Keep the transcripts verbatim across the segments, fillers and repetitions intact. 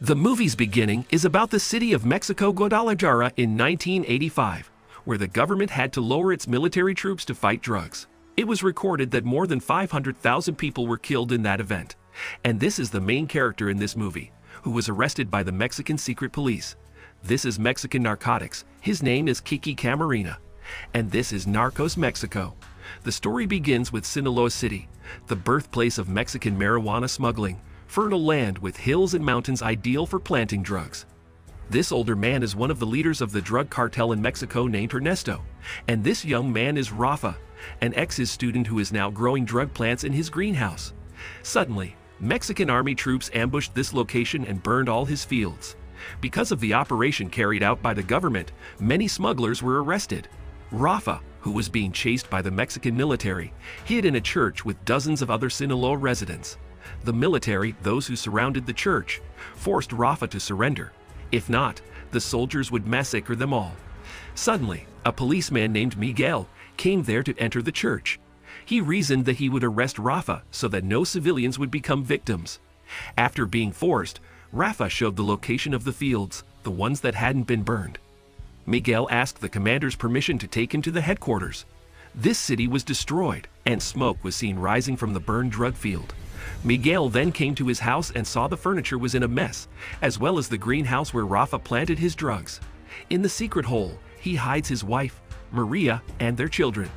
The movie's beginning is about the city of Mexico Guadalajara in nineteen eighty-five, where the government had to lower its military troops to fight drugs. It was recorded that more than five hundred thousand people were killed in that event. And this is the main character in this movie, who was arrested by the Mexican secret police. This is Mexican Narcotics. His name is Kiki Camarena. And this is Narcos Mexico. The story begins with Sinaloa City, the birthplace of Mexican marijuana smuggling. Fertile land with hills and mountains ideal for planting drugs. This older man is one of the leaders of the drug cartel in Mexico named Ernesto, and this young man is Rafa, an ex-his student who is now growing drug plants in his greenhouse. Suddenly, Mexican army troops ambushed this location and burned all his fields. Because of the operation carried out by the government, many smugglers were arrested. Rafa, who was being chased by the Mexican military, hid in a church with dozens of other Sinaloa residents. The military, those who surrounded the church, forced Rafa to surrender. If not, the soldiers would massacre them all. Suddenly, a policeman named Miguel came there to enter the church. He reasoned that he would arrest Rafa so that no civilians would become victims. After being forced, Rafa showed the location of the fields, the ones that hadn't been burned. Miguel asked the commander's permission to take him to the headquarters. This city was destroyed, and smoke was seen rising from the burned drug field. Miguel then came to his house and saw the furniture was in a mess, as well as the greenhouse where Rafa planted his drugs. In the secret hole, he hides his wife, Maria, and their children.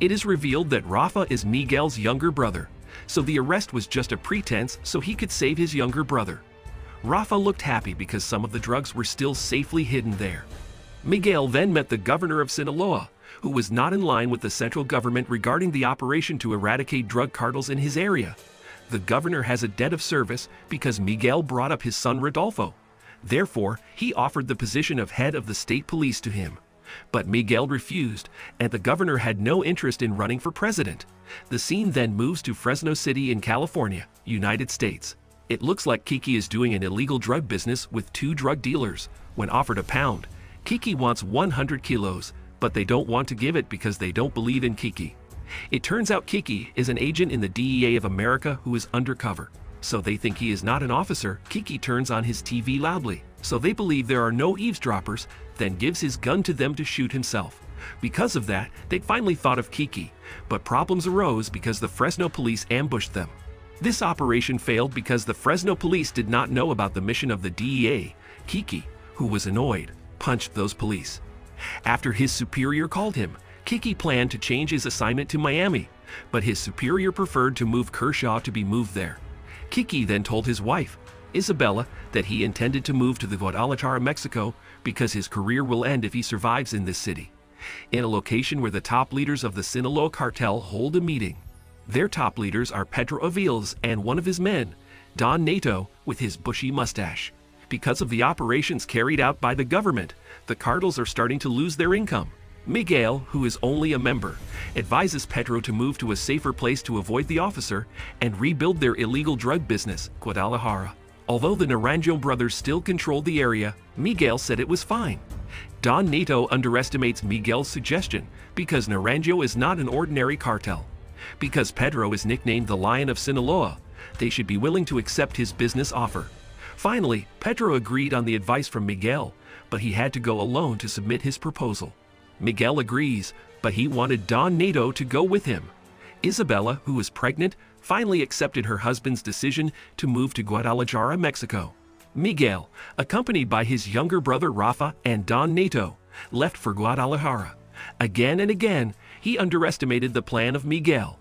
It is revealed that Rafa is Miguel's younger brother, so the arrest was just a pretense so he could save his younger brother. Rafa looked happy because some of the drugs were still safely hidden there. Miguel then met the governor of Sinaloa, who was not in line with the central government regarding the operation to eradicate drug cartels in his area. The governor has a debt of service because Miguel brought up his son Rodolfo. Therefore, he offered the position of head of the state police to him. But Miguel refused, and the governor had no interest in running for president. The scene then moves to Fresno City in California, United States. It looks like Kiki is doing an illegal drug business with two drug dealers. When offered a pound, Kiki wants one hundred kilos, but they don't want to give it because they don't believe in Kiki. It turns out Kiki is an agent in the D E A of America who is undercover. So they think he is not an officer. Kiki turns on his T V loudly, so they believe there are no eavesdroppers, then gives his gun to them to shoot himself. Because of that, they finally thought of Kiki, but problems arose because the Fresno police ambushed them. This operation failed because the Fresno police did not know about the mission of the D E A. Kiki, who was annoyed, punched those police. After his superior called him, Kiki planned to change his assignment to Miami, but his superior preferred to move Kershaw to be moved there. Kiki then told his wife, Isabella, that he intended to move to the Guadalajara, Mexico, because his career will end if he survives in this city. In a location where the top leaders of the Sinaloa cartel hold a meeting. Their top leaders are Pedro Aviles and one of his men, Don Neto, with his bushy mustache. Because of the operations carried out by the government, the cartels are starting to lose their income. Miguel, who is only a member, advises Pedro to move to a safer place to avoid the officer and rebuild their illegal drug business, Guadalajara. Although the Naranjo brothers still controlled the area, Miguel said it was fine. Don Neto underestimates Miguel's suggestion because Naranjo is not an ordinary cartel. Because Pedro is nicknamed the Lion of Sinaloa, they should be willing to accept his business offer. Finally, Pedro agreed on the advice from Miguel, but he had to go alone to submit his proposal. Miguel agrees, but he wanted Don Neto to go with him. Isabella, who was pregnant, finally accepted her husband's decision to move to Guadalajara, Mexico. Miguel, accompanied by his younger brother Rafa and Don Neto, left for Guadalajara. Again and again, he underestimated the plan of Miguel.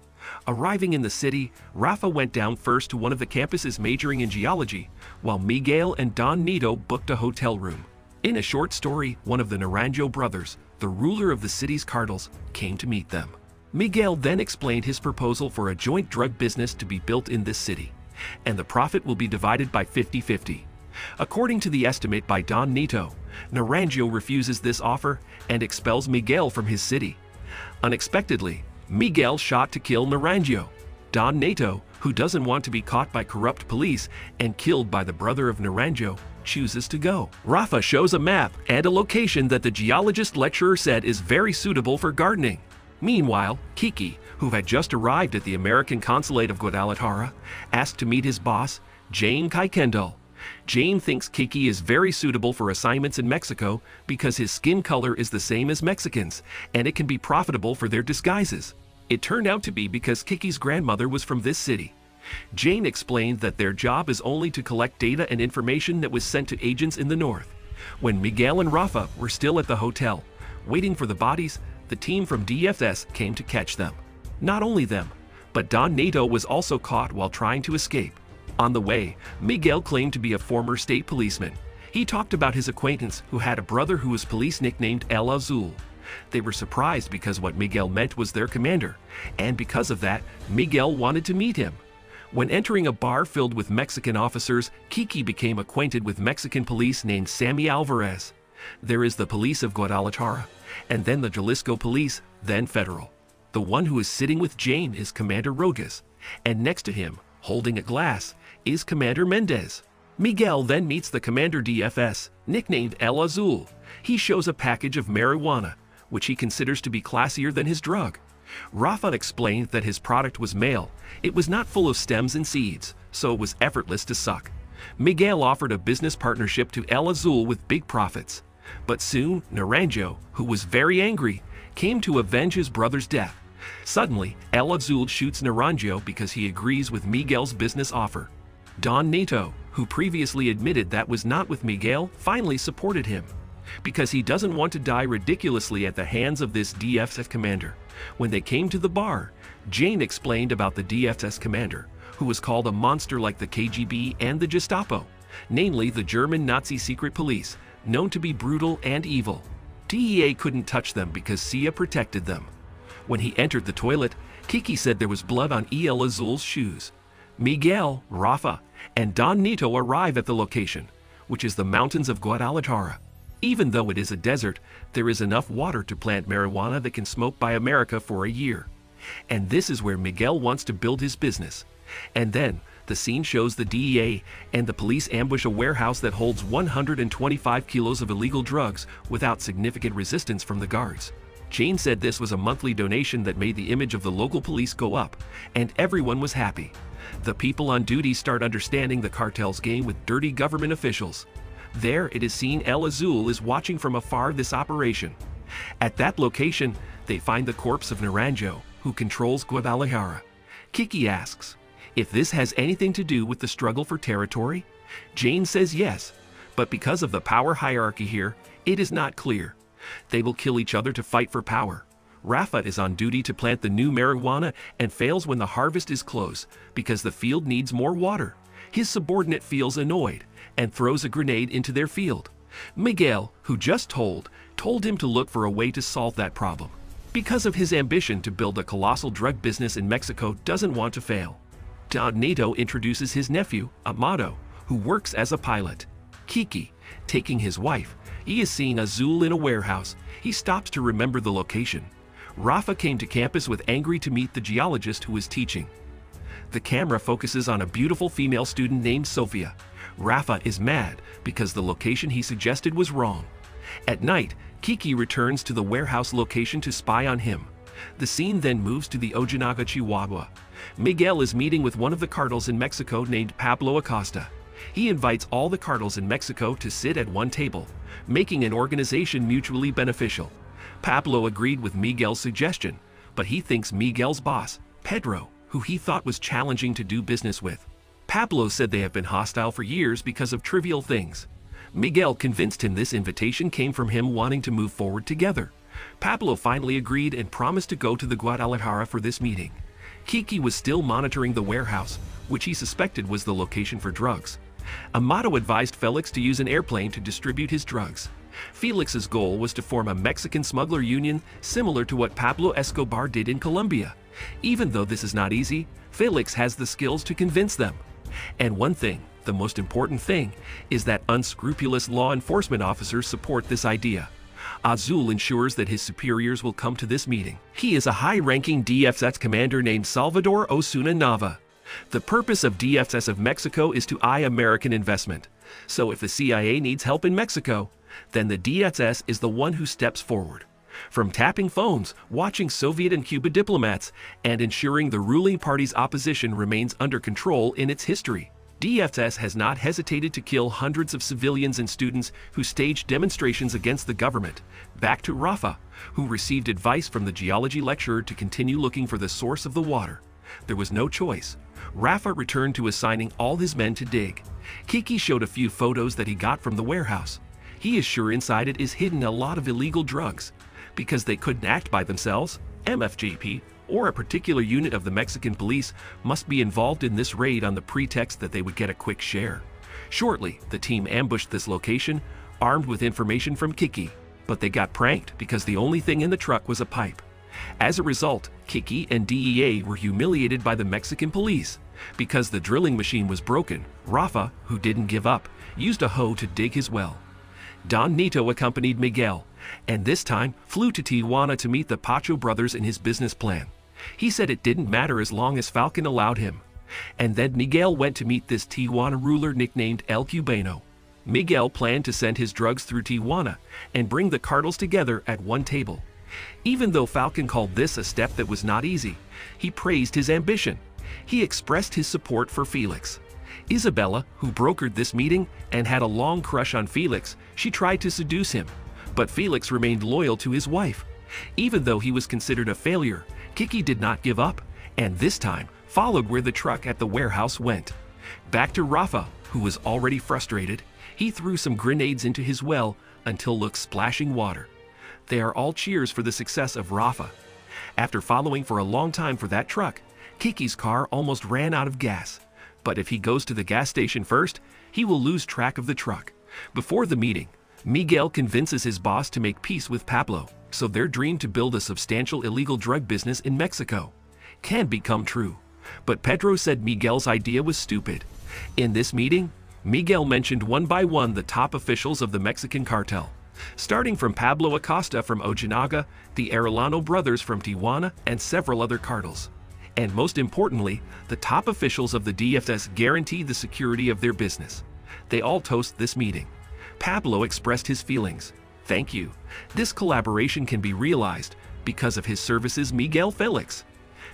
Arriving in the city, Rafa went down first to one of the campuses majoring in geology, while Miguel and Don Neto booked a hotel room. In a short story, one of the Naranjo brothers, the ruler of the city's cartels, came to meet them. Miguel then explained his proposal for a joint drug business to be built in this city, and the profit will be divided by fifty fifty. According to the estimate by Don Neto, Naranjo refuses this offer and expels Miguel from his city. Unexpectedly, Miguel shot to kill Naranjo. Don Neto, who doesn't want to be caught by corrupt police and killed by the brother of Naranjo, chooses to go. Rafa shows a map and a location that the geologist lecturer said is very suitable for gardening. Meanwhile, Kiki, who had just arrived at the American consulate of Guadalajara, asked to meet his boss, Jane Kuykendall. Jane thinks Kiki is very suitable for assignments in Mexico because his skin color is the same as Mexicans, and it can be profitable for their disguises. It turned out to be because Kiki's grandmother was from this city. Jane explained that their job is only to collect data and information that was sent to agents in the north. When Miguel and Rafa were still at the hotel, waiting for the bodies, the team from D F S came to catch them. Not only them, but Don Neto was also caught while trying to escape. On the way, Miguel claimed to be a former state policeman. He talked about his acquaintance who had a brother who was police nicknamed El Azul. They were surprised because what Miguel meant was their commander, and because of that, Miguel wanted to meet him. When entering a bar filled with Mexican officers, Kiki became acquainted with Mexican police named Sammy Alvarez. There is the police of Guadalajara, and then the Jalisco police, then federal. The one who is sitting with Jane is Commander Rogas, and next to him, holding a glass, is Commander Mendez. Miguel then meets the Commander D F S, nicknamed El Azul. He shows a package of marijuana, which he considers to be classier than his drug. Rafa explained that his product was male. It was not full of stems and seeds, so it was effortless to suck. Miguel offered a business partnership to El Azul with big profits. But soon, Naranjo, who was very angry, came to avenge his brother's death. Suddenly, El Azul shoots Naranjo because he agrees with Miguel's business offer. Don Neto, who previously admitted that was not with Miguel, finally supported him, because he doesn't want to die ridiculously at the hands of this D F S commander. When they came to the bar, Jane explained about the D F S commander, who was called a monster like the K G B and the Gestapo, namely the German Nazi secret police, known to be brutal and evil. D E A couldn't touch them because Sia protected them. When he entered the toilet, Kiki said there was blood on El Azul's shoes. Miguel, Rafa, and Don Neto arrive at the location, which is the mountains of Guadalajara. Even though it is a desert, there is enough water to plant marijuana that can smoke by America for a year. And this is where Miguel wants to build his business. And then, the scene shows the D E A and the police ambush a warehouse that holds one hundred twenty-five kilos of illegal drugs without significant resistance from the guards. Jane said this was a monthly donation that made the image of the local police go up, and everyone was happy. The people on duty start understanding the cartel's game with dirty government officials. There it is seen El Azul is watching from afar this operation. At that location, they find the corpse of Naranjo, who controls Guadalajara. Kiki asks if this has anything to do with the struggle for territory. Jane says yes, but because of the power hierarchy here, it is not clear. They will kill each other to fight for power. Rafa is on duty to plant the new marijuana and fails when the harvest is close because the field needs more water. His subordinate feels annoyed and throws a grenade into their field. Miguel, who just told, told him to look for a way to solve that problem, because of his ambition to build a colossal drug business in Mexico doesn't want to fail. Don Neto introduces his nephew, Amado, who works as a pilot. Kiki, taking his wife, he is seeing Azul in a warehouse. He stops to remember the location. Rafa came to campus with Angry to meet the geologist who is teaching. The camera focuses on a beautiful female student named Sofia. Rafa is mad because the location he suggested was wrong. At night, Kiki returns to the warehouse location to spy on him. The scene then moves to the Ojinaga, Chihuahua. Miguel is meeting with one of the cartels in Mexico named Pablo Acosta. He invites all the cartels in Mexico to sit at one table, making an organization mutually beneficial. Pablo agreed with Miguel's suggestion, but he thinks Miguel's boss, Pedro, who he thought was challenging to do business with. Pablo said they have been hostile for years because of trivial things. Miguel convinced him this invitation came from him wanting to move forward together. Pablo finally agreed and promised to go to the Guadalajara for this meeting. Kiki was still monitoring the warehouse, which he suspected was the location for drugs. Amado advised Felix to use an airplane to distribute his drugs. Felix's goal was to form a Mexican smuggler union similar to what Pablo Escobar did in Colombia. Even though this is not easy, Felix has the skills to convince them. And one thing, the most important thing, is that unscrupulous law enforcement officers support this idea. Azul ensures that his superiors will come to this meeting. He is a high-ranking D F S commander named Salvador Osuna Nava. The purpose of D F S of Mexico is to eye American investment. So if the C I A needs help in Mexico, then the D F S is the one who steps forward. From tapping phones, watching Soviet and Cuban diplomats, and ensuring the ruling party's opposition remains under control in its history. D F S has not hesitated to kill hundreds of civilians and students who staged demonstrations against the government. Back to Rafa, who received advice from the geology lecturer to continue looking for the source of the water. There was no choice. Rafa returned to assigning all his men to dig. Kiki showed a few photos that he got from the warehouse. He is sure inside it is hidden a lot of illegal drugs. Because they couldn't act by themselves, M F G P, or a particular unit of the Mexican police, must be involved in this raid on the pretext that they would get a quick share. Shortly, the team ambushed this location, armed with information from Kiki, but they got pranked because the only thing in the truck was a pipe. As a result, Kiki and D E A were humiliated by the Mexican police. Because the drilling machine was broken, Rafa, who didn't give up, used a hoe to dig his well. Don Neto accompanied Miguel, and this time flew to Tijuana to meet the Pacho brothers in his business plan. He said it didn't matter as long as Falcon allowed him. And then Miguel went to meet this Tijuana ruler nicknamed El Cubano. Miguel planned to send his drugs through Tijuana and bring the cartels together at one table. Even though Falcon called this a step that was not easy, he praised his ambition. He expressed his support for Felix. Isabella, who brokered this meeting and had a long crush on Felix, she tried to seduce him. But Felix remained loyal to his wife. Even though he was considered a failure, Kiki did not give up, and this time followed where the truck at the warehouse went. Back to Rafa, who was already frustrated, he threw some grenades into his well until looked splashing water. They are all cheers for the success of Rafa. After following for a long time for that truck, Kiki's car almost ran out of gas. But if he goes to the gas station first, he will lose track of the truck. Before the meeting, Miguel convinces his boss to make peace with Pablo, so their dream to build a substantial illegal drug business in Mexico can become true. But Pedro said Miguel's idea was stupid. In this meeting, Miguel mentioned one by one the top officials of the Mexican cartel, starting from Pablo Acosta from Ojinaga, the Arellano brothers from Tijuana, and several other cartels. And most importantly, the top officials of the D F S guaranteed the security of their business. They all toast this meeting. Pablo expressed his feelings. Thank you. This collaboration can be realized because of his services Miguel Felix.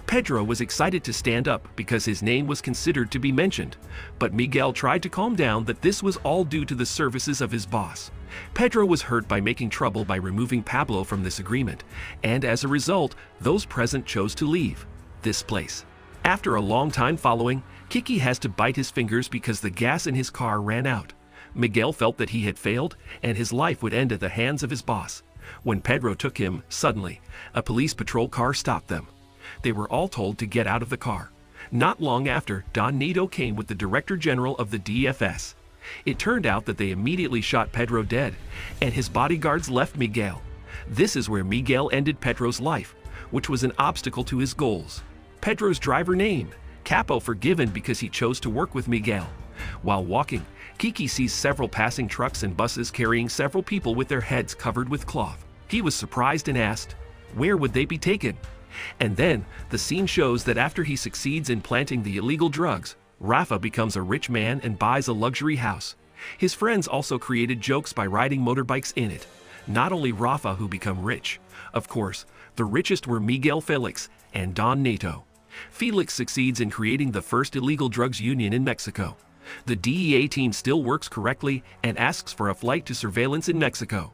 Pedro was excited to stand up because his name was considered to be mentioned, but Miguel tried to calm down that this was all due to the services of his boss. Pedro was hurt by making trouble by removing Pablo from this agreement, and as a result, those present chose to leave this place. After a long time following, Kiki has to bite his fingers because the gas in his car ran out. Miguel felt that he had failed and his life would end at the hands of his boss. When Pedro took him, suddenly, a police patrol car stopped them. They were all told to get out of the car. Not long after, Don Neto came with the Director General of the D F S. It turned out that they immediately shot Pedro dead, and his bodyguards left Miguel. This is where Miguel ended Pedro's life, which was an obstacle to his goals. Pedro's driver name, Capo, forgiven because he chose to work with Miguel. While walking, Kiki sees several passing trucks and buses carrying several people with their heads covered with cloth. He was surprised and asked, where would they be taken? And then, the scene shows that after he succeeds in planting the illegal drugs, Rafa becomes a rich man and buys a luxury house. His friends also created jokes by riding motorbikes in it. Not only Rafa who become rich. Of course, the richest were Miguel Felix and Don Neto. Felix succeeds in creating the first illegal drugs union in Mexico. The D E A team still works correctly and asks for a flight to surveillance in Mexico.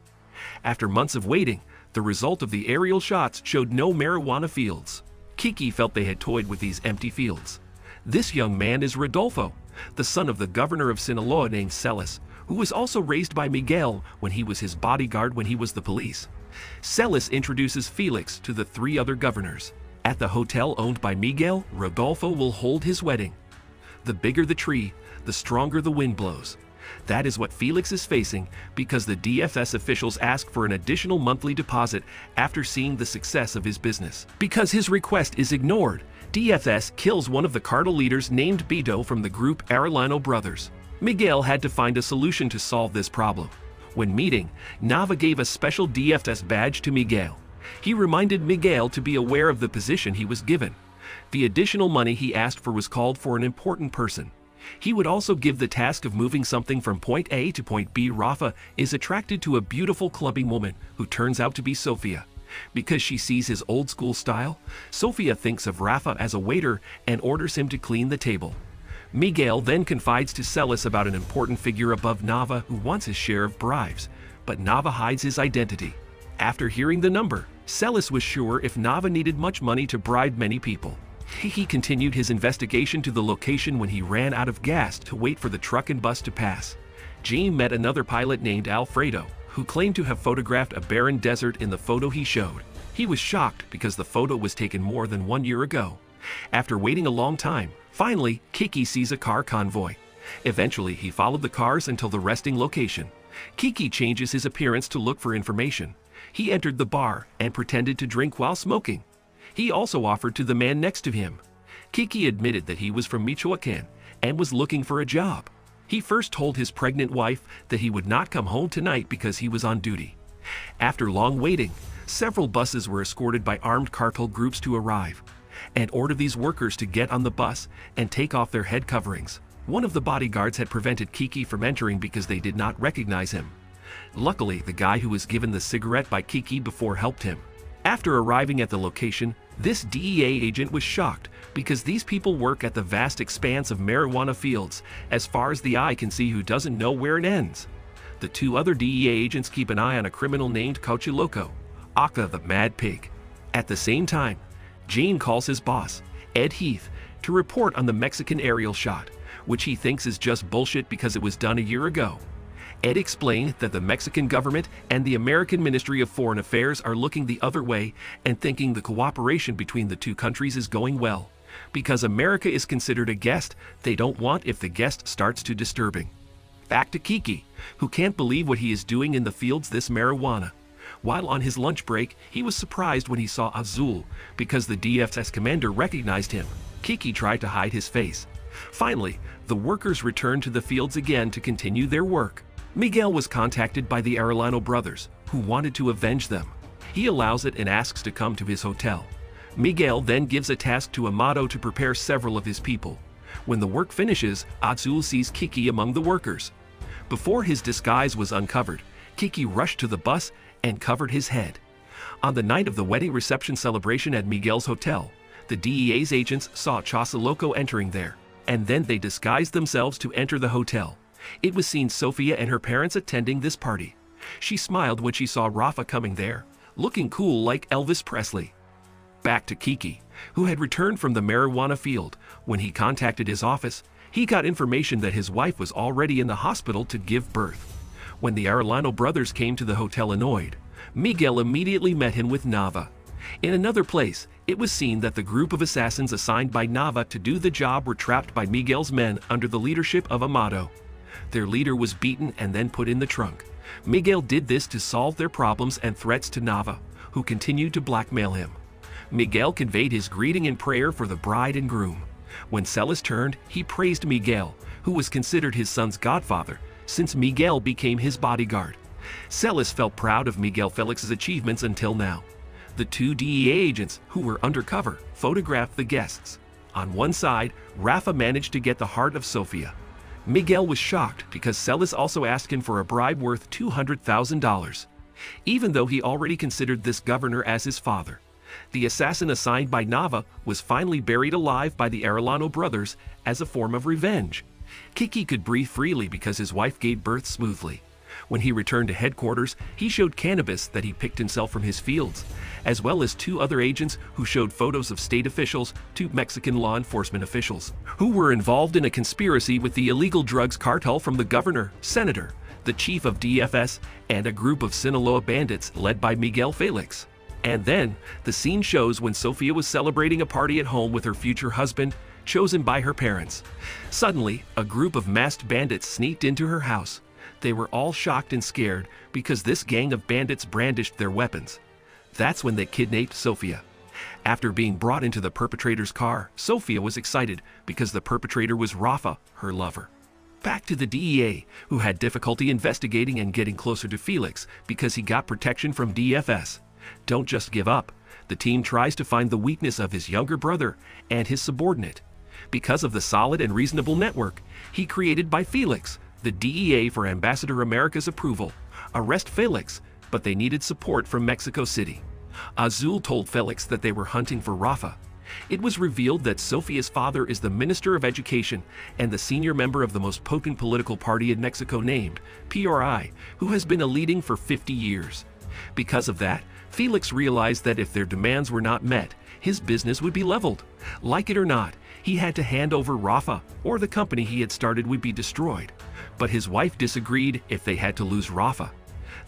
After months of waiting, the result of the aerial shots showed no marijuana fields. Kiki felt they had toyed with these empty fields. This young man is Rodolfo, the son of the governor of Sinaloa named Celis, who was also raised by Miguel when he was his bodyguard when he was the police. Celis introduces Felix to the three other governors. At the hotel owned by Miguel, Rodolfo will hold his wedding. The bigger the tree, the stronger the wind blows. That is what Felix is facing because the D F S officials ask for an additional monthly deposit after seeing the success of his business. Because his request is ignored, D F S kills one of the cartel leaders named Beto from the group Arellano Brothers. Miguel had to find a solution to solve this problem. When meeting, Nava gave a special D F S badge to Miguel. He reminded Miguel to be aware of the position he was given. The additional money he asked for was called for an important person. He would also give the task of moving something from point A to point B. Rafa is attracted to a beautiful clubbing woman who turns out to be Sofia. Because she sees his old-school style, Sofia thinks of Rafa as a waiter and orders him to clean the table. Miguel then confides to Celis about an important figure above Nava who wants his share of bribes, but Nava hides his identity. After hearing the number, Celis was sure if Nava needed much money to bribe many people. He continued his investigation to the location when he ran out of gas to wait for the truck and bus to pass. Jean met another pilot named Alfredo, who claimed to have photographed a barren desert in the photo he showed. He was shocked because the photo was taken more than one year ago. After waiting a long time, finally, Kiki sees a car convoy. Eventually, he followed the cars until the resting location. Kiki changes his appearance to look for information. He entered the bar and pretended to drink while smoking. He also offered to the man next to him. Kiki admitted that he was from Michoacan and was looking for a job. He first told his pregnant wife that he would not come home tonight because he was on duty. After long waiting, several buses were escorted by armed cartel groups to arrive and order these workers to get on the bus and take off their head coverings. One of the bodyguards had prevented Kiki from entering because they did not recognize him. Luckily, the guy who was given the cigarette by Kiki before helped him. After arriving at the location, this D E A agent was shocked because these people work at the vast expanse of marijuana fields as far as the eye can see who doesn't know where it ends. The two other D E A agents keep an eye on a criminal named Cochiloco, Aka the Mad Pig. At the same time, Jean calls his boss, Ed Heath, to report on the Mexican aerial shot, which he thinks is just bullshit because it was done a year ago. Ed explained that the Mexican government and the American Ministry of Foreign Affairs are looking the other way and thinking the cooperation between the two countries is going well. Because America is considered a guest, they don't want if the guest starts too disturbing. Back to Kiki, who can't believe what he is doing in the fields this marijuana. While on his lunch break, he was surprised when he saw Azul because the D F S commander recognized him. Kiki tried to hide his face. Finally, the workers returned to the fields again to continue their work. Miguel was contacted by the Arellano brothers, who wanted to avenge them. He allows it and asks to come to his hotel. Miguel then gives a task to Amado to prepare several of his people. When the work finishes, Azul sees Kiki among the workers. Before his disguise was uncovered, Kiki rushed to the bus and covered his head. On the night of the wedding reception celebration at Miguel's hotel, the D E A's agents saw Cochiloco entering there, and then they disguised themselves to enter the hotel. It was seen Sofia and her parents attending this party. She smiled when she saw Rafa coming there, looking cool like Elvis Presley. Back to Kiki, who had returned from the marijuana field. When he contacted his office, he got information that his wife was already in the hospital to give birth. When the Arellano brothers came to the hotel annoyed, Miguel immediately met him with Nava. In another place, it was seen that the group of assassins assigned by Nava to do the job were trapped by Miguel's men under the leadership of Amado. Their leader was beaten and then put in the trunk. Miguel did this to solve their problems and threats to Nava, who continued to blackmail him. Miguel conveyed his greeting and prayer for the bride and groom. When Celis turned, he praised Miguel, who was considered his son's godfather, since Miguel became his bodyguard. Celis felt proud of Miguel Felix's achievements until now. The two D E A agents, who were undercover, photographed the guests. On one side, Rafa managed to get the heart of Sofia. Miguel was shocked because Celis also asked him for a bribe worth two hundred thousand dollars, even though he already considered this governor as his father. The assassin assigned by Nava was finally buried alive by the Arellano brothers as a form of revenge. Kiki could breathe freely because his wife gave birth smoothly. When he returned to headquarters, he showed cannabis that he picked himself from his fields, as well as two other agents who showed photos of state officials to Mexican law enforcement officials, who were involved in a conspiracy with the illegal drugs cartel from the governor, senator, the chief of D F S, and a group of Sinaloa bandits led by Miguel Felix. And then, the scene shows when Sofia was celebrating a party at home with her future husband, chosen by her parents. Suddenly, a group of masked bandits sneaked into her house. They were all shocked and scared because this gang of bandits brandished their weapons. That's when they kidnapped Sofia. After being brought into the perpetrator's car, Sofia was excited because the perpetrator was Rafa, her lover. Back to the D E A, who had difficulty investigating and getting closer to Felix because he got protection from D F S. Don't just give up. The team tries to find the weakness of his younger brother and his subordinate. Because of the solid and reasonable network he created by Felix, the D E A for Ambassador America's approval, arrest Felix, but they needed support from Mexico City. Azul told Felix that they were hunting for Rafa. it was revealed that Sophia's father is the Minister of Education and the senior member of the most potent political party in Mexico named P R I, who has been leading for fifty years. Because of that, Felix realized that if their demands were not met, his business would be leveled. Like it or not, he had to hand over Rafa, or the company he had started would be destroyed. But his wife disagreed if they had to lose Rafa.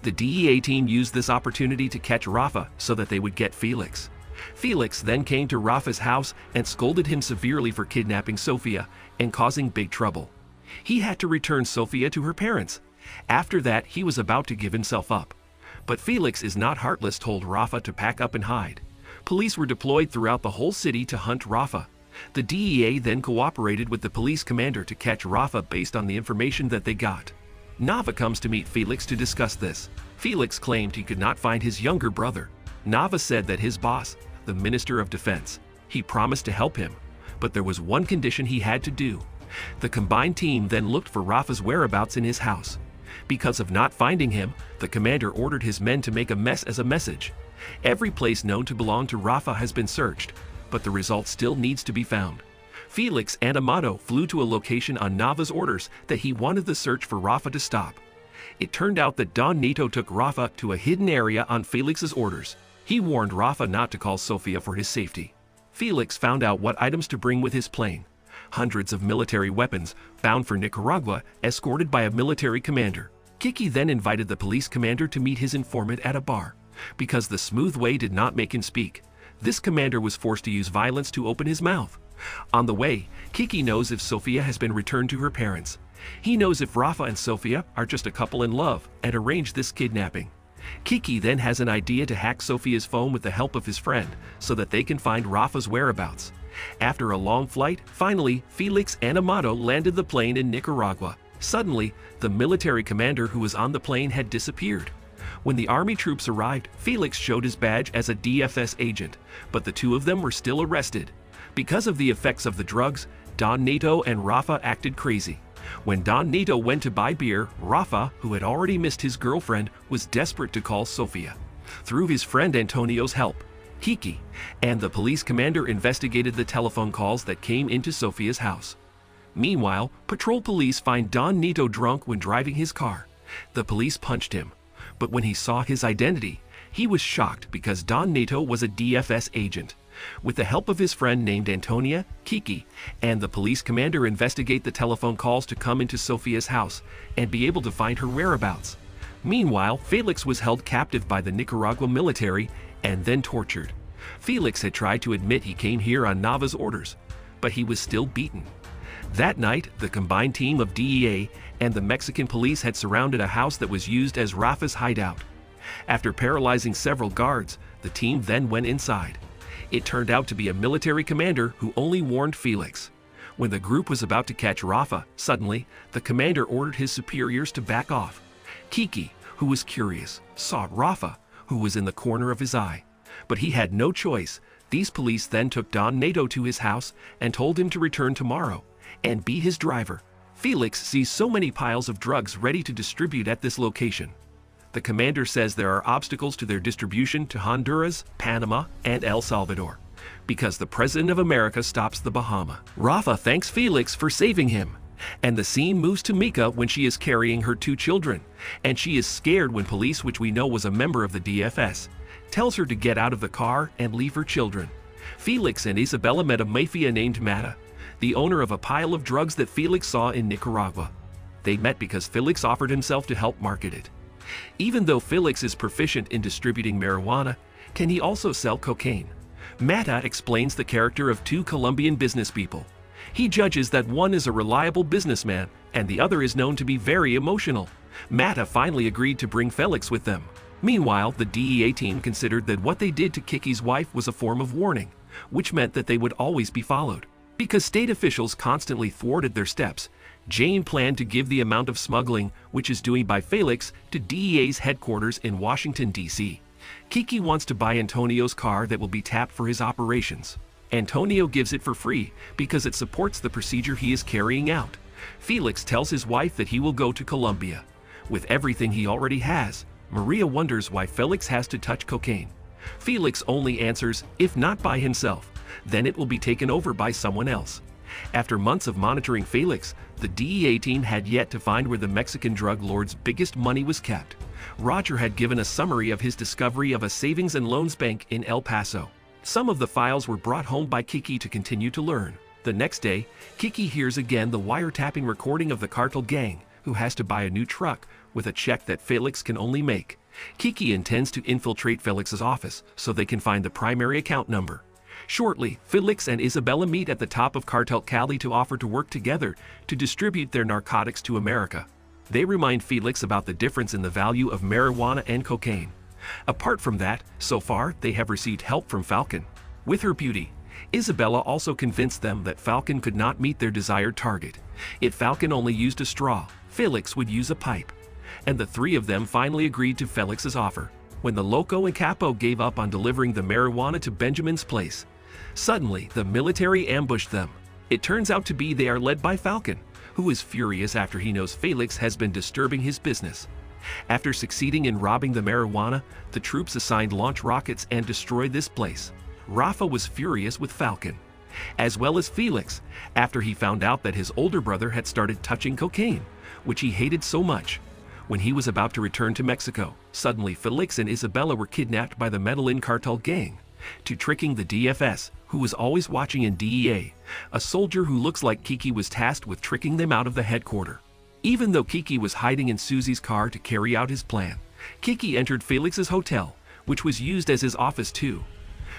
The D E A team used this opportunity to catch Rafa so that they would get Felix. Felix then came to Rafa's house and scolded him severely for kidnapping Sofia and causing big trouble. He had to return Sofia to her parents. After that, he was about to give himself up. But Felix is not heartless, told Rafa to pack up and hide. Police were deployed throughout the whole city to hunt Rafa. The D E A then cooperated with the police commander to catch Rafa based on the information that they got. Nava comes to meet Felix to discuss this. Felix claimed he could not find his younger brother. Nava said that his boss, the Minister of Defense, he promised to help him, but there was one condition he had to do. The combined team then looked for Rafa's whereabouts in his house. Because of not finding him, the commander ordered his men to make a mess as a message. Every place known to belong to Rafa has been searched, but the result still needs to be found. Felix and Amado flew to a location on Nava's orders that he wanted the search for Rafa to stop. It turned out that Don Neto took Rafa to a hidden area on Felix's orders. He warned Rafa not to call Sofia for his safety. Felix found out what items to bring with his plane. Hundreds of military weapons, bound for Nicaragua, escorted by a military commander. Kiki then invited the police commander to meet his informant at a bar. Because the smooth way did not make him speak, this commander was forced to use violence to open his mouth. On the way, Kiki knows if Sofia has been returned to her parents. He knows if Rafa and Sofia are just a couple in love and arranged this kidnapping. Kiki then has an idea to hack Sofia's phone with the help of his friend so that they can find Rafa's whereabouts. After a long flight, finally, Felix and Amado landed the plane in Nicaragua. Suddenly, the military commander who was on the plane had disappeared. When the army troops arrived, Felix showed his badge as a D F S agent, but the two of them were still arrested. Because of the effects of the drugs, Don Neto and Rafa acted crazy. When Don Neto went to buy beer, Rafa, who had already missed his girlfriend, was desperate to call Sofia. Through his friend Antonio's help, Kiki and the police commander investigated the telephone calls that came into Sofia's house. Meanwhile, patrol police find Don Neto drunk when driving his car. The police punched him, but when he saw his identity, he was shocked because Don Neto was a D F S agent. With the help of his friend named Antonia, Kiki and the police commander investigate the telephone calls to come into Sofia's house and be able to find her whereabouts. Meanwhile, Felix was held captive by the Nicaragua military and then tortured. Felix had tried to admit he came here on Nava's orders, but he was still beaten. That night, the combined team of D E A and the Mexican police had surrounded a house that was used as Rafa's hideout. After paralyzing several guards, the team then went inside. It turned out to be a military commander who only warned Felix. When the group was about to catch Rafa, suddenly, the commander ordered his superiors to back off. Kiki, who was curious, saw Rafa, who was in the corner of his eye. But he had no choice. These police then took Don Neto to his house and told him to return tomorrow and be his driver. Felix sees so many piles of drugs ready to distribute at this location. The commander says there are obstacles to their distribution to Honduras, Panama, and El Salvador, because the President of America stops the Bahama. Rafa thanks Felix for saving him, and the scene moves to Mika when she is carrying her two children, and she is scared when police, which we know was a member of the D F S, tells her to get out of the car and leave her children. Felix and Isabella met a mafia named Mata, the owner of a pile of drugs that Felix saw in Nicaragua. They met because Felix offered himself to help market it. Even though Felix is proficient in distributing marijuana, can he also sell cocaine? Mata explains the character of two Colombian business people. He judges that one is a reliable businessman and the other is known to be very emotional. Mata finally agreed to bring Felix with them. Meanwhile, the D E A team considered that what they did to Kiki's wife was a form of warning, which meant that they would always be followed. Because state officials constantly thwarted their steps, Jane planned to give the amount of smuggling, which is doing by Felix, to D E A's headquarters in Washington, D C Kiki wants to buy Antonio's car that will be tapped for his operations. Antonio gives it for free because it supports the procedure he is carrying out. Felix tells his wife that he will go to Colombia with everything he already has. Maria wonders why Felix has to touch cocaine. Felix only answers, if not by himself, then it will be taken over by someone else. After months of monitoring Felix, the D E A team had yet to find where the Mexican drug lord's biggest money was kept. Roger had given a summary of his discovery of a savings and loans bank in El Paso. Some of the files were brought home by Kiki to continue to learn. The next day, Kiki hears again the wiretapping recording of the cartel gang, who has to buy a new truck with a check that Felix can only make. Kiki intends to infiltrate Felix's office so they can find the primary account number. Shortly, Felix and Isabella meet at the top of Cartel Cali to offer to work together to distribute their narcotics to America. They remind Felix about the difference in the value of marijuana and cocaine. Apart from that, so far, they have received help from Falcon. With her beauty, Isabella also convinced them that Falcon could not meet their desired target. If Falcon only used a straw, Felix would use a pipe. And the three of them finally agreed to Felix's offer. When the Loco and Capo gave up on delivering the marijuana to Benjamin's place, suddenly the military ambushed them. It turns out to be they are led by Falcon, who is furious after he knows Felix has been disturbing his business. After succeeding in robbing the marijuana, the troops assigned launch rockets and destroyed this place. Rafa was furious with Falcon, as well as Felix, after he found out that his older brother had started touching cocaine, which he hated so much. When he was about to return to Mexico, suddenly Felix and Isabella were kidnapped by the Medellin cartel gang, to tricking the D F S, who was always watching in D E A, a soldier who looks like Kiki was tasked with tricking them out of the headquarters. Even though Kiki was hiding in Susie's car to carry out his plan, Kiki entered Felix's hotel, which was used as his office too.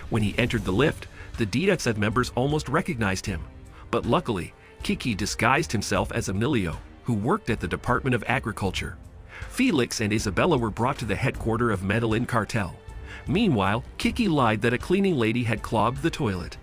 When he entered the lift, the D F S members almost recognized him, but luckily, Kiki disguised himself as Emilio, who worked at the Department of Agriculture. Felix and Isabella were brought to the headquarters of Medellin Cartel. Meanwhile, Kiki lied that a cleaning lady had clogged the toilet,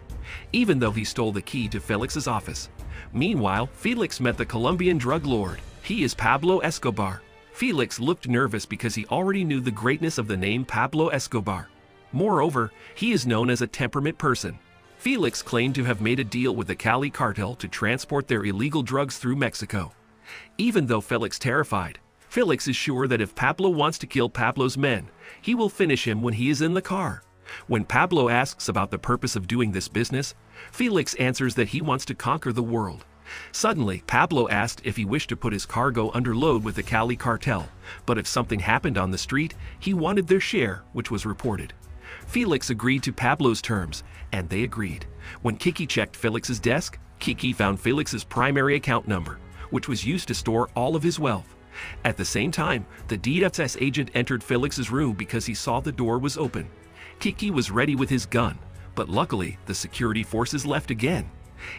even though he stole the key to Felix's office. Meanwhile, Felix met the Colombian drug lord. He is Pablo Escobar. Felix looked nervous because he already knew the greatness of the name Pablo Escobar. Moreover, he is known as a temperament person. Felix claimed to have made a deal with the Cali cartel to transport their illegal drugs through Mexico. Even though Felix terrified, Felix is sure that if Pablo wants to kill Pablo's men, he will finish him when he is in the car. When Pablo asks about the purpose of doing this business, Felix answers that he wants to conquer the world. Suddenly, Pablo asked if he wished to put his cargo under load with the Cali cartel, but if something happened on the street, he wanted their share, which was reported. Felix agreed to Pablo's terms, and they agreed. When Kiki checked Felix's desk, Kiki found Felix's primary account number, which was used to store all of his wealth. At the same time, the D F S agent entered Felix's room because he saw the door was open. Kiki was ready with his gun, but luckily, the security forces left again.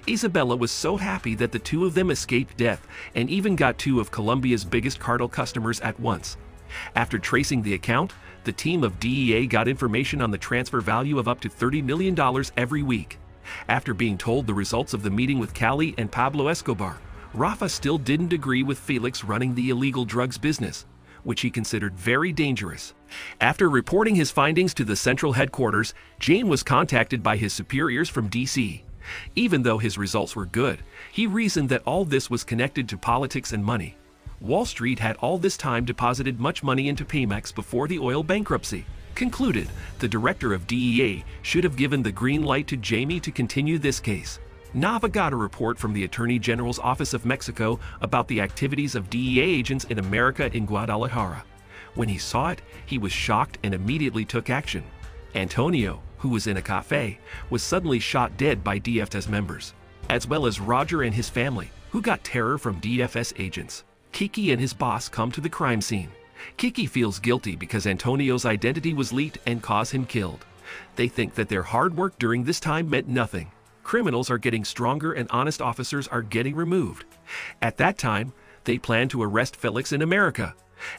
Isabella was so happy that the two of them escaped death and even got two of Colombia's biggest cartel customers at once. After tracing the account, the team of D E A got information on the transfer value of up to thirty million dollars every week. After being told the results of the meeting with Cali and Pablo Escobar, Rafa still didn't agree with Felix running the illegal drugs business, which he considered very dangerous. After reporting his findings to the central headquarters, Jane was contacted by his superiors from D C. Even though his results were good, he reasoned that all this was connected to politics and money. Wall Street had all this time deposited much money into Pemex before the oil bankruptcy. Concluded, the director of D E A should have given the green light to Jamie to continue this case. Nava got a report from the Attorney General's Office of Mexico about the activities of D E A agents in America in Guadalajara. When he saw it, he was shocked and immediately took action. Antonio, who was in a cafe, was suddenly shot dead by D F S members, as well as Roger and his family, who got terror from D F S agents. Kiki and his boss come to the crime scene. Kiki feels guilty because Antonio's identity was leaked and caused him killed. They think that their hard work during this time meant nothing. Criminals are getting stronger and honest officers are getting removed. At that time, they plan to arrest Felix in America.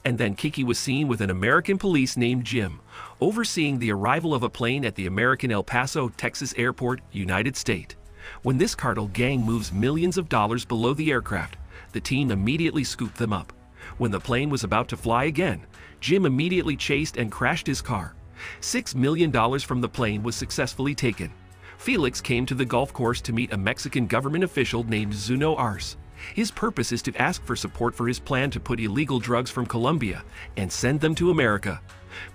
And then Kiki was seen with an American police named Jim, overseeing the arrival of a plane at the American El Paso, Texas airport, United States. When this cartel gang moves millions of dollars below the aircraft, the team immediately scooped them up. When the plane was about to fly again, Jim immediately chased and crashed his car. Six million dollars from the plane was successfully taken. Felix came to the golf course to meet a Mexican government official named Zuno Arce. His purpose is to ask for support for his plan to put illegal drugs from Colombia and send them to America.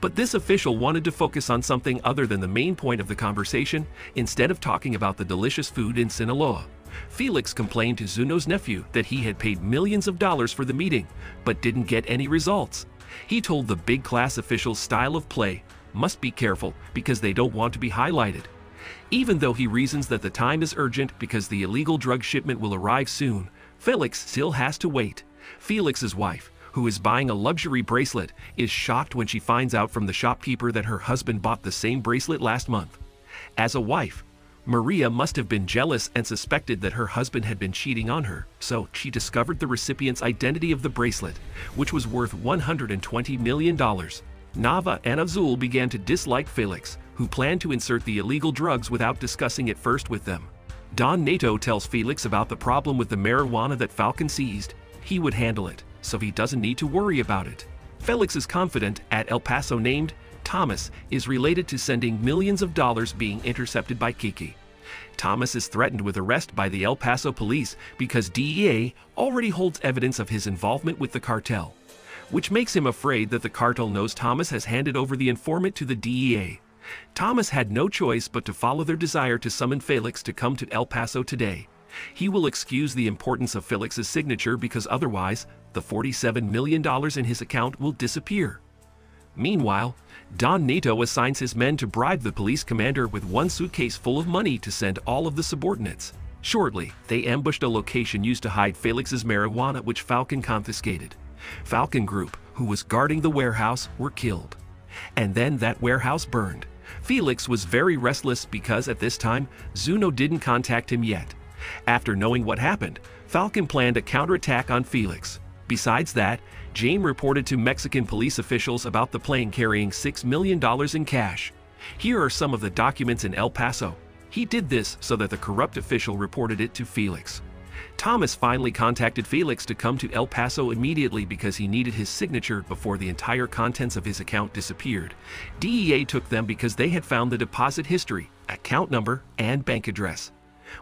But this official wanted to focus on something other than the main point of the conversation, instead of talking about the delicious food in Sinaloa. Felix complained to Zuno's nephew that he had paid millions of dollars for the meeting, but didn't get any results. He told the big class officials style of play must be careful because they don't want to be highlighted. Even though he reasons that the time is urgent because the illegal drug shipment will arrive soon, Felix still has to wait. Felix's wife, who is buying a luxury bracelet, is shocked when she finds out from the shopkeeper that her husband bought the same bracelet last month. As a wife, Maria must have been jealous and suspected that her husband had been cheating on her, so she discovered the recipient's identity of the bracelet, which was worth one hundred twenty million dollars. Nava and Azul began to dislike Felix, who planned to insert the illegal drugs without discussing it first with them. Don Neto tells Felix about the problem with the marijuana that Falcon seized. He would handle it, so he doesn't need to worry about it. Felix is confident at El Paso named Thomas is related to sending millions of dollars being intercepted by Kiki. Thomas is threatened with arrest by the El Paso police because D E A already holds evidence of his involvement with the cartel, which makes him afraid that the cartel knows Thomas has handed over the informant to the D E A. Thomas had no choice but to follow their desire to summon Felix to come to El Paso today. He will excuse the importance of Felix's signature because otherwise, the forty-seven million dollars in his account will disappear. Meanwhile, Don Neto assigns his men to bribe the police commander with one suitcase full of money to send all of the subordinates. Shortly, they ambushed a location used to hide Felix's marijuana, which Falcon confiscated. Falcon Group, who was guarding the warehouse, were killed. And then that warehouse burned. Felix was very restless because at this time, Zuno didn't contact him yet. After knowing what happened, Falcon planned a counterattack on Felix. Besides that, Jane reported to Mexican police officials about the plane carrying six million dollars in cash. Here are some of the documents in El Paso. He did this so that the corrupt official reported it to Felix. Thomas finally contacted Felix to come to El Paso immediately because he needed his signature before the entire contents of his account disappeared. D E A took them because they had found the deposit history, account number, and bank address.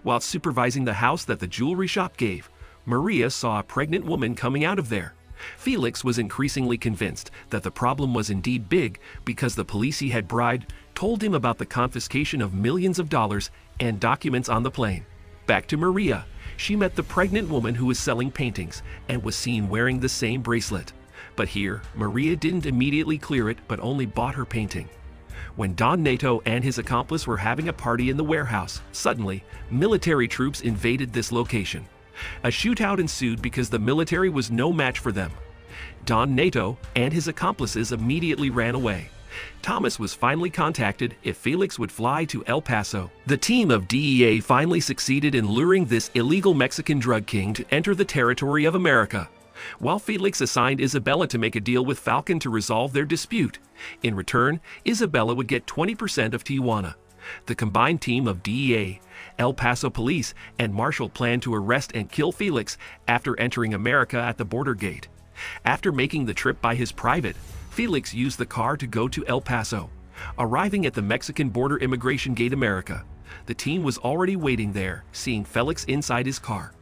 While supervising the house that the jewelry shop gave, Maria saw a pregnant woman coming out of there. Felix was increasingly convinced that the problem was indeed big because the police he had bribed told him about the confiscation of millions of dollars and documents on the plane. Back to Maria, she met the pregnant woman who was selling paintings and was seen wearing the same bracelet. But here, Maria didn't immediately clear it but only bought her painting. When Don Neto and his accomplice were having a party in the warehouse, suddenly, military troops invaded this location. A shootout ensued because the military was no match for them. Don Neto and his accomplices immediately ran away. Thomas was finally contacted if Felix would fly to El Paso. The team of D E A finally succeeded in luring this illegal Mexican drug king to enter the territory of America. While Felix assigned Isabella to make a deal with Falcon to resolve their dispute, in return, Isabella would get twenty percent of Tijuana. The combined team of D E A, El Paso police, and Marshall planned to arrest and kill Felix after entering America at the border gate. After making the trip by his private, Felix used the car to go to El Paso. Arriving at the Mexican border immigration gate America, the team was already waiting there, seeing Felix inside his car.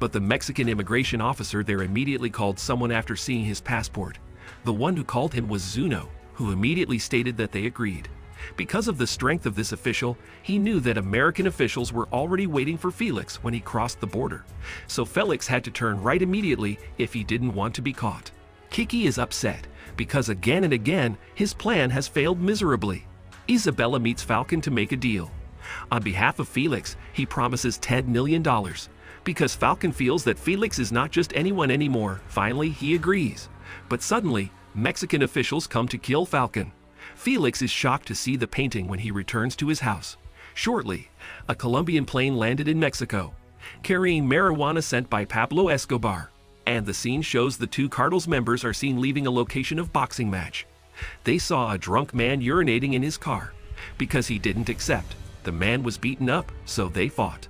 But the Mexican immigration officer there immediately called someone after seeing his passport. The one who called him was Zuno, who immediately stated that they agreed. Because of the strength of this official, he knew that American officials were already waiting for Felix when he crossed the border. So Felix had to turn right immediately if he didn't want to be caught. Kiki is upset because again and again, his plan has failed miserably. Isabella meets Falcon to make a deal. On behalf of Felix, he promises ten million dollars. Because Falcon feels that Felix is not just anyone anymore, finally he agrees. But suddenly, Mexican officials come to kill Falcon. Felix is shocked to see the painting when he returns to his house. Shortly, a Colombian plane landed in Mexico, carrying marijuana sent by Pablo Escobar. And the scene shows the two cartel's members are seen leaving a location of boxing match. They saw a drunk man urinating in his car. Because he didn't accept, the man was beaten up, so they fought.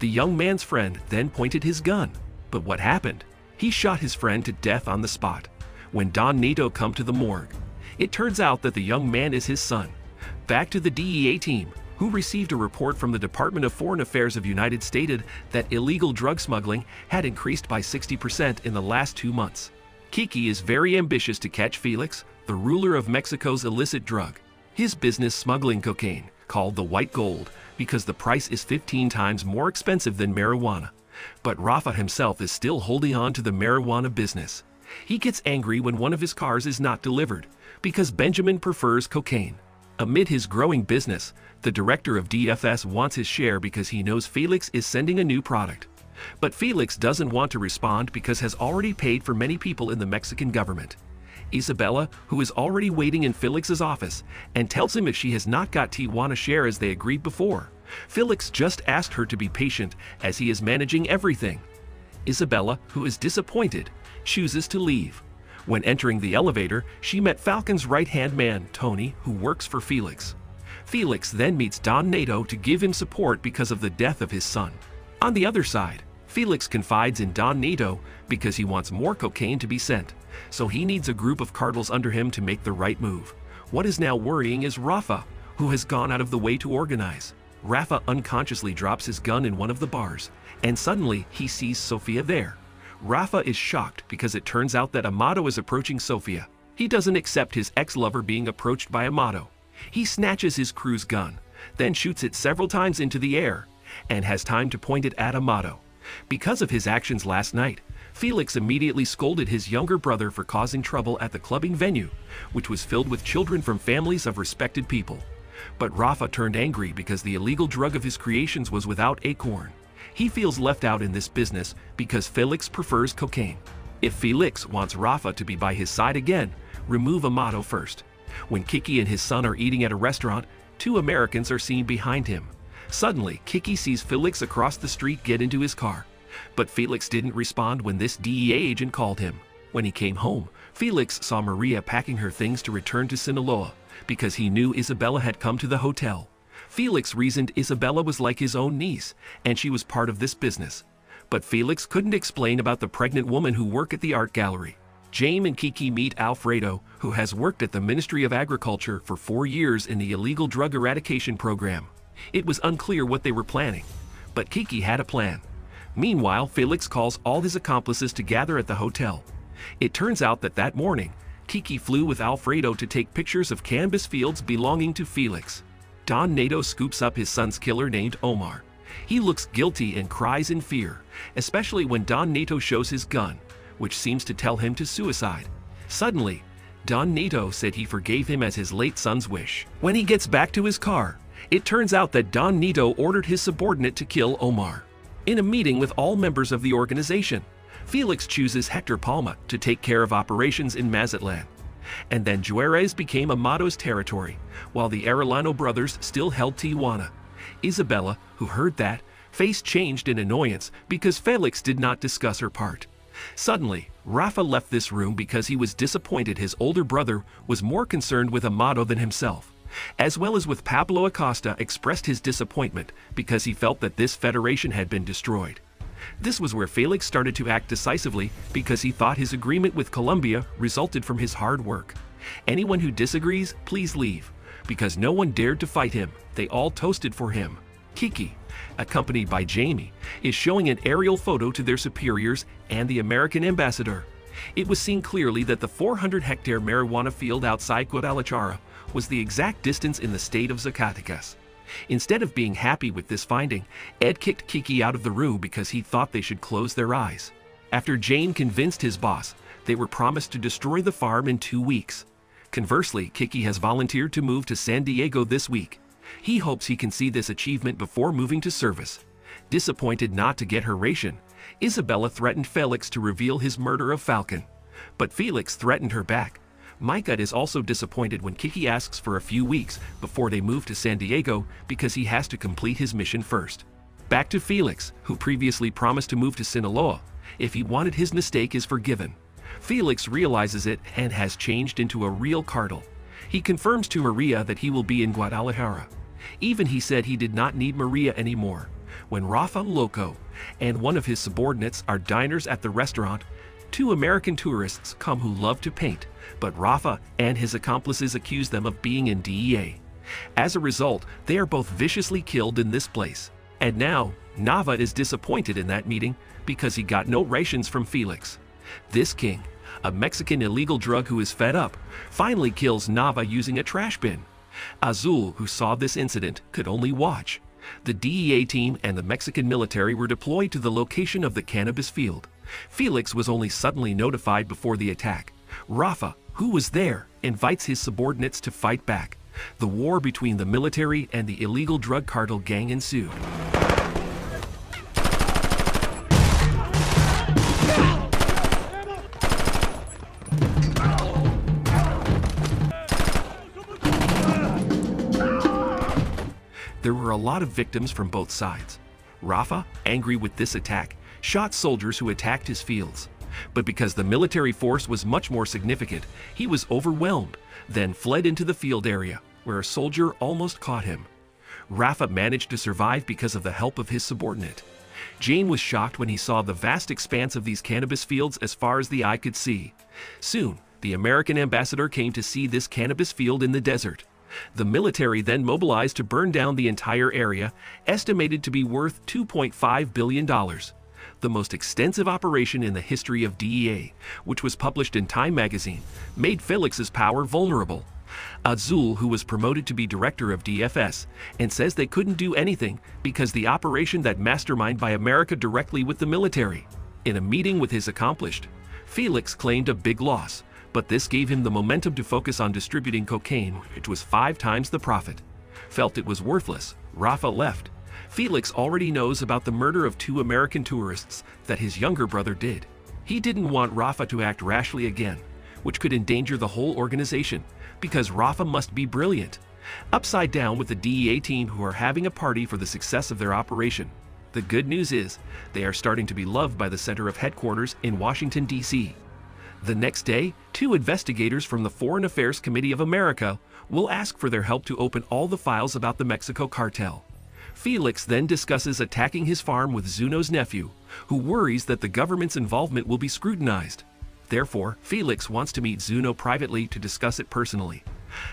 The young man's friend then pointed his gun. But what happened? He shot his friend to death on the spot. When Don Neto come to the morgue, it turns out that the young man is his son. Back to the D E A team, who received a report from the Department of Foreign Affairs of United States that illegal drug smuggling had increased by sixty percent in the last two months. Kiki is very ambitious to catch Felix, the ruler of Mexico's illicit drug. His business smuggling cocaine, called the white gold, because the price is fifteen times more expensive than marijuana. But Rafa himself is still holding on to the marijuana business. He gets angry when one of his cars is not delivered, because Benjamin prefers cocaine. Amid his growing business, the director of D F S wants his share because he knows Felix is sending a new product. But Felix doesn't want to respond because has already paid for many people in the Mexican government. Isabella, who is already waiting in Felix's office, and tells him if she has not got Tijuana share as they agreed before. Felix just asked her to be patient as he is managing everything. Isabella, who is disappointed, chooses to leave. When entering the elevator, she met Falcon's right-hand man, Tony, who works for Felix. Felix then meets Don Nato to give him support because of the death of his son. On the other side, Felix confides in Don Nato because he wants more cocaine to be sent, so he needs a group of cartels under him to make the right move. What is now worrying is Rafa, who has gone out of the way to organize. Rafa unconsciously drops his gun in one of the bars, and suddenly he sees Sofia there. Rafa is shocked because it turns out that Amado is approaching Sofia. He doesn't accept his ex-lover being approached by Amado. He snatches his crew's gun, then shoots it several times into the air, and has time to point it at Amado. Because of his actions last night, Felix immediately scolded his younger brother for causing trouble at the clubbing venue, which was filled with children from families of respected people. But Rafa turned angry because the illegal drug of his creations was without acorn. He feels left out in this business because Felix prefers cocaine. If Felix wants Rafa to be by his side again, remove Amado first. When Kiki and his son are eating at a restaurant, two Americans are seen behind him. Suddenly, Kiki sees Felix across the street get into his car. But Felix didn't respond when this D E A agent called him. When he came home, Felix saw Maria packing her things to return to Sinaloa, because he knew Isabella had come to the hotel. Felix reasoned Isabella was like his own niece, and she was part of this business. But Felix couldn't explain about the pregnant woman who worked at the art gallery. Jaime and Kiki meet Alfredo, who has worked at the Ministry of Agriculture for four years in the illegal drug eradication program. It was unclear what they were planning, but Kiki had a plan. Meanwhile, Felix calls all his accomplices to gather at the hotel. It turns out that that morning, Kiki flew with Alfredo to take pictures of canvas fields belonging to Felix. Don Nato scoops up his son's killer named Omar. He looks guilty and cries in fear, especially when Don Nato shows his gun, which seems to tell him to suicide. Suddenly, Don Nato said he forgave him as his late son's wish. When he gets back to his car, it turns out that Don Nato ordered his subordinate to kill Omar. In a meeting with all members of the organization, Felix chooses Hector Palma to take care of operations in Mazatlan. And then Juárez became Amado's territory, while the Arellano brothers still held Tijuana. Isabella, who heard that, face changed in annoyance because Felix did not discuss her part. Suddenly, Rafa left this room because he was disappointed his older brother was more concerned with Amado than himself, as well as with Pablo Acosta expressed his disappointment because he felt that this federation had been destroyed. This was where Felix started to act decisively because he thought his agreement with Colombia resulted from his hard work. Anyone who disagrees, please leave, because no one dared to fight him. They all toasted for him. Kiki, accompanied by Jaime, is showing an aerial photo to their superiors and the American ambassador. It was seen clearly that the four hundred hectare marijuana field outside Guadalajara was the exact distance in the state of Zacatecas. Instead of being happy with this finding, Ed kicked Kiki out of the room because he thought they should close their eyes. After Jane convinced his boss, they were promised to destroy the farm in two weeks. Conversely, Kiki has volunteered to move to San Diego this week. He hopes he can see this achievement before moving to service. Disappointed not to get her ration, Isabella threatened Felix to reveal his murder of Falcon. But Felix threatened her back. Micah is also disappointed when Kiki asks for a few weeks before they move to San Diego because he has to complete his mission first. Back to Felix, who previously promised to move to Sinaloa if he wanted. His mistake is forgiven. Felix realizes it and has changed into a real cartel. He confirms to Maria that he will be in Guadalajara. Even he said he did not need Maria anymore. When Rafa Loco and one of his subordinates are diners at the restaurant, two American tourists come who love to paint, but Rafa and his accomplices accuse them of being in D E A. As a result, they are both viciously killed in this place. And now, Nava is disappointed in that meeting because he got no rations from Felix. This king, a Mexican illegal drug who is fed up, finally kills Nava using a trash bin. Azul, who saw this incident, could only watch. The D E A team and the Mexican military were deployed to the location of the cannabis field. Felix was only suddenly notified before the attack. Rafa, who was there, invites his subordinates to fight back. The war between the military and the illegal drug cartel gang ensued. There were a lot of victims from both sides. Rafa, angry with this attack, shot soldiers who attacked his fields. But because the military force was much more significant, he was overwhelmed, then fled into the field area, where a soldier almost caught him. Rafa managed to survive because of the help of his subordinate. Jane was shocked when he saw the vast expanse of these cannabis fields as far as the eye could see. Soon, the American ambassador came to see this cannabis field in the desert. The military then mobilized to burn down the entire area, estimated to be worth two point five billion dollars. The most extensive operation in the history of D E A, which was published in Time magazine, made Felix's power vulnerable. Azul, who was promoted to be director of D F S, and says they couldn't do anything because the operation that masterminded by America directly with the military. In a meeting with his accomplice, Felix claimed a big loss, but this gave him the momentum to focus on distributing cocaine, which was five times the profit. Felt it was worthless, Rafa left. Felix already knows about the murder of two American tourists that his younger brother did. He didn't want Rafa to act rashly again, which could endanger the whole organization, because Rafa must be brilliant. Upside down with the D E A team who are having a party for the success of their operation. The good news is, they are starting to be loved by the center of headquarters in Washington, D C The next day, two investigators from the Foreign Affairs Committee of America will ask for their help to open all the files about the Mexico cartel. Felix then discusses attacking his farm with Zuno's nephew, who worries that the government's involvement will be scrutinized. Therefore, Felix wants to meet Zuno privately to discuss it personally.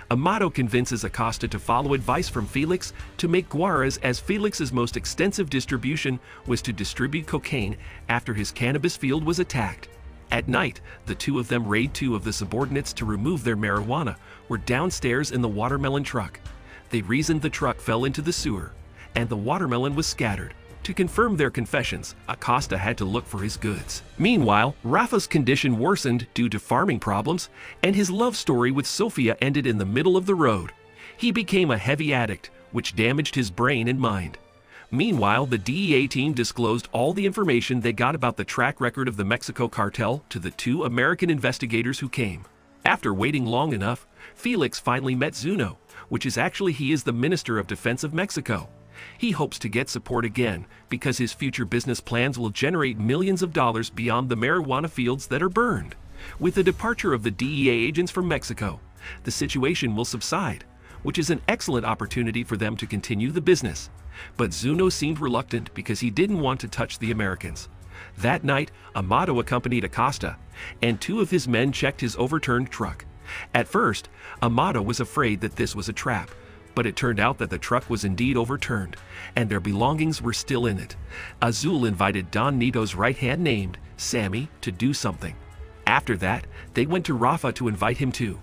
Amado convinces Acosta to follow advice from Felix to make guaras, as Felix's most extensive distribution was to distribute cocaine after his cannabis field was attacked. At night, the two of them raid two of the subordinates to remove their marijuana, were downstairs in the watermelon truck. They reasoned the truck fell into the sewer, and the watermelon was scattered. To confirm their confessions, Acosta had to look for his goods. Meanwhile, Rafa's condition worsened due to farming problems, and his love story with Sofia ended in the middle of the road. He became a heavy addict, which damaged his brain and mind. Meanwhile, the D E A team disclosed all the information they got about the track record of the Mexico cartel to the two American investigators who came. After waiting long enough, Felix finally met Zuno, which is actually he is the Minister of Defense of Mexico. He hopes to get support again because his future business plans will generate millions of dollars beyond the marijuana fields that are burned. With the departure of the D E A agents from Mexico, the situation will subside, which is an excellent opportunity for them to continue the business. But Zuno seemed reluctant because he didn't want to touch the Americans. That night, Amado accompanied Acosta, and two of his men checked his overturned truck. At first, Amado was afraid that this was a trap, but it turned out that the truck was indeed overturned, and their belongings were still in it. Azul invited Don Nito's right-hand named Sammy to do something. After that, they went to Rafa to invite him too.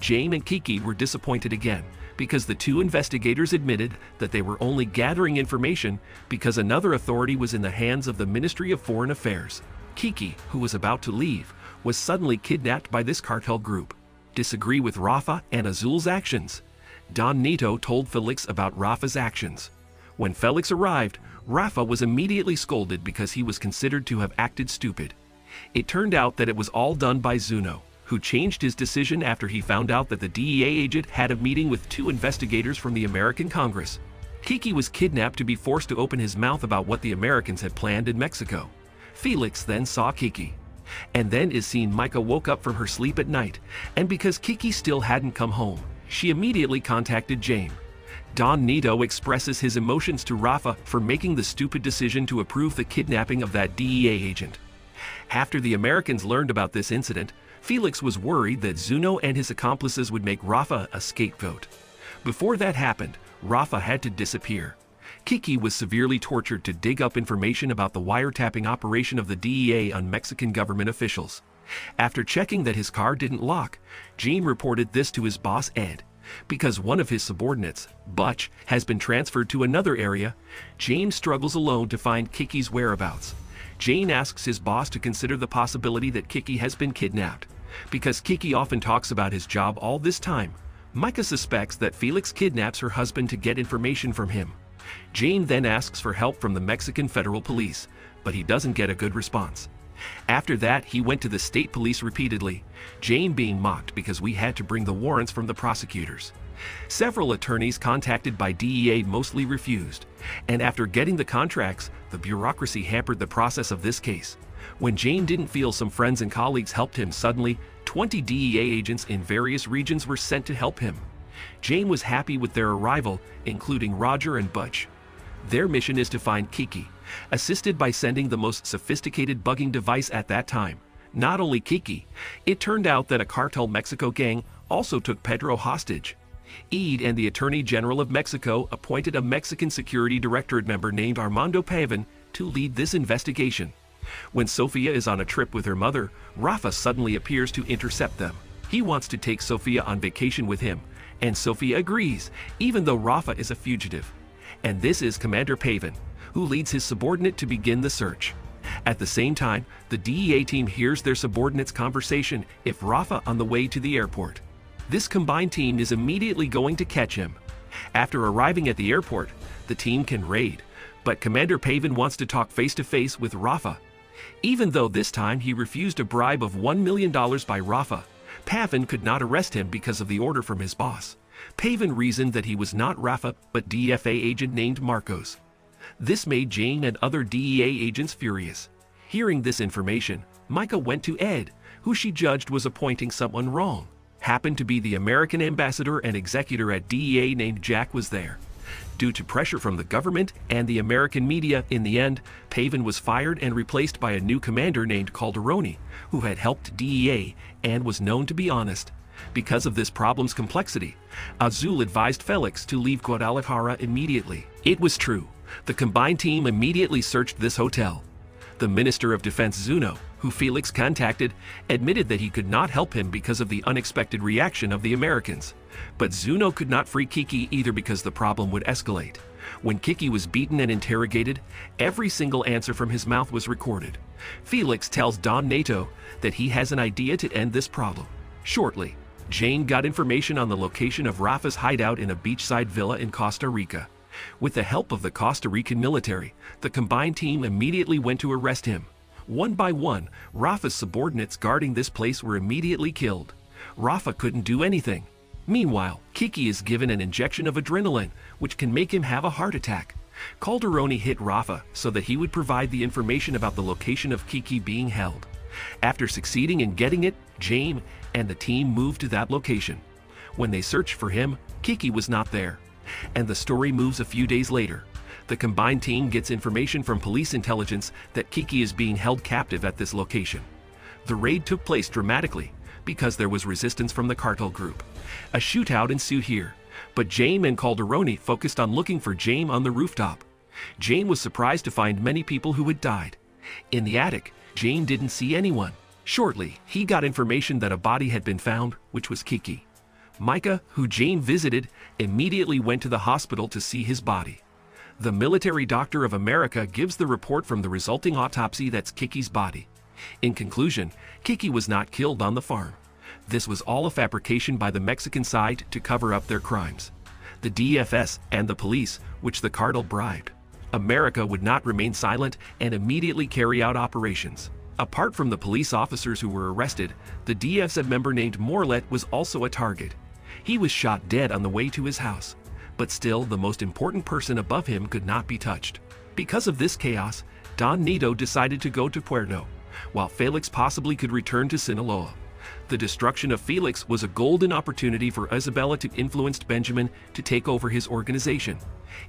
Jane and Kiki were disappointed again, because the two investigators admitted that they were only gathering information because another authority was in the hands of the Ministry of Foreign Affairs. Kiki, who was about to leave, was suddenly kidnapped by this cartel group. Disagree with Rafa and Azul's actions. Don Nito told Felix about Rafa's actions. When Felix arrived, Rafa was immediately scolded because he was considered to have acted stupid. It turned out that it was all done by Zuno, who changed his decision after he found out that the D E A agent had a meeting with two investigators from the American Congress. Kiki was kidnapped to be forced to open his mouth about what the Americans had planned in Mexico. Felix then saw Kiki. And then is seen Micah woke up from her sleep at night, and because Kiki still hadn't come home, she immediately contacted Jane. Don Nito expresses his emotions to Rafa for making the stupid decision to approve the kidnapping of that D E A agent. After the Americans learned about this incident, Felix was worried that Zuno and his accomplices would make Rafa a scapegoat. Before that happened, Rafa had to disappear. Kiki was severely tortured to dig up information about the wiretapping operation of the D E A on Mexican government officials. After checking that his car didn't lock, Gene reported this to his boss Ed. Because one of his subordinates, Butch, has been transferred to another area, Gene struggles alone to find Kiki's whereabouts. Gene asks his boss to consider the possibility that Kiki has been kidnapped. Because Kiki often talks about his job all this time, Micah suspects that Felix kidnaps her husband to get information from him. Gene then asks for help from the Mexican Federal Police, but he doesn't get a good response. After that, he went to the state police repeatedly, Jane being mocked because we had to bring the warrants from the prosecutors. Several attorneys contacted by D E A mostly refused, and after getting the contracts, the bureaucracy hampered the process of this case. When Jane didn't feel some friends and colleagues helped him suddenly, twenty D E A agents in various regions were sent to help him. Jane was happy with their arrival, including Roger and Butch. Their mission is to find Kiki, assisted by sending the most sophisticated bugging device at that time. Not only Kiki, it turned out that a cartel Mexico gang also took Pedro hostage. Ede and the Attorney General of Mexico appointed a Mexican Security Directorate member named Armando Pavin to lead this investigation. When Sofia is on a trip with her mother, Rafa suddenly appears to intercept them. He wants to take Sofia on vacation with him, and Sofia agrees, even though Rafa is a fugitive. And this is Commander Pavin, who leads his subordinate to begin the search. At the same time, the D E A team hears their subordinate's conversation with Rafa on the way to the airport. This combined team is immediately going to catch him. After arriving at the airport, the team can raid, but Commander Pavin wants to talk face-to-face with Rafa. Even though this time he refused a bribe of one million dollars by Rafa, Pavin could not arrest him because of the order from his boss. Pavin reasoned that he was not Rafa, but D F A agent named Marcos. This made Jane and other D E A agents furious. Hearing this information, Micah went to Ed, who she judged was appointing someone wrong. Happened to be the American ambassador and executor at D E A named Jack was there. Due to pressure from the government and the American media, in the end, Pavin was fired and replaced by a new commander named Calderoni, who had helped D E A and was known to be honest. Because of this problem's complexity, Azul advised Felix to leave Guadalajara immediately. It was true. The combined team immediately searched this hotel. The Minister of Defense Zuno, who Felix contacted, admitted that he could not help him because of the unexpected reaction of the Americans. But Zuno could not free Kiki either because the problem would escalate. When Kiki was beaten and interrogated, every single answer from his mouth was recorded. Felix tells Don Neto that he has an idea to end this problem. Shortly, Jane got information on the location of Rafa's hideout in a beachside villa in Costa Rica. With the help of the Costa Rican military, the combined team immediately went to arrest him. One by one, Rafa's subordinates guarding this place were immediately killed. Rafa couldn't do anything. Meanwhile, Kiki is given an injection of adrenaline, which can make him have a heart attack. Calderoni hit Rafa so that he would provide the information about the location of Kiki being held. After succeeding in getting it, Jane and the team moved to that location. When they searched for him, Kiki was not there. And the story moves a few days later. The combined team gets information from police intelligence that Kiki is being held captive at this location. The raid took place dramatically because there was resistance from the cartel group. A shootout ensued here, but Jane and Calderoni focused on looking for Jane on the rooftop. Jane was surprised to find many people who had died. In the attic, Jane didn't see anyone. Shortly, he got information that a body had been found, which was Kiki. Micah, who Jane visited, immediately went to the hospital to see his body. The military doctor of America gives the report from the resulting autopsy that's Kiki's body. In conclusion, Kiki was not killed on the farm. This was all a fabrication by the Mexican side to cover up their crimes. The D F S and the police, which the cartel bribed. America would not remain silent and immediately carry out operations. Apart from the police officers who were arrested, the D F S member named Morlet was also a target. He was shot dead on the way to his house, but still the most important person above him could not be touched. Because of this chaos, Don Neto decided to go to Puerto, while Felix possibly could return to Sinaloa. The destruction of Felix was a golden opportunity for Isabella to influence Benjamin to take over his organization.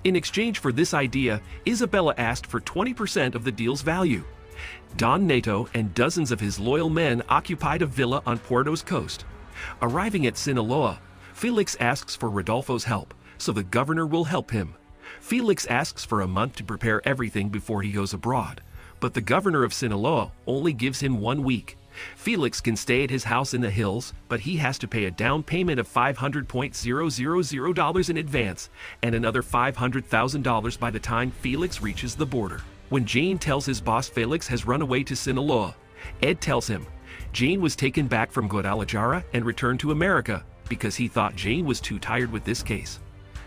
In exchange for this idea, Isabella asked for twenty percent of the deal's value. Don Neto and dozens of his loyal men occupied a villa on Puerto's coast. Arriving at Sinaloa, Felix asks for Rodolfo's help, so the governor will help him. Felix asks for a month to prepare everything before he goes abroad, but the governor of Sinaloa only gives him one week. Felix can stay at his house in the hills, but he has to pay a down payment of five hundred thousand dollars in advance and another five hundred thousand dollars by the time Felix reaches the border. When Jane tells his boss Felix has run away to Sinaloa, Ed tells him Jane was taken back from Guadalajara and returned to America because he thought Jane was too tired with this case.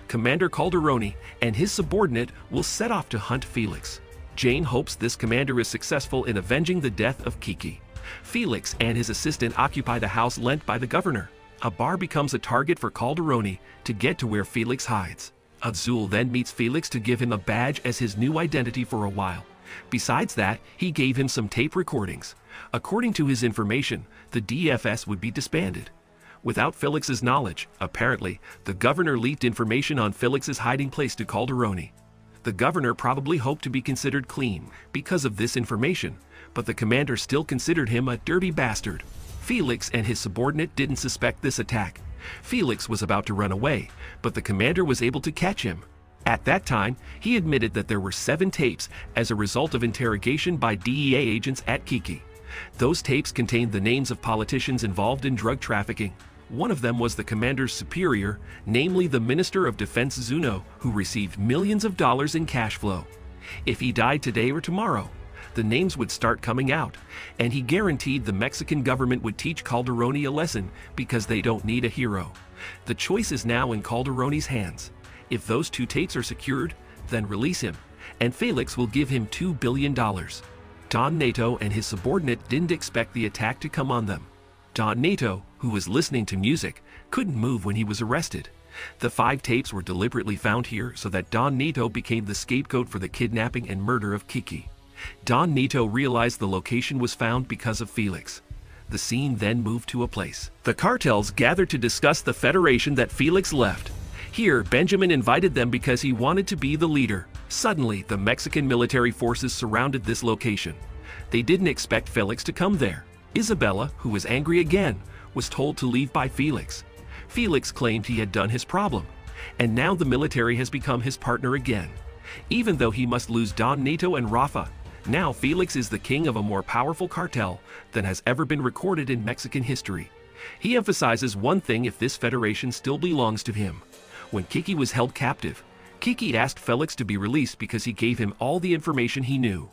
Commander Calderoni and his subordinate will set off to hunt Felix. Jane hopes this commander is successful in avenging the death of Kiki. Felix and his assistant occupy the house lent by the governor. A bar becomes a target for Calderoni to get to where Felix hides. Azul then meets Felix to give him a badge as his new identity for a while. Besides that, he gave him some tape recordings. According to his information, the D F S would be disbanded. Without Felix's knowledge, apparently, the governor leaked information on Felix's hiding place to Calderoni. The governor probably hoped to be considered clean because of this information, but the commander still considered him a dirty bastard. Felix and his subordinate didn't suspect this attack. Felix was about to run away, but the commander was able to catch him. At that time, he admitted that there were seven tapes as a result of interrogation by D E A agents at Kiki. Those tapes contained the names of politicians involved in drug trafficking. One of them was the commander's superior, namely the Minister of Defense Zuno, who received millions of dollars in cash flow. If he died today or tomorrow, the names would start coming out, and he guaranteed the Mexican government would teach Calderoni a lesson because they don't need a hero. The choice is now in Calderoni's hands. If those two tapes are secured, then release him, and Felix will give him two billion dollars. Don Neto and his subordinate didn't expect the attack to come on them. Don Neto, who was listening to music, couldn't move when he was arrested. The five tapes were deliberately found here so that Don Neto became the scapegoat for the kidnapping and murder of Kiki. Don Neto realized the location was found because of Felix. The scene then moved to a place. The cartels gathered to discuss the federation that Felix left. Here, Benjamin invited them because he wanted to be the leader. Suddenly, the Mexican military forces surrounded this location. They didn't expect Felix to come there. Isabella, who was angry again, was told to leave by Felix. Felix claimed he had done his problem, and now the military has become his partner again. Even though he must lose Don Neto and Rafa, now Felix is the king of a more powerful cartel than has ever been recorded in Mexican history. He emphasizes one thing: if this federation still belongs to him. When Kiki was held captive, Kiki asked Felix to be released because he gave him all the information he knew.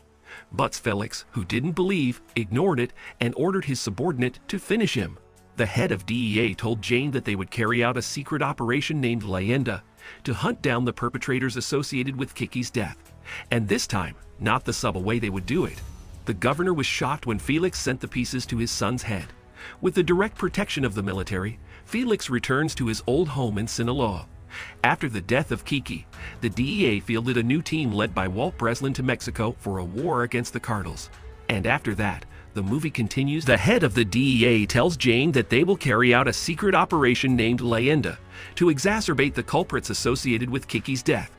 But Felix, who didn't believe, ignored it and ordered his subordinate to finish him. The head of D E A told Jane that they would carry out a secret operation named Leyenda to hunt down the perpetrators associated with Kiki's death. And this time, not the subtle way they would do it. The governor was shocked when Felix sent the pieces to his son's head. With the direct protection of the military, Felix returns to his old home in Sinaloa. After the death of Kiki, the D E A fielded a new team led by Walt Breslin to Mexico for a war against the cartels. And after that, the movie continues. The head of the D E A tells Jane that they will carry out a secret operation named Leyenda to exacerbate the culprits associated with Kiki's death.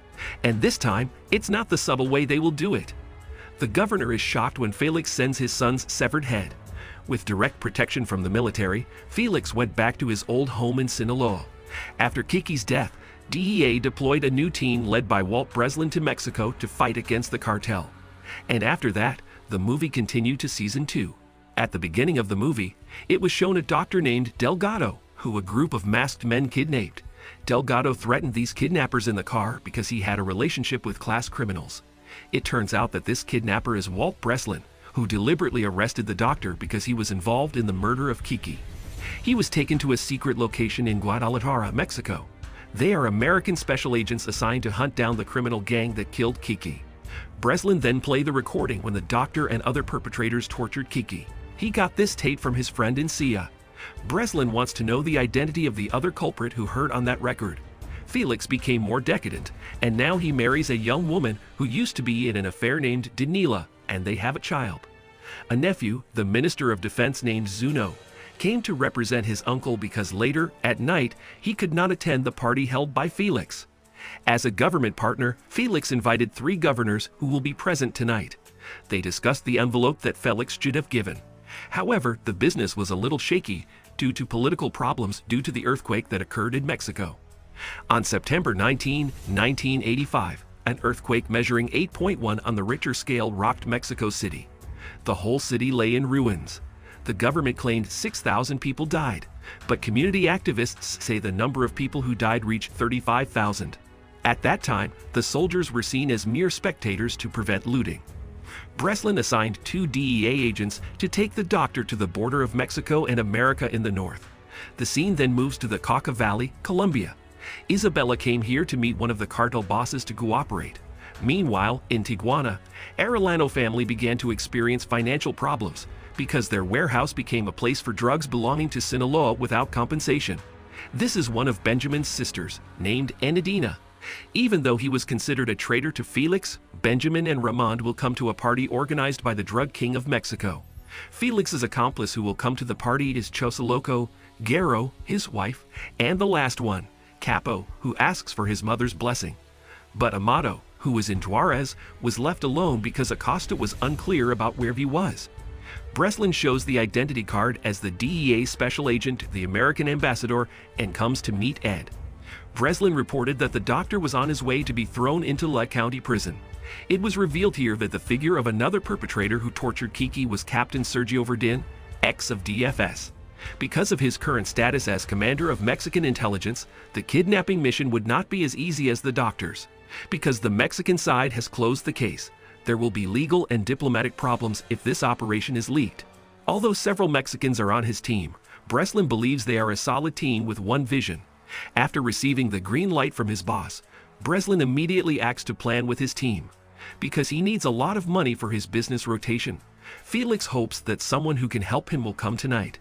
And this time, it's not the subtle way they will do it. The governor is shocked when Felix sends his son's severed head. With direct protection from the military, Felix went back to his old home in Sinaloa. After Kiki's death, D E A deployed a new team led by Walt Breslin to Mexico to fight against the cartel. And after that, the movie continued to season two. At the beginning of the movie, it was shown a doctor named Delgado, who a group of masked men kidnapped. Delgado threatened these kidnappers in the car because he had a relationship with class criminals. It turns out that this kidnapper is Walt Breslin, who deliberately arrested the doctor because he was involved in the murder of Kiki. He was taken to a secret location in Guadalajara, Mexico. They are American special agents assigned to hunt down the criminal gang that killed Kiki. Breslin then played the recording when the doctor and other perpetrators tortured Kiki. He got this tape from his friend Encia. Breslin wants to know the identity of the other culprit who heard on that record. Felix became more decadent, and now he marries a young woman who used to be in an affair named Danila, and they have a child. A nephew, the Minister of Defense named Zuno, came to represent his uncle because later, at night, he could not attend the party held by Felix. As a government partner, Felix invited three governors who will be present tonight. They discussed the envelope that Felix should have given. However, the business was a little shaky due to political problems due to the earthquake that occurred in Mexico. On September nineteenth, nineteen eighty-five, an earthquake measuring eight point one on the Richter scale rocked Mexico City. The whole city lay in ruins. the government claimed six thousand people died, but community activists say the number of people who died reached thirty-five thousand. At that time, the soldiers were seen as mere spectators to prevent looting. Breslin assigned two D E A agents to take the doctor to the border of Mexico and America in the north. The scene then moves to the Cauca Valley, Colombia. Isabella came here to meet one of the cartel bosses to cooperate. Meanwhile, in Tijuana, Arellano family began to experience financial problems because their warehouse became a place for drugs belonging to Sinaloa without compensation. This is one of Benjamin's sisters, named Enedina. Even though he was considered a traitor to Felix, Benjamin and Ramond will come to a party organized by the drug king of Mexico. Felix's accomplice who will come to the party is Chosiloco, Guerrero, his wife, and the last one, Capo, who asks for his mother's blessing. But Amado, who was in Juarez, was left alone because Acosta was unclear about where he was. Breslin shows the identity card as the D E A special agent, the American ambassador, and comes to meet Ed. Breslin reported that the doctor was on his way to be thrown into La County prison. It was revealed here that the figure of another perpetrator who tortured Kiki was Captain Sergio Verdín, ex of D F S. Because of his current status as commander of Mexican intelligence, the kidnapping mission would not be as easy as the doctor's. Because the Mexican side has closed the case, there will be legal and diplomatic problems if this operation is leaked. Although several Mexicans are on his team, Breslin believes they are a solid team with one vision. After receiving the green light from his boss, Breslin immediately acts to plan with his team. Because he needs a lot of money for his business rotation, Felix hopes that someone who can help him will come tonight.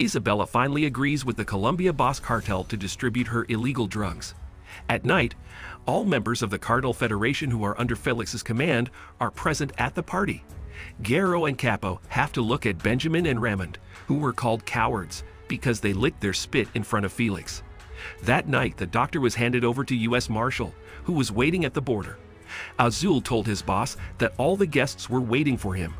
Isabella finally agrees with the Colombia boss cartel to distribute her illegal drugs. At night, all members of the Cartel Federation who are under Felix's command are present at the party. Guerrero and Capo have to look at Benjamin and Ramond, who were called cowards because they licked their spit in front of Felix. That night, the doctor was handed over to U S Marshal, who was waiting at the border. Azul told his boss that all the guests were waiting for him.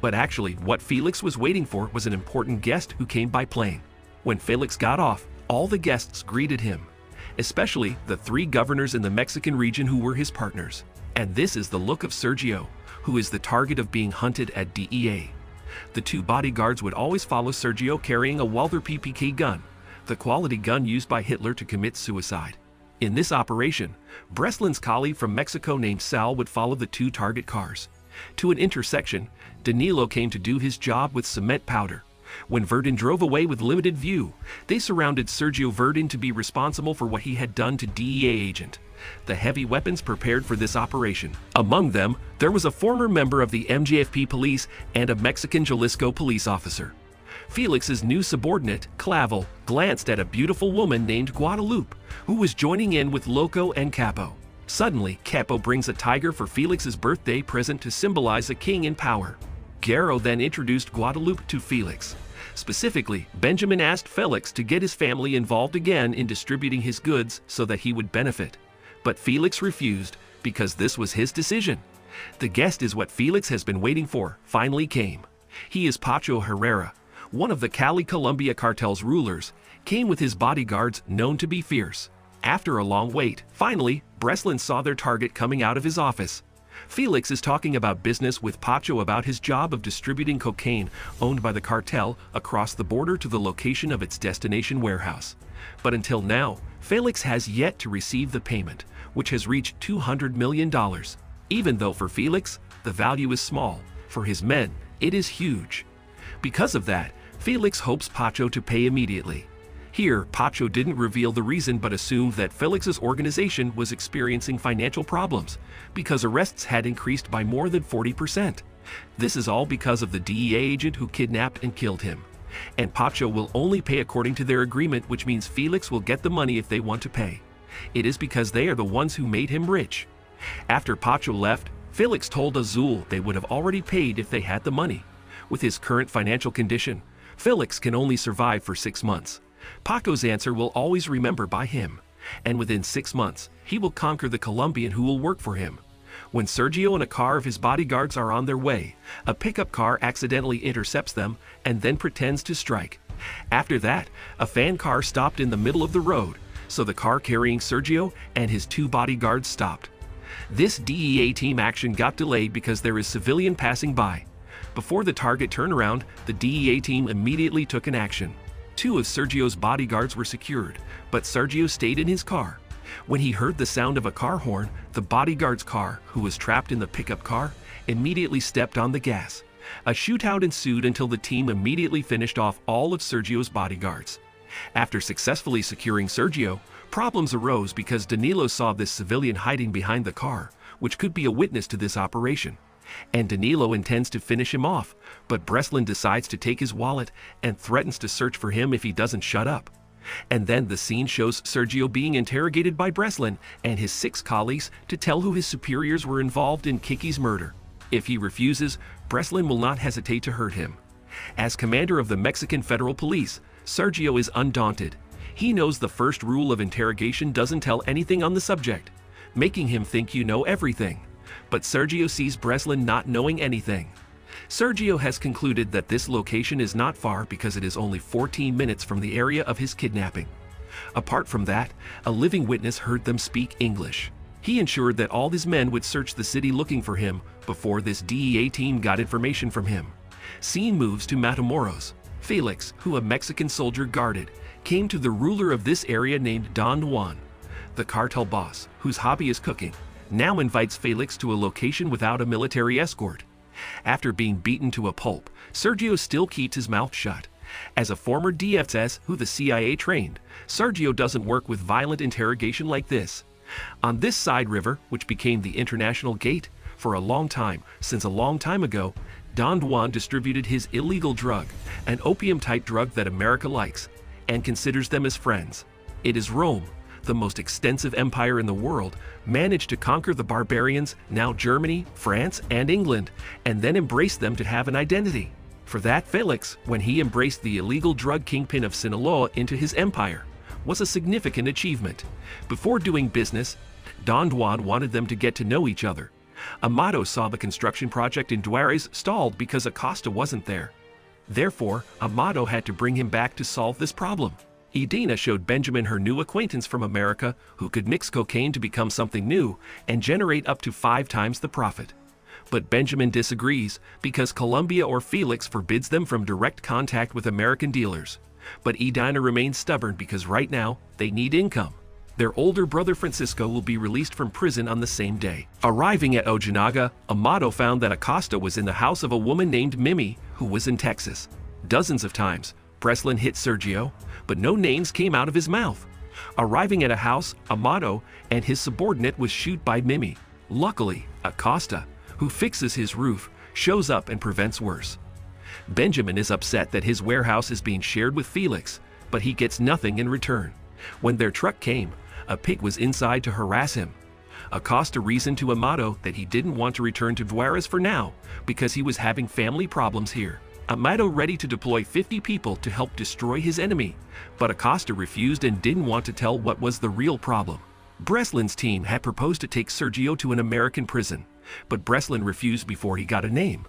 But actually, what Felix was waiting for was an important guest who came by plane. When Felix got off, all the guests greeted him, especially the three governors in the Mexican region who were his partners. And this is the look of Sergio, who is the target of being hunted at D E A. The two bodyguards would always follow Sergio carrying a Walther P P K gun, the quality gun used by Hitler to commit suicide. In this operation, Breslin's colleague from Mexico named Sal would follow the two target cars. To an intersection, Danilo came to do his job with cement powder. When Verdín drove away with limited view, they surrounded Sergio Verdín to be responsible for what he had done to D E A agent. The heavy weapons prepared for this operation. Among them, there was a former member of the M J F P police and a Mexican Jalisco police officer. Felix's new subordinate, Clavel, glanced at a beautiful woman named Guadalupe, who was joining in with Loco and Capo. Suddenly, Capo brings a tiger for Felix's birthday present to symbolize a king in power. Guerrero then introduced Guadalupe to Felix. Specifically, Benjamin asked Felix to get his family involved again in distributing his goods so that he would benefit. But Felix refused, because this was his decision. The guest is what Felix has been waiting for, finally came. He is Pacho Herrera, one of the Cali Colombia cartel's rulers, came with his bodyguards known to be fierce. After a long wait, finally, Breslin saw their target coming out of his office. Felix is talking about business with Pacho about his job of distributing cocaine owned by the cartel across the border to the location of its destination warehouse. But until now, Felix has yet to receive the payment, which has reached two hundred million dollars. Even though for Felix, the value is small, for his men, it is huge. Because of that, Felix hopes Pacho to pay immediately. Here, Pacho didn't reveal the reason but assumed that Felix's organization was experiencing financial problems because arrests had increased by more than forty percent. This is all because of the D E A agent who kidnapped and killed him. And Pacho will only pay according to their agreement, which means Felix will get the money if they want to pay. It is because they are the ones who made him rich. After Pacho left, Felix told Azul they would have already paid if they had the money. With his current financial condition, Felix can only survive for six months. Pacho's answer will always remember by him, and within six months, he will conquer the Colombian who will work for him. When Sergio and a car of his bodyguards are on their way, a pickup car accidentally intercepts them and then pretends to strike. After that, a fan car stopped in the middle of the road, so the car carrying Sergio and his two bodyguards stopped. This D E A team action got delayed because there is civilian passing by. Before the target turnaround, the D E A team immediately took an action. Two of Sergio's bodyguards were secured, but Sergio stayed in his car. When he heard the sound of a car horn, the bodyguard's car, who was trapped in the pickup car, immediately stepped on the gas. A shootout ensued until the team immediately finished off all of Sergio's bodyguards. After successfully securing Sergio, problems arose because Danilo saw this civilian hiding behind the car, which could be a witness to this operation. And Danilo intends to finish him off, but Breslin decides to take his wallet and threatens to search for him if he doesn't shut up. And then the scene shows Sergio being interrogated by Breslin and his six colleagues to tell who his superiors were involved in Kiki's murder. If he refuses, Breslin will not hesitate to hurt him. As commander of the Mexican Federal Police, Sergio is undaunted. He knows the first rule of interrogation doesn't tell anything on the subject, making him think you know everything. But Sergio sees Breslin not knowing anything. Sergio has concluded that this location is not far because it is only fourteen minutes from the area of his kidnapping. Apart from that, a living witness heard them speak English. He ensured that all his men would search the city looking for him before this D E A team got information from him. Scene moves to Matamoros. Felix, who a Mexican soldier guarded, came to the ruler of this area named Don Juan, the cartel boss, whose hobby is cooking. Now invites Felix to a location without a military escort. After being beaten to a pulp, Sergio still keeps his mouth shut. As a former D F S who the C I A trained, Sergio doesn't work with violent interrogation like this. On this side river, which became the International Gate, for a long time, since a long time ago, Don Juan distributed his illegal drug, an opium-type drug that America likes, and considers them as friends. It is Rome, the most extensive empire in the world, managed to conquer the barbarians, now Germany, France, and England, and then embraced them to have an identity. For that, Felix, when he embraced the illegal drug kingpin of Sinaloa into his empire, was a significant achievement. Before doing business, Don Juan wanted them to get to know each other. Amado saw the construction project in Juarez stalled because Acosta wasn't there. Therefore, Amado had to bring him back to solve this problem. Edina showed Benjamin her new acquaintance from America who could mix cocaine to become something new and generate up to five times the profit. But Benjamin disagrees because Colombia or Felix forbids them from direct contact with American dealers. But Edina remains stubborn because right now, they need income. Their older brother Francisco will be released from prison on the same day. Arriving at Ojinaga, Amado found that Acosta was in the house of a woman named Mimi who was in Texas. Dozens of times, Breslin hit Sergio, but no names came out of his mouth. Arriving at a house, Amado and his subordinate was shot by Mimi. Luckily, Acosta, who fixes his roof, shows up and prevents worse. Benjamin is upset that his warehouse is being shared with Felix, but he gets nothing in return. When their truck came, a pig was inside to harass him. Acosta reasoned to Amado that he didn't want to return to Juarez for now because he was having family problems here. Amado ready to deploy fifty people to help destroy his enemy, but Acosta refused and didn't want to tell what was the real problem. Breslin's team had proposed to take Sergio to an American prison, but Breslin refused before he got a name.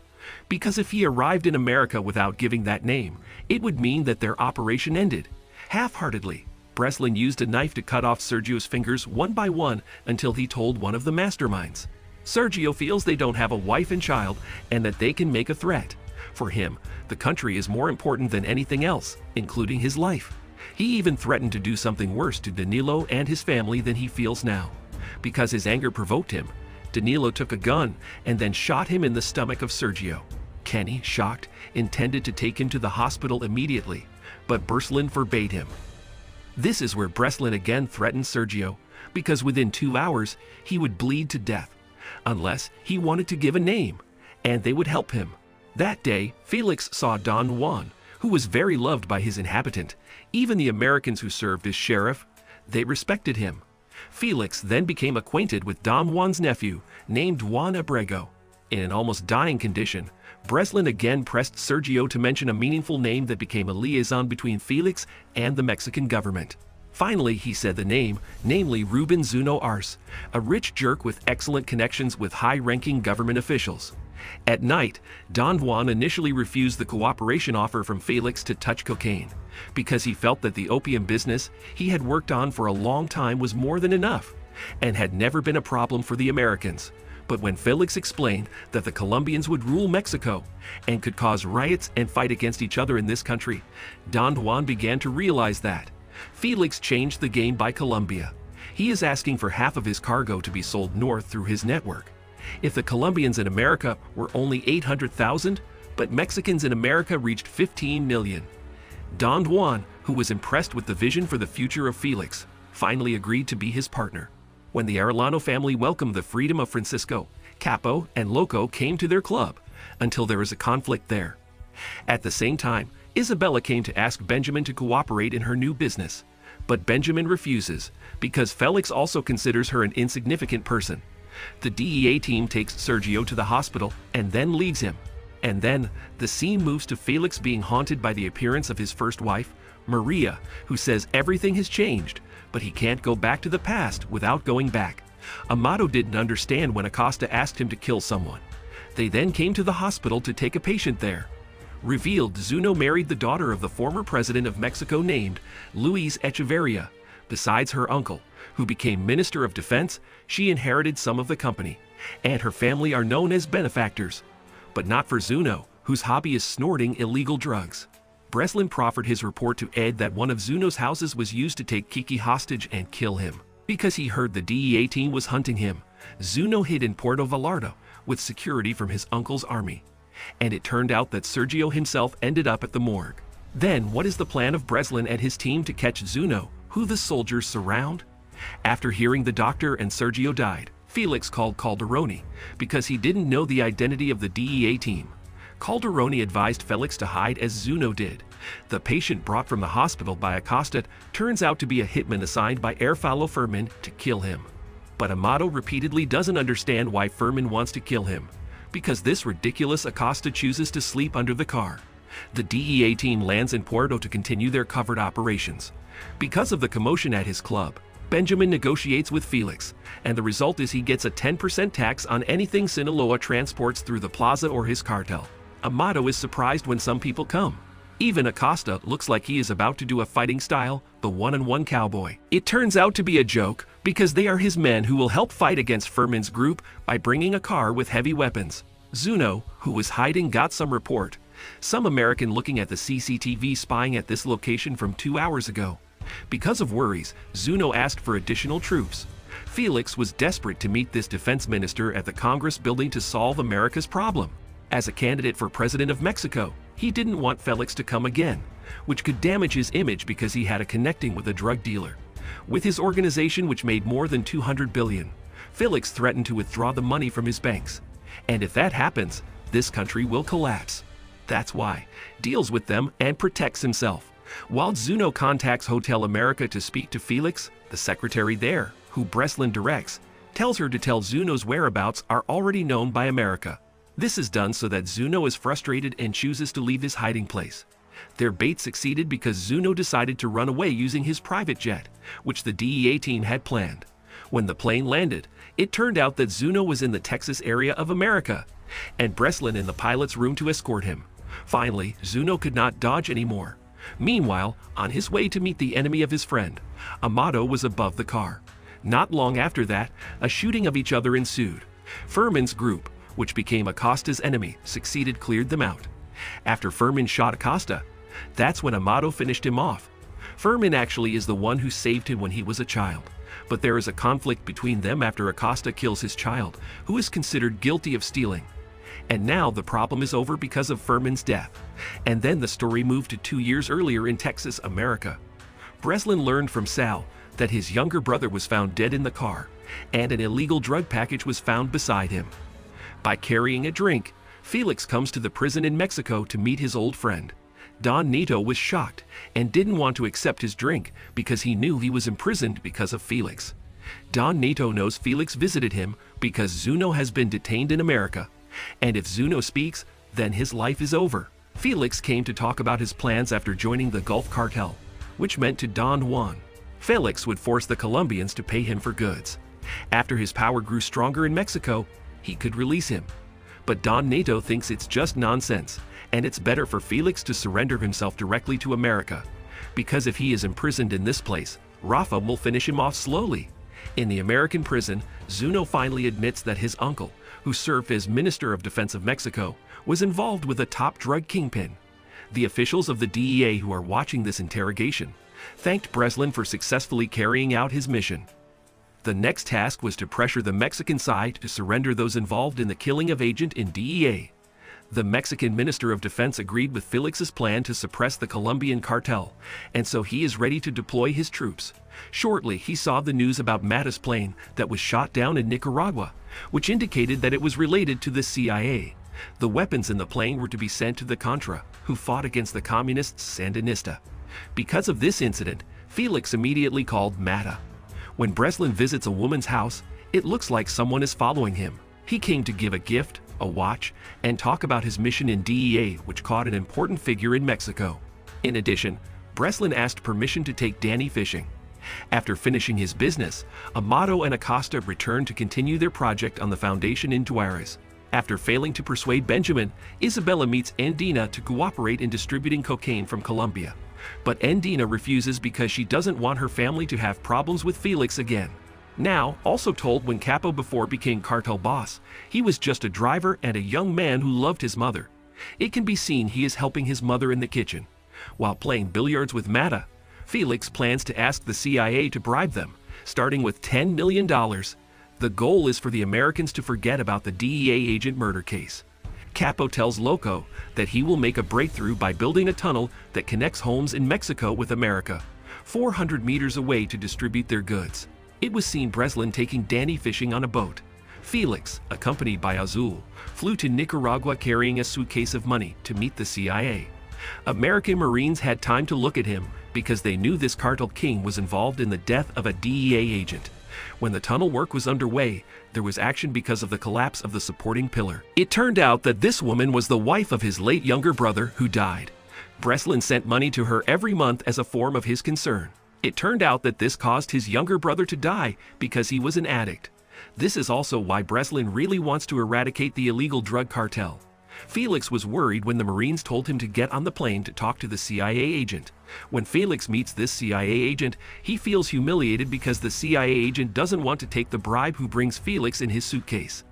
Because if he arrived in America without giving that name, it would mean that their operation ended. Half-heartedly, Breslin used a knife to cut off Sergio's fingers one by one until he told one of the masterminds. Sergio feels they don't have a wife and child and that they can make a threat. For him, the country is more important than anything else, including his life. He even threatened to do something worse to Danilo and his family than he feels now. Because his anger provoked him, Danilo took a gun and then shot him in the stomach of Sergio. Kenny, shocked, intended to take him to the hospital immediately, but Breslin forbade him. This is where Breslin again threatened Sergio, because within two hours, he would bleed to death, unless he wanted to give a name, and they would help him. That day, Felix saw Don Juan, who was very loved by his inhabitant. Even the Americans who served as sheriff, they respected him. Felix then became acquainted with Don Juan's nephew, named Juan Abrego. In an almost dying condition, Breslin again pressed Sergio to mention a meaningful name that became a liaison between Felix and the Mexican government. Finally, he said the name, namely Ruben Zuno Arce, a rich jerk with excellent connections with high-ranking government officials. At night, Don Juan initially refused the cooperation offer from Felix to touch cocaine, because he felt that the opium business he had worked on for a long time was more than enough, and had never been a problem for the Americans. But when Felix explained that the Colombians would rule Mexico and could cause riots and fight against each other in this country, Don Juan began to realize that Felix changed the game by Colombia. He is asking for half of his cargo to be sold north through his network. If the Colombians in America were only eight hundred thousand, but Mexicans in America reached fifteen million. Don Juan, who was impressed with the vision for the future of Felix, finally agreed to be his partner. When the Arellano family welcomed the freedom of Francisco, Capo and Loco came to their club, until there was a conflict there. At the same time, Isabella came to ask Benjamin to cooperate in her new business, but Benjamin refuses, because Felix also considers her an insignificant person. The D E A team takes Sergio to the hospital and then leaves him. And then, the scene moves to Felix being haunted by the appearance of his first wife, Maria, who says everything has changed, but he can't go back to the past without going back. Amado didn't understand when Acosta asked him to kill someone. They then came to the hospital to take a patient there. Revealed, Zuno married the daughter of the former president of Mexico named Luis Echeverria. Besides her uncle, who became Minister of Defense, she inherited some of the company, and her family are known as benefactors. But not for Zuno, whose hobby is snorting illegal drugs. Breslin proffered his report to Ed that one of Zuno's houses was used to take Kiki hostage and kill him. Because he heard the D E A team was hunting him, Zuno hid in Puerto Vallarta with security from his uncle's army. And it turned out that Sergio himself ended up at the morgue. Then what is the plan of Breslin and his team to catch Zuno, who the soldiers surround? After hearing the doctor and Sergio died, Felix called Calderoni, because he didn't know the identity of the D E A team. Calderoni advised Felix to hide as Zuno did. The patient brought from the hospital by Acosta turns out to be a hitman assigned by Erfalo Fermin to kill him. But Amado repeatedly doesn't understand why Fermin wants to kill him, because this ridiculous Acosta chooses to sleep under the car. The D E A team lands in Puerto to continue their covert operations. Because of the commotion at his club, Benjamin negotiates with Felix, and the result is he gets a ten percent tax on anything Sinaloa transports through the plaza or his cartel. Amado is surprised when some people come. Even Acosta looks like he is about to do a fighting style, the one-on-one cowboy. It turns out to be a joke, because they are his men who will help fight against Fermin's group by bringing a car with heavy weapons. Zuno, who was hiding, got some report. Some American looking at the C C T V spying at this location from two hours ago. Because of worries, Zuno asked for additional troops. Felix was desperate to meet this defense minister at the Congress building to solve America's problem. As a candidate for president of Mexico, he didn't want Felix to come again, which could damage his image because he had a connecting with a drug dealer. With his organization, which made more than two hundred billion dollars, Felix threatened to withdraw the money from his banks. And if that happens, this country will collapse. That's why deals with them and protects himself. While Zuno contacts Hotel America to speak to Felix, the secretary there, who Breslin directs, tells her to tell Zuno's whereabouts are already known by America. This is done so that Zuno is frustrated and chooses to leave his hiding place. Their bait succeeded because Zuno decided to run away using his private jet, which the D E A team had planned. When the plane landed, it turned out that Zuno was in the Texas area of America, and Breslin in the pilot's room to escort him. Finally, Zuno could not dodge anymore. Meanwhile, on his way to meet the enemy of his friend, Amado was above the car. Not long after that, a shooting of each other ensued. Fermin's group, which became Acosta's enemy, succeeded cleared them out. After Fermin shot Acosta, that's when Amado finished him off. Fermin actually is the one who saved him when he was a child. But there is a conflict between them after Acosta kills his child, who is considered guilty of stealing. And now the problem is over because of Fermin's death. And then the story moved to two years earlier in Texas, America. Breslin learned from Sal that his younger brother was found dead in the car, and an illegal drug package was found beside him. By carrying a drink, Felix comes to the prison in Mexico to meet his old friend. Don Neto was shocked and didn't want to accept his drink because he knew he was imprisoned because of Felix. Don Neto knows Felix visited him because Zuno has been detained in America. And if Zuno speaks, then his life is over. Felix came to talk about his plans after joining the Gulf Cartel, which meant to Don Juan. Felix would force the Colombians to pay him for goods. After his power grew stronger in Mexico, he could release him. But Don Neto thinks it's just nonsense, and it's better for Felix to surrender himself directly to America, because if he is imprisoned in this place, Rafa will finish him off slowly. In the American prison, Zuno finally admits that his uncle, who served as Minister of Defense of Mexico, was involved with a top drug kingpin. The officials of the D E A who are watching this interrogation thanked Breslin for successfully carrying out his mission. The next task was to pressure the Mexican side to surrender those involved in the killing of agent in D E A. The Mexican Minister of Defense agreed with Felix's plan to suppress the Colombian cartel, and so he is ready to deploy his troops. Shortly, he saw the news about Mattis' plane that was shot down in Nicaragua, which indicated that it was related to the C I A. The weapons in the plane were to be sent to the Contra, who fought against the communists Sandinista. Because of this incident, Felix immediately called Mata. When Breslin visits a woman's house, it looks like someone is following him. He came to give a gift, a watch, and talk about his mission in D E A, which caught an important figure in Mexico. In addition, Breslin asked permission to take Danny fishing. After finishing his business, Amado and Acosta returned to continue their project on the foundation in Tuarez. After failing to persuade Benjamin, Isabella meets Andina to cooperate in distributing cocaine from Colombia. But Andina refuses because she doesn't want her family to have problems with Felix again. Now, also told when Capo before became cartel boss, he was just a driver and a young man who loved his mother. It can be seen he is helping his mother in the kitchen. While playing billiards with Mata, Felix plans to ask the C I A to bribe them, starting with ten million dollars. The goal is for the Americans to forget about the D E A agent murder case. Capo tells Loco that he will make a breakthrough by building a tunnel that connects homes in Mexico with America, four hundred meters away to distribute their goods. It was seen Breslin taking Danny fishing on a boat. Felix, accompanied by Azul, flew to Nicaragua carrying a suitcase of money to meet the C I A. American Marines had time to look at him because they knew this cartel king was involved in the death of a D E A agent. When the tunnel work was underway, there was action because of the collapse of the supporting pillar. It turned out that this woman was the wife of his late younger brother who died. Breslin sent money to her every month as a form of his concern. It turned out that this caused his younger brother to die because he was an addict. This is also why Breslin really wants to eradicate the illegal drug cartel. Felix was worried when the Marines told him to get on the plane to talk to the C I A agent. When Felix meets this C I A agent, he feels humiliated because the C I A agent doesn't want to take the bribe who brings Felix in his suitcase.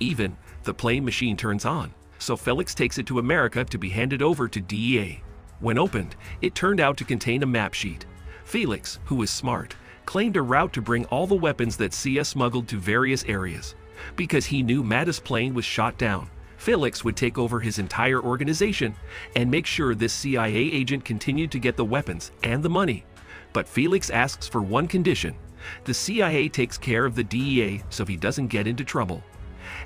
Even, the plane machine turns on, so Felix takes it to America to be handed over to D E A. When opened, it turned out to contain a map sheet. Felix, who is smart, claimed a route to bring all the weapons that Sia smuggled to various areas. Because he knew Mattis' plane was shot down, Felix would take over his entire organization and make sure this C I A agent continued to get the weapons and the money. But Felix asks for one condition. The C I A takes care of the D E A so he doesn't get into trouble.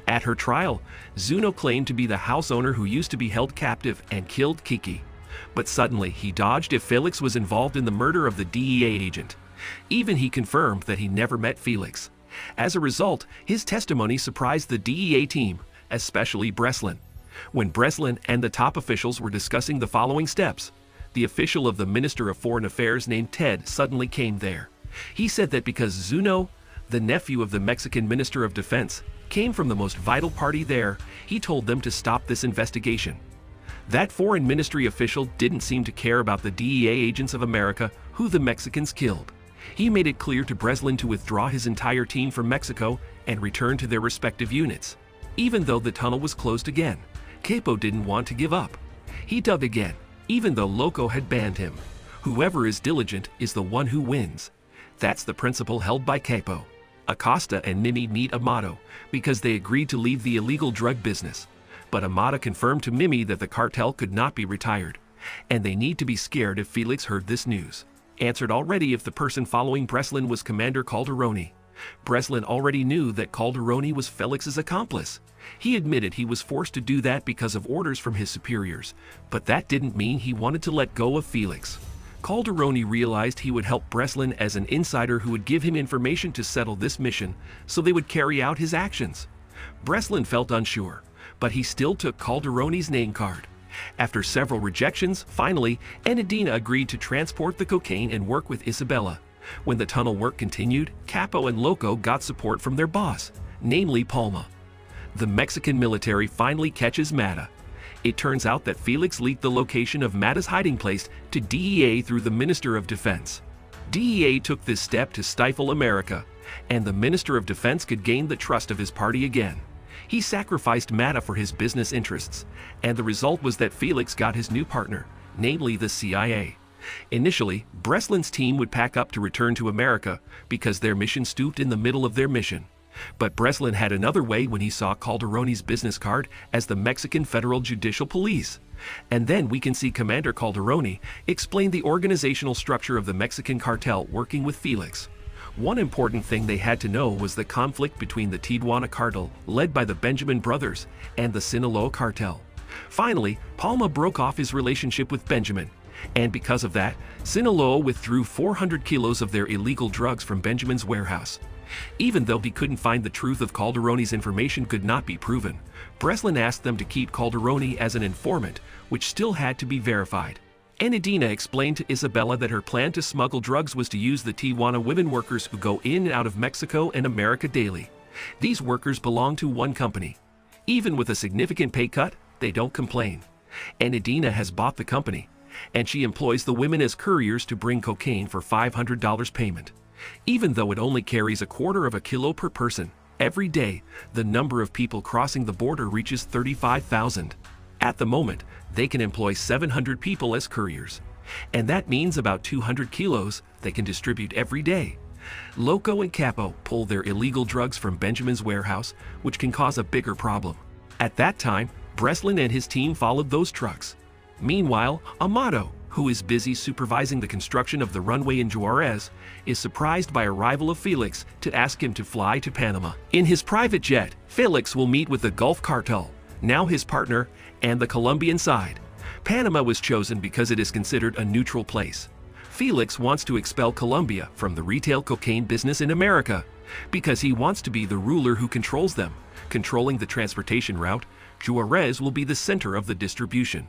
At her trial, Zuno claimed to be the house owner who used to be held captive and killed Kiki. But suddenly he dodged if Felix was involved in the murder of the D E A agent. Even he confirmed that he never met Felix. As a result, his testimony surprised the D E A team, especially Breslin. When Breslin and the top officials were discussing the following steps, the official of the Minister of Foreign Affairs named Ted suddenly came there. He said that because Zuno, the nephew of the Mexican Minister of Defense, came from the most vital party there, he told them to stop this investigation. That foreign ministry official didn't seem to care about the D E A agents of America who the Mexicans killed. He made it clear to Breslin to withdraw his entire team from Mexico and return to their respective units. Even though the tunnel was closed again, Capo didn't want to give up. He dug again, even though Loco had banned him. Whoever is diligent is the one who wins. That's the principle held by Capo. Acosta and Mimi meet Amado because they agreed to leave the illegal drug business. But Amada confirmed to Mimi that the cartel could not be retired, and they need to be scared if Felix heard this news. Answered already if the person following Breslin was Commander Calderoni. Breslin already knew that Calderoni was Felix's accomplice. He admitted he was forced to do that because of orders from his superiors, but that didn't mean he wanted to let go of Felix. Calderoni realized he would help Breslin as an insider who would give him information to settle this mission, so they would carry out his actions. Breslin felt unsure, but he still took Calderoni's name card. After several rejections, finally, Enedina agreed to transport the cocaine and work with Isabella. When the tunnel work continued, Capo and Loco got support from their boss, namely Palma. The Mexican military finally catches Mata. It turns out that Felix leaked the location of Mata's hiding place to D E A through the Minister of Defense. D E A took this step to stifle America, and the Minister of Defense could gain the trust of his party again. He sacrificed Mata for his business interests, and the result was that Felix got his new partner, namely the C I A. Initially, Breslin's team would pack up to return to America because their mission stooped in the middle of their mission. But Breslin had another way when he saw Calderoni's business card as the Mexican Federal Judicial Police. And then we can see Commander Calderoni explain the organizational structure of the Mexican cartel working with Felix. One important thing they had to know was the conflict between the Tijuana cartel, led by the Benjamin brothers, and the Sinaloa cartel. Finally, Palma broke off his relationship with Benjamin, and because of that, Sinaloa withdrew four hundred kilos of their illegal drugs from Benjamin's warehouse. Even though he couldn't find the truth of Calderoni's information could not be proven, Breslin asked them to keep Calderoni as an informant, which still had to be verified. Enedina explained to Isabella that her plan to smuggle drugs was to use the Tijuana women workers who go in and out of Mexico and America daily. These workers belong to one company. Even with a significant pay cut, they don't complain. Enedina has bought the company, and she employs the women as couriers to bring cocaine for five hundred dollars payment. Even though it only carries a quarter of a kilo per person, every day, the number of people crossing the border reaches thirty-five thousand. At the moment, they can employ seven hundred people as couriers. And that means about two hundred kilos they can distribute every day. Loco and Capo pull their illegal drugs from Benjamin's warehouse, which can cause a bigger problem. At that time, Breslin and his team followed those trucks. Meanwhile, Amado, who is busy supervising the construction of the runway in Juarez, is surprised by arrival of Felix to ask him to fly to Panama. In his private jet, Felix will meet with the Gulf Cartel, now his partner, and the Colombian side. Panama was chosen because it is considered a neutral place. Felix wants to expel Colombia from the retail cocaine business in America because he wants to be the ruler who controls them. Controlling the transportation route, Juarez will be the center of the distribution.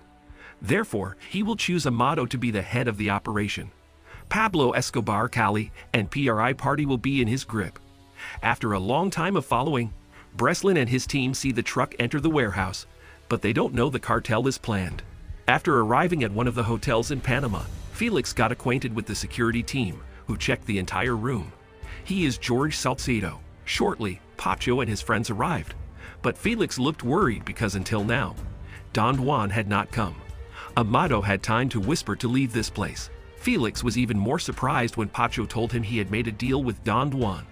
Therefore, he will choose Amado to be the head of the operation. Pablo Escobar Cali and P R I Party will be in his grip. After a long time of following, Breslin and his team see the truck enter the warehouse, but they don't know the cartel is planned. After arriving at one of the hotels in Panama, Felix got acquainted with the security team, who checked the entire room. He is George Salcedo. Shortly, Pacho and his friends arrived, but Felix looked worried because until now, Don Juan had not come. Amado had time to whisper to leave this place. Felix was even more surprised when Pacho told him he had made a deal with Don Juan.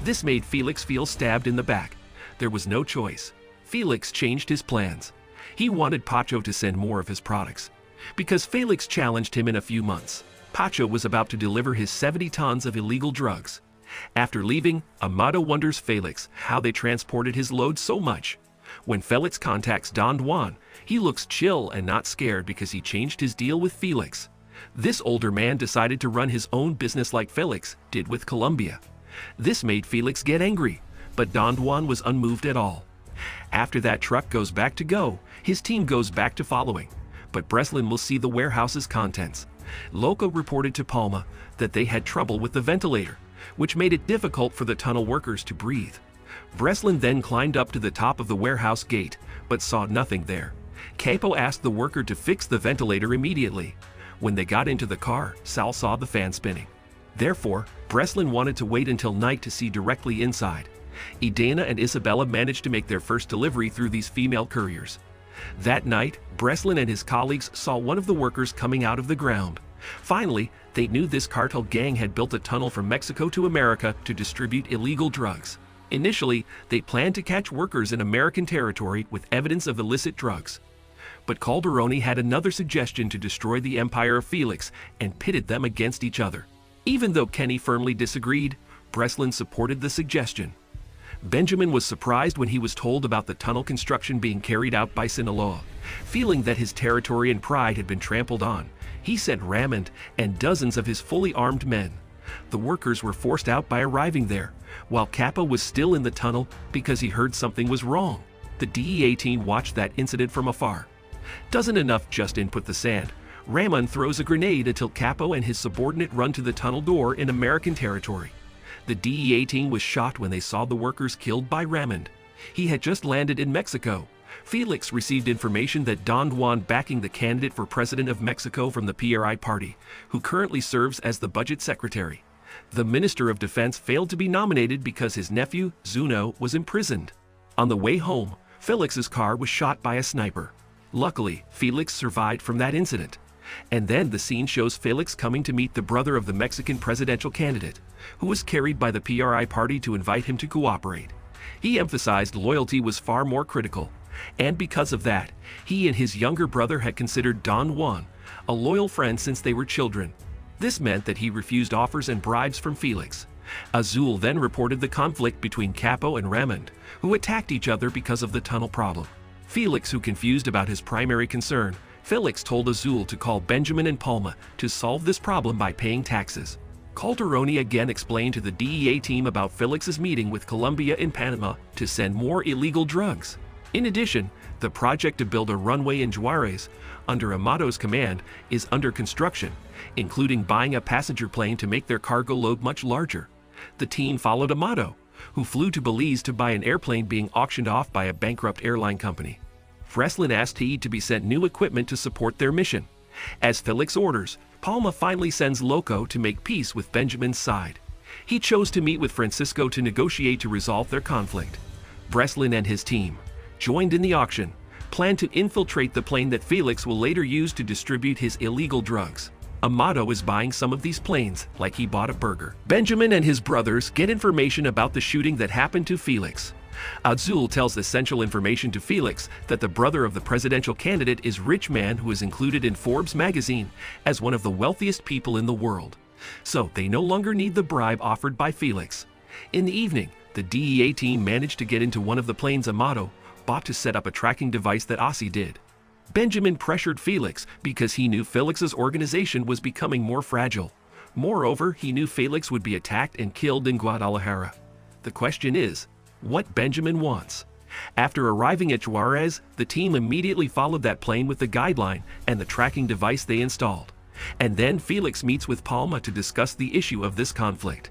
This made Felix feel stabbed in the back. There was no choice. Felix changed his plans. He wanted Pacho to send more of his products, because Felix challenged him in a few months. Pacho was about to deliver his seventy tons of illegal drugs. After leaving, Amado wonders Felix how they transported his load so much. When Felix contacts Don Juan, he looks chill and not scared because he changed his deal with Felix. This older man decided to run his own business like Felix did with Colombia. This made Felix get angry, but Don Juan was unmoved at all. After that truck goes back to go, his team goes back to following, but Breslin will see the warehouse's contents. Loco reported to Palma that they had trouble with the ventilator, which made it difficult for the tunnel workers to breathe. Breslin then climbed up to the top of the warehouse gate, but saw nothing there. Capo asked the worker to fix the ventilator immediately. When they got into the car, Sal saw the fan spinning. Therefore, Breslin wanted to wait until night to see directly inside. Idana and Isabella managed to make their first delivery through these female couriers. That night, Breslin and his colleagues saw one of the workers coming out of the ground. Finally, they knew this cartel gang had built a tunnel from Mexico to America to distribute illegal drugs. Initially, they planned to catch workers in American territory with evidence of illicit drugs. But Calderoni had another suggestion to destroy the empire of Felix and pitted them against each other. Even though Kenny firmly disagreed, Breslin supported the suggestion. Benjamin was surprised when he was told about the tunnel construction being carried out by Sinaloa. Feeling that his territory and pride had been trampled on, he sent Ramond and dozens of his fully armed men. The workers were forced out by arriving there, while Capo was still in the tunnel because he heard something was wrong. The D E A team watched that incident from afar. Doesn't enough just input the sand. Ramon throws a grenade until Capo and his subordinate run to the tunnel door in American territory. The D E A team was shocked when they saw the workers killed by Ramond. He had just landed in Mexico. Felix received information that Don Juan backing the candidate for president of Mexico from the P R I party, who currently serves as the budget secretary. The Minister of Defense failed to be nominated because his nephew, Zuno, was imprisoned. On the way home, Felix's car was shot by a sniper. Luckily, Felix survived from that incident. And then the scene shows Felix coming to meet the brother of the Mexican presidential candidate, who was carried by the P R I party to invite him to cooperate. He emphasized loyalty was far more critical, and because of that, he and his younger brother had considered Don Juan a loyal friend since they were children. This meant that he refused offers and bribes from Felix. Azul then reported the conflict between Capo and Ramond, who attacked each other because of the tunnel problem. Felix, who confused about his primary concern, Felix told Azul to call Benjamin and Palma to solve this problem by paying taxes. Calderoni again explained to the D E A team about Felix's meeting with Colombia in Panama to send more illegal drugs. In addition, the project to build a runway in Juarez, under Amado's command, is under construction, including buying a passenger plane to make their cargo load much larger. The team followed Amado, who flew to Belize to buy an airplane being auctioned off by a bankrupt airline company. Breslin asked T E to be sent new equipment to support their mission. As Felix orders, Palma finally sends Loco to make peace with Benjamin's side. He chose to meet with Francisco to negotiate to resolve their conflict. Breslin and his team, joined in the auction, planned to infiltrate the plane that Felix will later use to distribute his illegal drugs. Amado is buying some of these planes like he bought a burger. Benjamin and his brothers get information about the shooting that happened to Felix. Azul tells essential information to Felix that the brother of the presidential candidate is a rich man who is included in Forbes magazine as one of the wealthiest people in the world. So they no longer need the bribe offered by Felix. In the evening, the D E A team managed to get into one of the planes Amado bought to set up a tracking device that Ossie did. Benjamin pressured Felix because he knew Felix's organization was becoming more fragile. Moreover, he knew Felix would be attacked and killed in Guadalajara. The question is, what Benjamin wants. After arriving at Juarez, the team immediately followed that plane with the guideline and the tracking device they installed. And then Felix meets with Palma to discuss the issue of this conflict.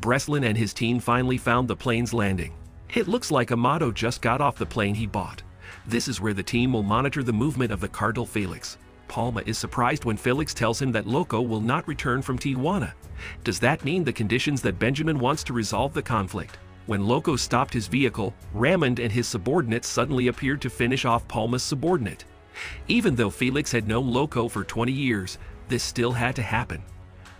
Breslin and his team finally found the plane's landing. It looks like Amado just got off the plane he bought. This is where the team will monitor the movement of the Cardinal Felix. Palma is surprised when Felix tells him that Loco will not return from Tijuana. Does that mean the conditions that Benjamin wants to resolve the conflict? When Loco stopped his vehicle, Ramond and his subordinates suddenly appeared to finish off Palma's subordinate. Even though Felix had known Loco for twenty years, this still had to happen.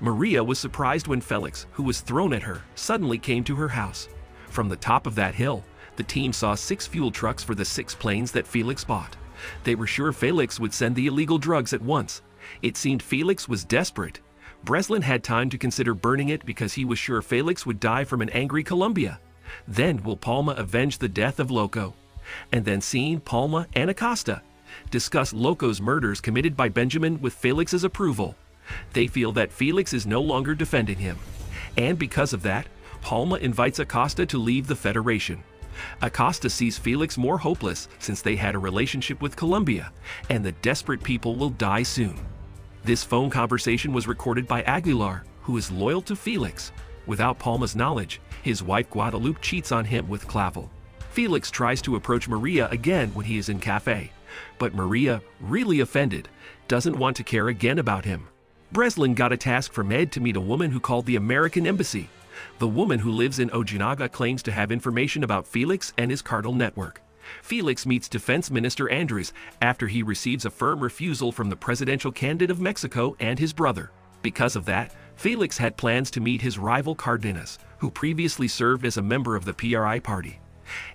Maria was surprised when Felix, who was thrown at her, suddenly came to her house. From the top of that hill, the team saw six fuel trucks for the six planes that Felix bought. They were sure Felix would send the illegal drugs at once. It seemed Felix was desperate. Breslin had time to consider burning it because he was sure Felix would die from an angry Colombia. Then will Palma avenge the death of Loco? And then seeing Palma and Acosta discuss Loco's murders committed by Benjamin with Felix's approval, they feel that Felix is no longer defending him. And because of that, Palma invites Acosta to leave the Federation. Acosta sees Felix more hopeless since they had a relationship with Colombia, and the desperate people will die soon. This phone conversation was recorded by Aguilar, who is loyal to Felix. Without Palma's knowledge, his wife Guadalupe cheats on him with Clavel. Felix tries to approach Maria again when he is in cafe, but Maria, really offended, doesn't want to care again about him. Breslin got a task from Ed to meet a woman who called the American Embassy. The woman who lives in Ojinaga claims to have information about Felix and his cartel network. Felix meets Defense Minister Andres after he receives a firm refusal from the presidential candidate of Mexico and his brother. Because of that, Felix had plans to meet his rival Cardenas, who previously served as a member of the P R I party.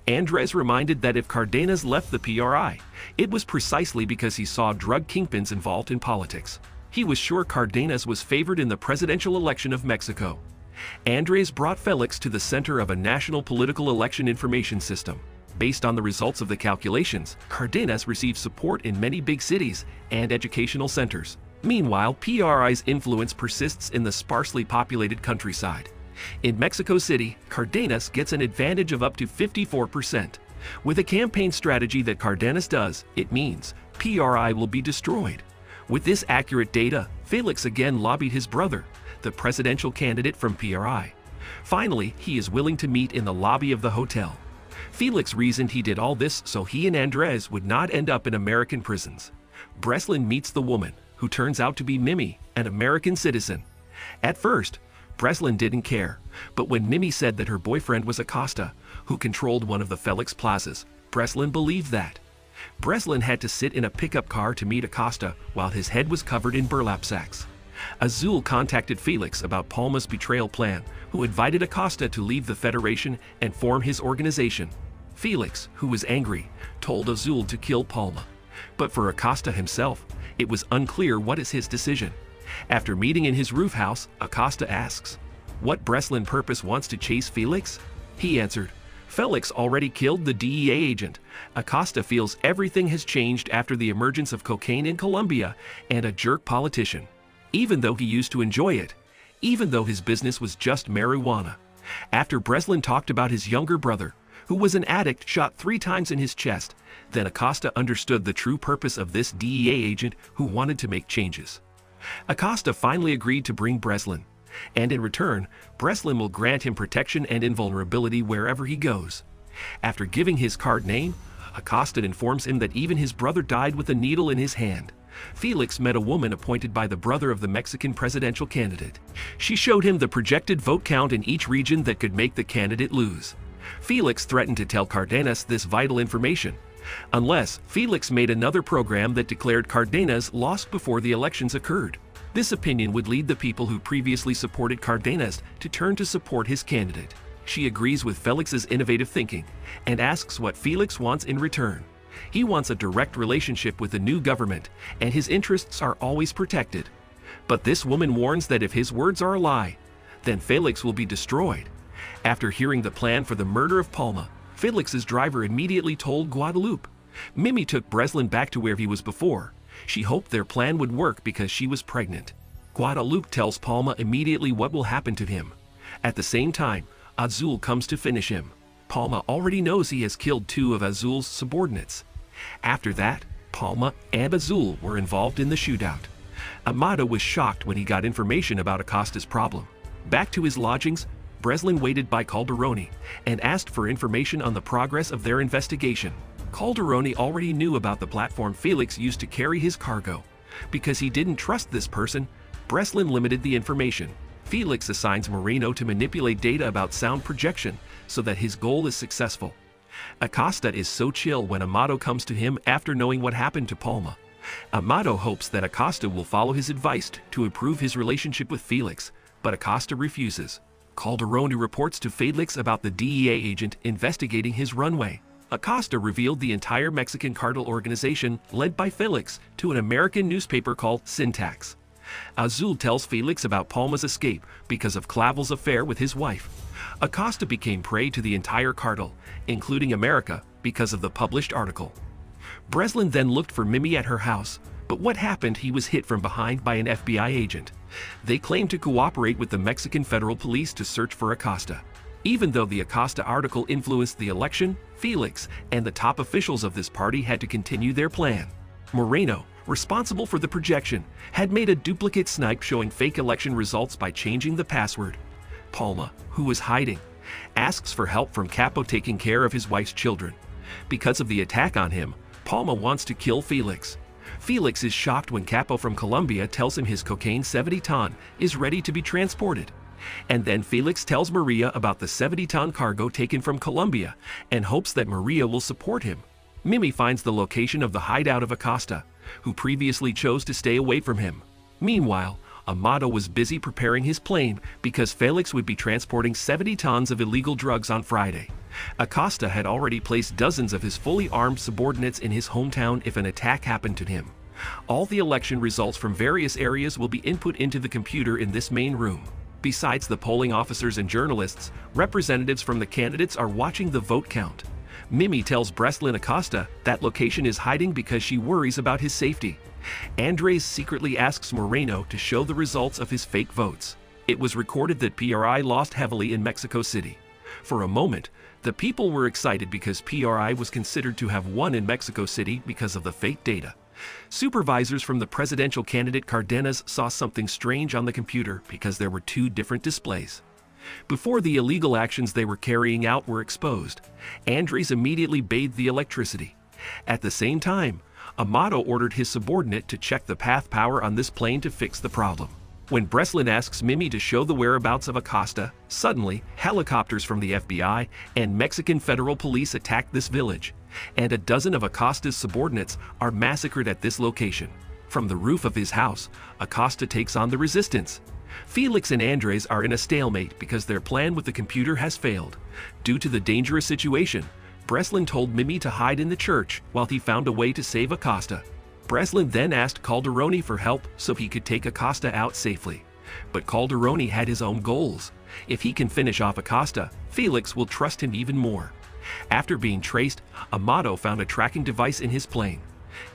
Andres reminded that if Cardenas left the P R I, it was precisely because he saw drug kingpins involved in politics. He was sure Cardenas was favored in the presidential election of Mexico. Andres brought Felix to the center of a national political election information system. Based on the results of the calculations, Cardenas received support in many big cities and educational centers. Meanwhile, P R I's influence persists in the sparsely populated countryside. In Mexico City, Cardenas gets an advantage of up to fifty-four percent. With a campaign strategy that Cardenas does, it means P R I will be destroyed. With this accurate data, Felix again lobbied his brother, the presidential candidate from P R I. Finally, he is willing to meet in the lobby of the hotel. Felix reasoned he did all this so he and Andres would not end up in American prisons. Breslin meets the woman, who turns out to be Mimi, an American citizen. At first, Breslin didn't care, but when Mimi said that her boyfriend was Acosta, who controlled one of the Felix Plazas, Breslin believed that. Breslin had to sit in a pickup car to meet Acosta while his head was covered in burlap sacks. Azul contacted Felix about Palma's betrayal plan, who invited Acosta to leave the Federation and form his organization. Felix, who was angry, told Azul to kill Palma. But for Acosta himself, it was unclear what is his decision. After meeting in his roof house, Acosta asks, "What Breslin purpose wants to chase Felix?" He answered, "Felix already killed the D E A agent." Acosta feels everything has changed after the emergence of cocaine in Colombia and a jerk politician. Even though he used to enjoy it, even though his business was just marijuana. After Breslin talked about his younger brother, who was an addict shot three times in his chest, then Acosta understood the true purpose of this D E A agent who wanted to make changes. Acosta finally agreed to bring Breslin, and in return, Breslin will grant him protection and invulnerability wherever he goes. After giving his card name, Acosta informs him that even his brother died with a needle in his hand. Felix met a woman appointed by the brother of the Mexican presidential candidate. She showed him the projected vote count in each region that could make the candidate lose. Felix threatened to tell Cardenas this vital information, unless Felix made another program that declared Cardenas lost before the elections occurred. This opinion would lead the people who previously supported Cardenas to turn to support his candidate. She agrees with Felix's innovative thinking and asks what Felix wants in return. He wants a direct relationship with the new government, and his interests are always protected. But this woman warns that if his words are a lie, then Felix will be destroyed. After hearing the plan for the murder of Palma, Felix's driver immediately told Guadalupe. Mimi took Breslin back to where he was before. She hoped their plan would work because she was pregnant. Guadalupe tells Palma immediately what will happen to him. At the same time, Azul comes to finish him. Palma already knows he has killed two of Azul's subordinates. After that, Palma and Azul were involved in the shootout. Amado was shocked when he got information about Acosta's problem. Back to his lodgings, Breslin waited by Calderoni and asked for information on the progress of their investigation. Calderoni already knew about the platform Felix used to carry his cargo. Because he didn't trust this person, Breslin limited the information. Felix assigns Moreno to manipulate data about sound projection so that his goal is successful. Acosta is so chill when Amado comes to him after knowing what happened to Palma. Amado hopes that Acosta will follow his advice to improve his relationship with Felix, but Acosta refuses. Calderoni reports to Felix about the D E A agent investigating his runway. Acosta revealed the entire Mexican cartel organization led by Felix to an American newspaper called Syntax. Azul tells Felix about Palma's escape because of Clavel's affair with his wife. Acosta became prey to the entire cartel, including America, because of the published article. Breslin then looked for Mimi at her house, but what happened he was hit from behind by an F B I agent. They claimed to cooperate with the Mexican Federal Police to search for Acosta. Even though the Acosta article influenced the election, Felix and the top officials of this party had to continue their plan. Moreno, responsible for the projection, had made a duplicate snipe showing fake election results by changing the password. Palma, who was hiding, asks for help from Capo taking care of his wife's children. Because of the attack on him, Palma wants to kill Felix. Felix is shocked when Capo from Colombia tells him his cocaine seventy ton is ready to be transported. And then Felix tells Maria about the seventy ton cargo taken from Colombia and hopes that Maria will support him. Mimi finds the location of the hideout of Acosta, who previously chose to stay away from him. Meanwhile, Amado was busy preparing his plane because Felix would be transporting seventy tons of illegal drugs on Friday. Acosta had already placed dozens of his fully armed subordinates in his hometown if an attack happened to him. All the election results from various areas will be input into the computer in this main room. Besides the polling officers and journalists, representatives from the candidates are watching the vote count. Mimi tells Breslin Acosta that location is hiding because she worries about his safety. Andres secretly asks Moreno to show the results of his fake votes. It was recorded that P R I lost heavily in Mexico City. For a moment, the people were excited because P R I was considered to have won in Mexico City because of the fake data. Supervisors from the presidential candidate Cardenas saw something strange on the computer because there were two different displays. Before the illegal actions they were carrying out were exposed, Andres immediately bathed the electricity. At the same time, Amado ordered his subordinate to check the path power on this plane to fix the problem. When Breslin asks Mimi to show the whereabouts of Acosta, suddenly, helicopters from the F B I and Mexican federal police attack this village, and a dozen of Acosta's subordinates are massacred at this location. From the roof of his house, Acosta takes on the resistance. Felix and Andres are in a stalemate because their plan with the computer has failed. Due to the dangerous situation, Breslin told Mimi to hide in the church while he found a way to save Acosta. Breslin then asked Calderoni for help so he could take Acosta out safely. But Calderoni had his own goals. If he can finish off Acosta, Felix will trust him even more. After being traced, Amado found a tracking device in his plane.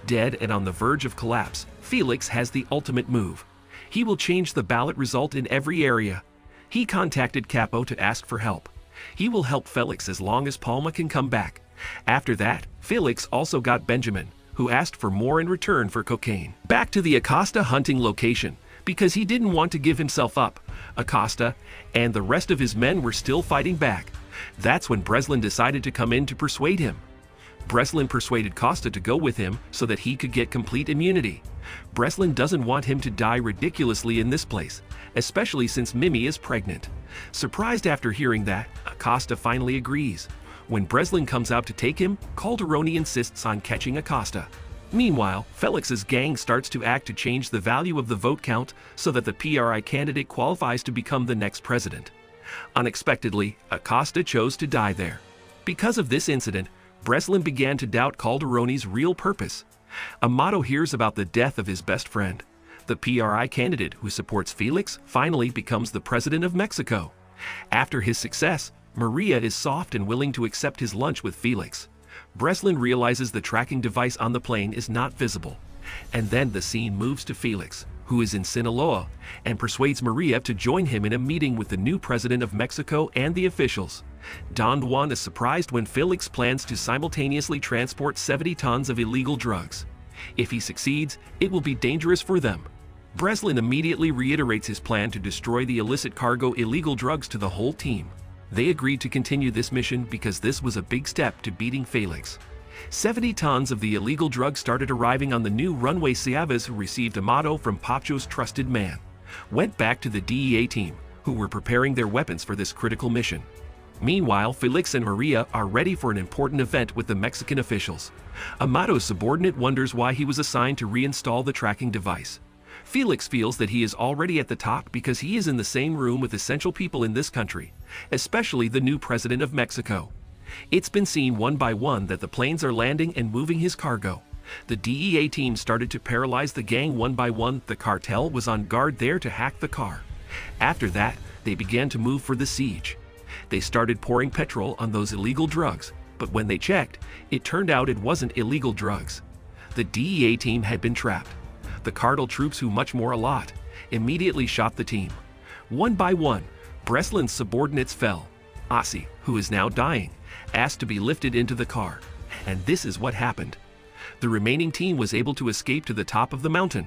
Dead and on the verge of collapse, Felix has the ultimate move. He will change the ballot result in every area. He contacted Capo to ask for help. He will help Felix as long as Palma can come back. After that, Felix also got Benjamin, who asked for more in return for cocaine. Back to the Acosta hunting location, because he didn't want to give himself up. Acosta and the rest of his men were still fighting back. That's when Breslin decided to come in to persuade him. Breslin persuaded Costa to go with him so that he could get complete immunity. Breslin doesn't want him to die ridiculously in this place, especially since Mimi is pregnant. Surprised after hearing that, Acosta finally agrees. When Breslin comes out to take him, Calderoni insists on catching Acosta. Meanwhile, Felix's gang starts to act to change the value of the vote count so that the P R I candidate qualifies to become the next president. Unexpectedly, Acosta chose to die there. Because of this incident, Breslin began to doubt Calderoni's real purpose. Amado hears about the death of his best friend. The P R I candidate who supports Felix finally becomes the president of Mexico. After his success, Maria is soft and willing to accept his lunch with Felix. Breslin realizes the tracking device on the plane is not visible. And then the scene moves to Felix, who is in Sinaloa, and persuades Maria to join him in a meeting with the new president of Mexico and the officials. Don Juan is surprised when Felix plans to simultaneously transport seventy tons of illegal drugs. If he succeeds, it will be dangerous for them. Breslin immediately reiterates his plan to destroy the illicit cargo illegal drugs to the whole team. They agreed to continue this mission because this was a big step to beating Felix. seventy tons of the illegal drugs started arriving on the new runway. Ciavas, who received Amado from Pacho's trusted man, went back to the D E A team, who were preparing their weapons for this critical mission. Meanwhile, Felix and Maria are ready for an important event with the Mexican officials. Amado's subordinate wonders why he was assigned to reinstall the tracking device. Felix feels that he is already at the top because he is in the same room with essential people in this country, especially the new president of Mexico. It's been seen one by one that the planes are landing and moving his cargo. The D E A team started to paralyze the gang one by one. The cartel was on guard there to hack the car. After that, they began to move for the siege. They started pouring petrol on those illegal drugs, but when they checked, it turned out it wasn't illegal drugs. The D E A team had been trapped. The cartel troops, who much more a lot, immediately shot the team. One by one, Breslin's subordinates fell. Ossie, who is now dying, asked to be lifted into the car. And this is what happened. The remaining team was able to escape to the top of the mountain.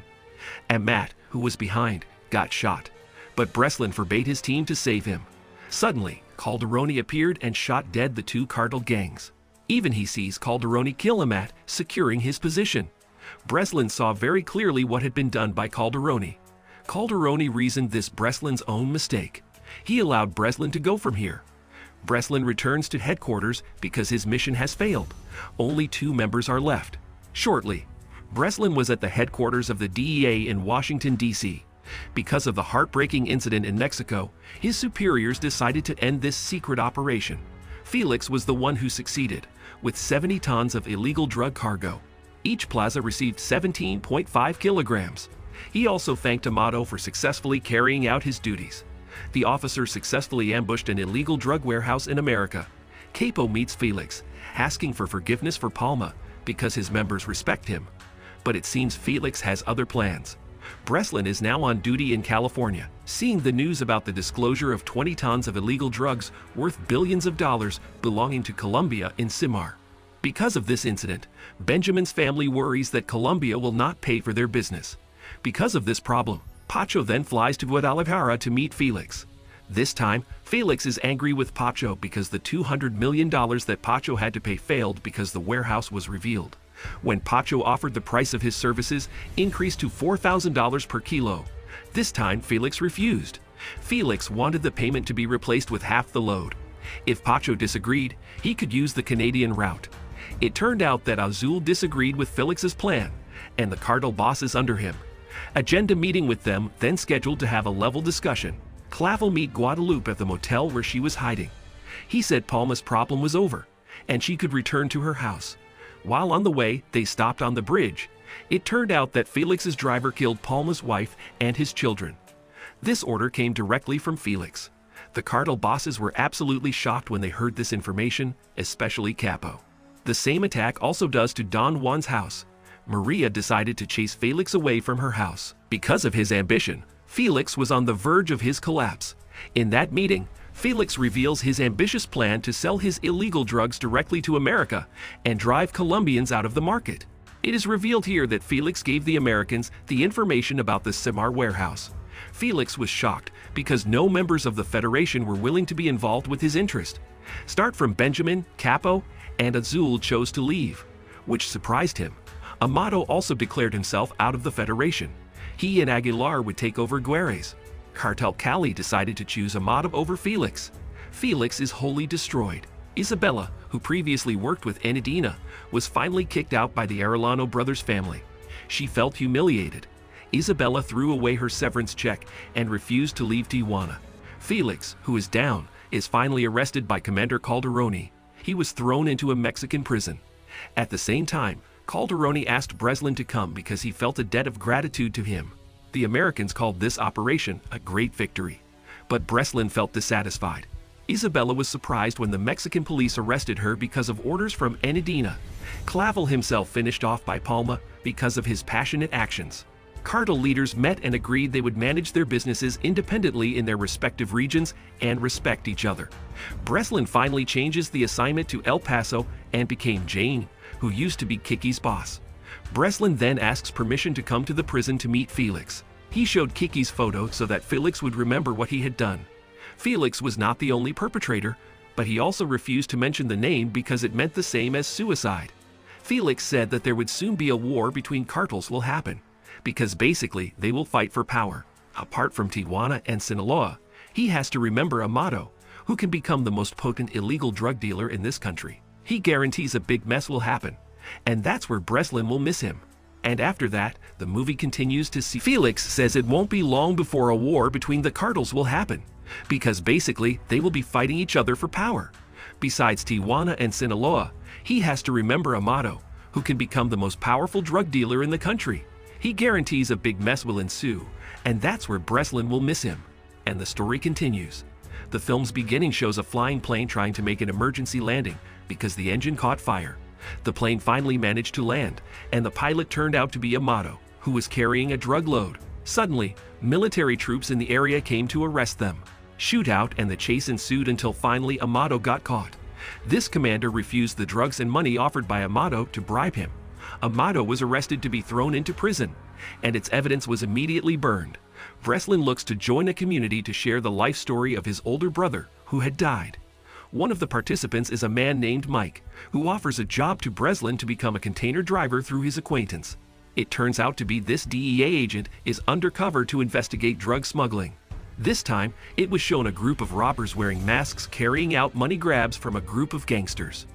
And Matt, who was behind, got shot. But Breslin forbade his team to save him. Suddenly, Calderoni appeared and shot dead the two cartel gangs. Even he sees Calderoni kill him, at, securing his position. Breslin saw very clearly what had been done by Calderoni. Calderoni reasoned this Breslin's own mistake. He allowed Breslin to go from here. Breslin returns to headquarters because his mission has failed. Only two members are left. Shortly, Breslin was at the headquarters of the D E A in Washington, D C Because of the heartbreaking incident in Mexico, his superiors decided to end this secret operation. Felix was the one who succeeded, with seventy tons of illegal drug cargo. Each plaza received seventeen point five kilograms. He also thanked Amado for successfully carrying out his duties. The officer successfully ambushed an illegal drug warehouse in America. Capo meets Felix, asking for forgiveness for Palma because his members respect him. But it seems Felix has other plans. Breslin is now on duty in California, seeing the news about the disclosure of twenty tons of illegal drugs worth billions of dollars belonging to Colombia in Simar. Because of this incident, Benjamin's family worries that Colombia will not pay for their business. Because of this problem, Pacho then flies to Guadalajara to meet Felix. This time, Felix is angry with Pacho because the two hundred million dollars that Pacho had to pay failed because the warehouse was revealed. When Pacho offered the price of his services, increased to four thousand dollars per kilo. This time, Felix refused. Felix wanted the payment to be replaced with half the load. If Pacho disagreed, he could use the Canadian route. It turned out that Azul disagreed with Felix's plan, and the cartel bosses under him. Agenda meeting with them, then scheduled to have a level discussion. Clavel meet Guadalupe at the motel where she was hiding. He said Palma's problem was over, and she could return to her house. While on the way, they stopped on the bridge. It turned out that Felix's driver killed Palma's wife and his children. This order came directly from Felix. The cartel bosses were absolutely shocked when they heard this information, especially Capo. The same attack also does to Don Juan's house. Maria decided to chase Felix away from her house. Because of his ambition, Felix was on the verge of his collapse. In that meeting, Felix reveals his ambitious plan to sell his illegal drugs directly to America and drive Colombians out of the market. It is revealed here that Felix gave the Americans the information about the Simar warehouse. Felix was shocked because no members of the Federation were willing to be involved with his interest. Start from Benjamin, Capo, and Azul chose to leave, which surprised him. Amado also declared himself out of the Federation. He and Aguilar would take over Guerres. Cartel Cali decided to choose Amado over Felix. Felix is wholly destroyed. Isabella, who previously worked with Enedina, was finally kicked out by the Arellano brothers' family. She felt humiliated. Isabella threw away her severance check and refused to leave Tijuana. Felix, who is down, is finally arrested by Commander Calderoni. He was thrown into a Mexican prison. At the same time, Calderoni asked Breslin to come because he felt a debt of gratitude to him. The Americans called this operation a great victory. But Breslin felt dissatisfied. Isabella was surprised when the Mexican police arrested her because of orders from Enedina. Clavel himself finished off by Palma because of his passionate actions. Cartel leaders met and agreed they would manage their businesses independently in their respective regions and respect each other. Breslin finally changes the assignment to El Paso and became Jane, who used to be Kiki's boss. Breslin then asks permission to come to the prison to meet Felix. He showed Kiki's photo so that Felix would remember what he had done. Felix was not the only perpetrator, but he also refused to mention the name because it meant the same as suicide. Felix said that there would soon be a war between cartels will happen, because basically they will fight for power. Apart from Tijuana and Sinaloa, he has to remember Amado, who can become the most potent illegal drug dealer in this country. He guarantees a big mess will happen, and that's where Breslin will miss him. And after that, the movie continues to see Felix says it won't be long before a war between the cartels will happen, because basically they will be fighting each other for power. Besides Tijuana and Sinaloa, he has to remember Amado, who can become the most powerful drug dealer in the country. He guarantees a big mess will ensue, and that's where Breslin will miss him. And the story continues. The film's beginning shows a flying plane trying to make an emergency landing because the engine caught fire. The plane finally managed to land, and the pilot turned out to be Amado, who was carrying a drug load. Suddenly, military troops in the area came to arrest them. Shootout and the chase ensued until finally Amado got caught. This commander refused the drugs and money offered by Amado to bribe him. Amado was arrested to be thrown into prison, and its evidence was immediately burned. Breslin looks to join a community to share the life story of his older brother, who had died. One of the participants is a man named Mike, who offers a job to Breslin to become a container driver through his acquaintance. It turns out to be this D E A agent is undercover to investigate drug smuggling. This time, it was shown a group of robbers wearing masks carrying out money grabs from a group of gangsters.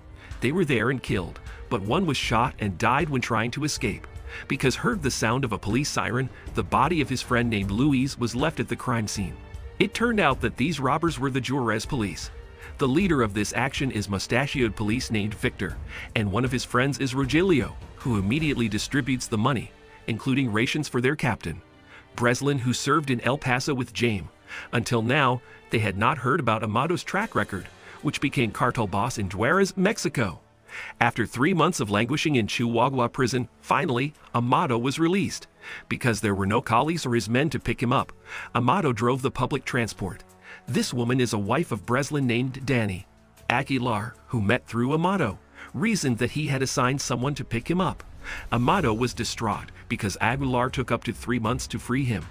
They were there and killed, but one was shot and died when trying to escape. Because heard the sound of a police siren, the body of his friend named Luis was left at the crime scene. It turned out that these robbers were the Juarez police. The leader of this action is mustachioed police named Victor, and one of his friends is Rogelio, who immediately distributes the money, including rations for their captain. Breslin, who served in El Paso with Jaime. Until now, they had not heard about Amado's track record, which became cartel boss in Juarez, Mexico. After three months of languishing in Chihuahua prison, finally, Amado was released. Because there were no collies or his men to pick him up, Amado drove the public transport. This woman is a wife of Breslin named Danny. Aguilar, who met through Amado, reasoned that he had assigned someone to pick him up. Amado was distraught because Aguilar took up to three months to free him.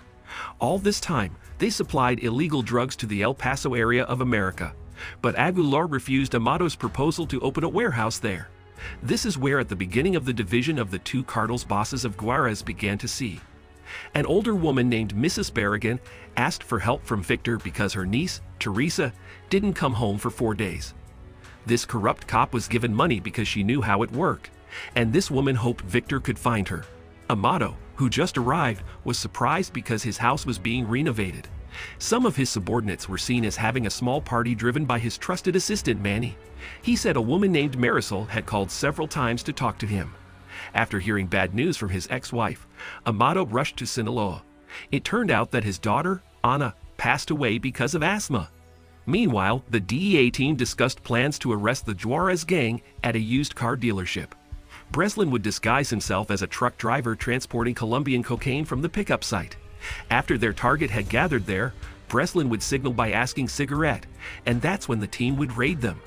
All this time, they supplied illegal drugs to the El Paso area of America. But Aguilar refused Amado's proposal to open a warehouse there. This is where at the beginning of the division of the two cartels bosses of Juarez began to see. An older woman named Missus Berrigan asked for help from Victor because her niece, Teresa, didn't come home for four days. This corrupt cop was given money because she knew how it worked, and this woman hoped Victor could find her. Amato, who just arrived, was surprised because his house was being renovated. Some of his subordinates were seen as having a small party driven by his trusted assistant Manny. He said a woman named Marisol had called several times to talk to him. After hearing bad news from his ex-wife, Amato rushed to Sinaloa. It turned out that his daughter, Ana, passed away because of asthma. Meanwhile, the D E A team discussed plans to arrest the Juarez gang at a used car dealership. Breslin would disguise himself as a truck driver transporting Colombian cocaine from the pickup site. After their target had gathered there, Breslin would signal by asking cigarette, and that's when the team would raid them.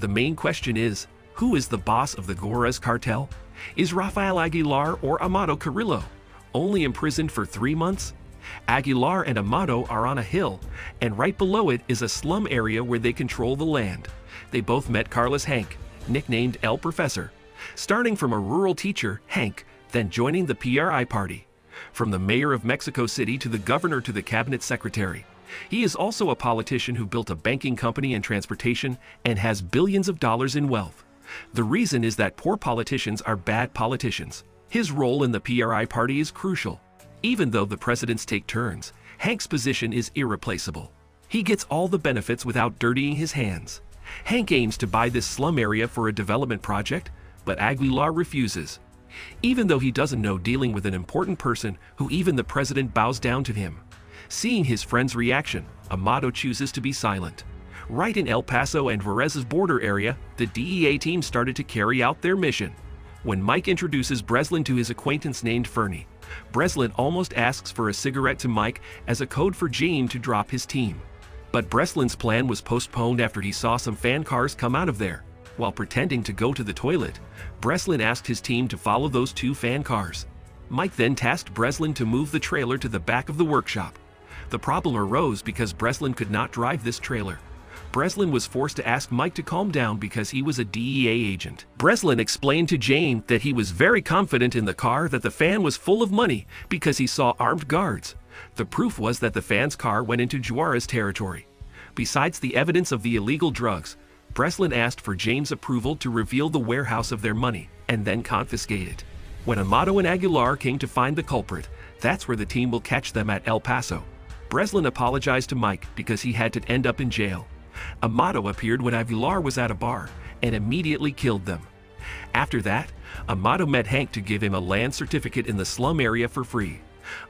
The main question is, who is the boss of the Juarez cartel? Is Rafael Aguilar or Amado Carrillo, only imprisoned for three months? Aguilar and Amado are on a hill, and right below it is a slum area where they control the land. They both met Carlos Hank, nicknamed El Professor, starting from a rural teacher, Hank, then joining the P R I party. From the mayor of Mexico City to the governor to the cabinet secretary, he is also a politician who built a banking company and transportation and has billions of dollars in wealth. The reason is that poor politicians are bad politicians. His role in the P R I party is crucial. Even though the presidents take turns, Hank's position is irreplaceable. He gets all the benefits without dirtying his hands. Hank aims to buy this slum area for a development project, but Aguilar refuses, even though he doesn't know dealing with an important person who even the president bows down to him. Seeing his friend's reaction, Amado chooses to be silent. Right in El Paso and Juarez's border area, the D E A team started to carry out their mission. When Mike introduces Breslin to his acquaintance named Fernie, Breslin almost asks for a cigarette to Mike as a code for Jane to drop his team. But Breslin's plan was postponed after he saw some fan cars come out of there. While pretending to go to the toilet, Breslin asked his team to follow those two fan cars. Mike then tasked Breslin to move the trailer to the back of the workshop. The problem arose because Breslin could not drive this trailer. Breslin was forced to ask Mike to calm down because he was a D E A agent. Breslin explained to Jane that he was very confident in the car that the fan was full of money because he saw armed guards. The proof was that the fan's car went into Juarez territory. Besides the evidence of the illegal drugs, Breslin asked for Jane's approval to reveal the warehouse of their money and then confiscate it. When Amado and Aguilar came to find the culprit, that's where the team will catch them at El Paso. Breslin apologized to Mike because he had to end up in jail. Amado appeared when Aguilar was at a bar and immediately killed them. After that, Amado met Hank to give him a land certificate in the slum area for free.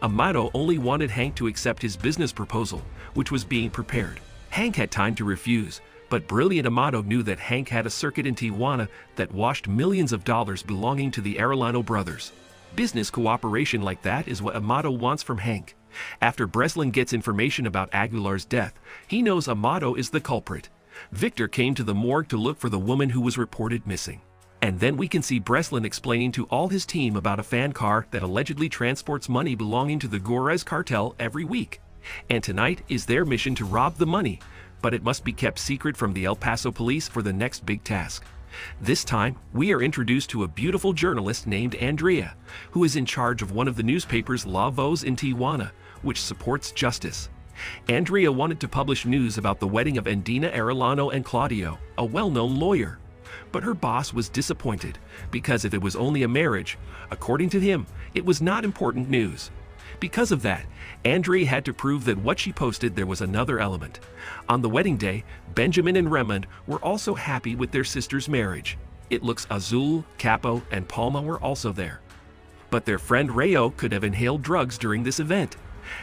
Amado only wanted Hank to accept his business proposal, which was being prepared. Hank had time to refuse, but brilliant Amado knew that Hank had a circuit in Tijuana that washed millions of dollars belonging to the Arellano brothers. Business cooperation like that is what Amado wants from Hank. After Breslin gets information about Aguilar's death, he knows Amado is the culprit. Victor came to the morgue to look for the woman who was reported missing. And then we can see Breslin explaining to all his team about a fan car that allegedly transports money belonging to the Juarez cartel every week. And tonight is their mission to rob the money, but it must be kept secret from the El Paso police for the next big task. This time, we are introduced to a beautiful journalist named Andrea, who is in charge of one of the newspapers La Voz in Tijuana, which supports justice. Andrea wanted to publish news about the wedding of Andina Arellano and Claudio, a well-known lawyer. But her boss was disappointed, because if it was only a marriage, according to him, it was not important news. Because of that, Andrea had to prove that what she posted there was another element. On the wedding day, Benjamin and Raymond were also happy with their sister's marriage. It looks Azul, Capo, and Palma were also there. But their friend Rayo could have inhaled drugs during this event.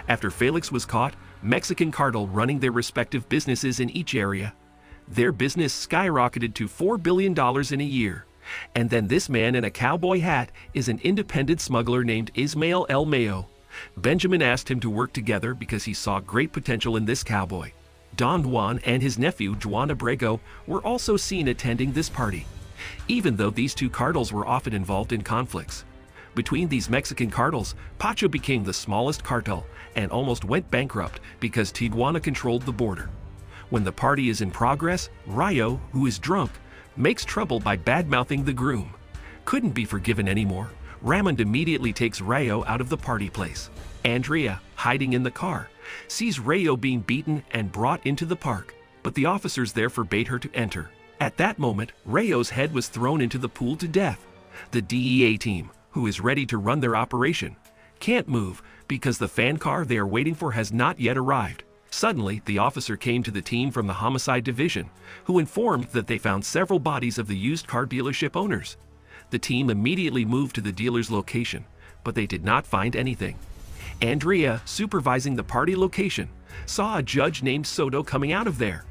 After Felix was caught, Mexican cartel running their respective businesses in each area. Their business skyrocketed to four billion dollars in a year. And then this man in a cowboy hat is an independent smuggler named Ismael El Mayo. Benjamin asked him to work together because he saw great potential in this cowboy. Don Juan and his nephew Juan Abrego were also seen attending this party, even though these two cartels were often involved in conflicts. Between these Mexican cartels, Pacho became the smallest cartel and almost went bankrupt because Tijuana controlled the border. When the party is in progress, Rayo, who is drunk, makes trouble by bad-mouthing the groom. Couldn't be forgiven anymore. Ramond immediately takes Rayo out of the party place. Andrea, hiding in the car, sees Rayo being beaten and brought into the park, but the officers there forbade her to enter. At that moment, Rayo's head was thrown into the pool to death. The D E A team, who is ready to run their operation, can't move because the fan car they are waiting for has not yet arrived. Suddenly, the officer came to the team from the homicide division, who informed that they found several bodies of the used car dealership owners. The team immediately moved to the dealer's location, but they did not find anything. Andrea, supervising the party location, saw a judge named Soto coming out of there.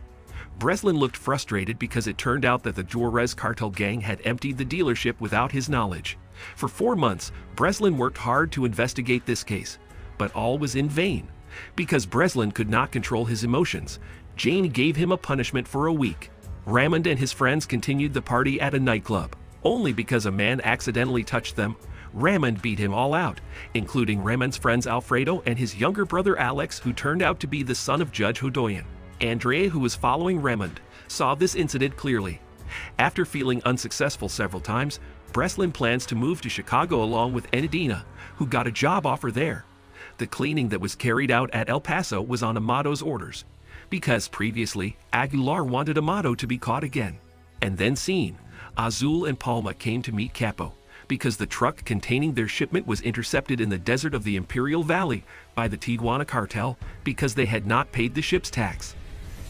Breslin looked frustrated because it turned out that the Juarez cartel gang had emptied the dealership without his knowledge. For four months, Breslin worked hard to investigate this case, but all was in vain. Because Breslin could not control his emotions, Jane gave him a punishment for a week. Ramond and his friends continued the party at a nightclub. Only because a man accidentally touched them, Ramond beat him all out, including Ramond's friends Alfredo and his younger brother Alex, who turned out to be the son of Judge Hodoyan. Andrea, who was following Ramond, saw this incident clearly. After feeling unsuccessful several times, Breslin plans to move to Chicago along with Enedina, who got a job offer there. The cleaning that was carried out at El Paso was on Amado's orders, because previously, Aguilar wanted Amado to be caught again. And then seen, Azul and Palma came to meet Capo, because the truck containing their shipment was intercepted in the desert of the Imperial Valley by the Tijuana cartel because they had not paid the ship's tax.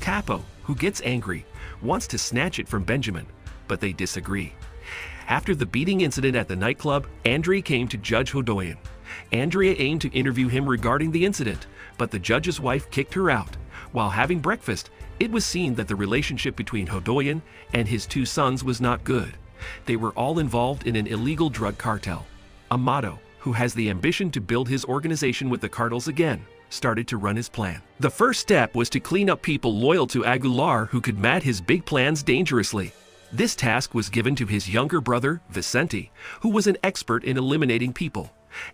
Capo, who gets angry, wants to snatch it from Benjamin, but they disagree. After the beating incident at the nightclub, Andrea came to Judge Hodoyan. Andrea aimed to interview him regarding the incident, but the judge's wife kicked her out. While having breakfast, it was seen that the relationship between Hodoyan and his two sons was not good. They were all involved in an illegal drug cartel. Amado, who has the ambition to build his organization with the cartels again, started to run his plan. The first step was to clean up people loyal to Aguilar who could mat his big plans dangerously. This task was given to his younger brother, Vicente, who was an expert in eliminating people.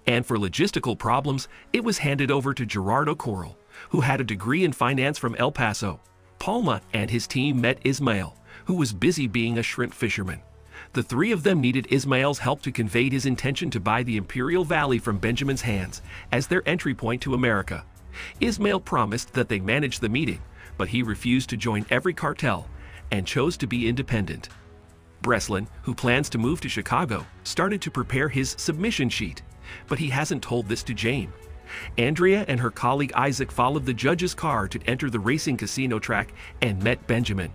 And for logistical problems, it was handed over to Gerardo Corral, who had a degree in finance from El Paso. Palma and his team met Ismael, who was busy being a shrimp fisherman. The three of them needed Ismael's help to convey his intention to buy the Imperial Valley from Benjamin's hands as their entry point to America. Ismael promised that they manage the meeting, but he refused to join every cartel and chose to be independent. Breslin, who plans to move to Chicago, started to prepare his submission sheet, but he hasn't told this to Jane. Andrea and her colleague Isaac followed the judge's car to enter the racing casino track and met Benjamin.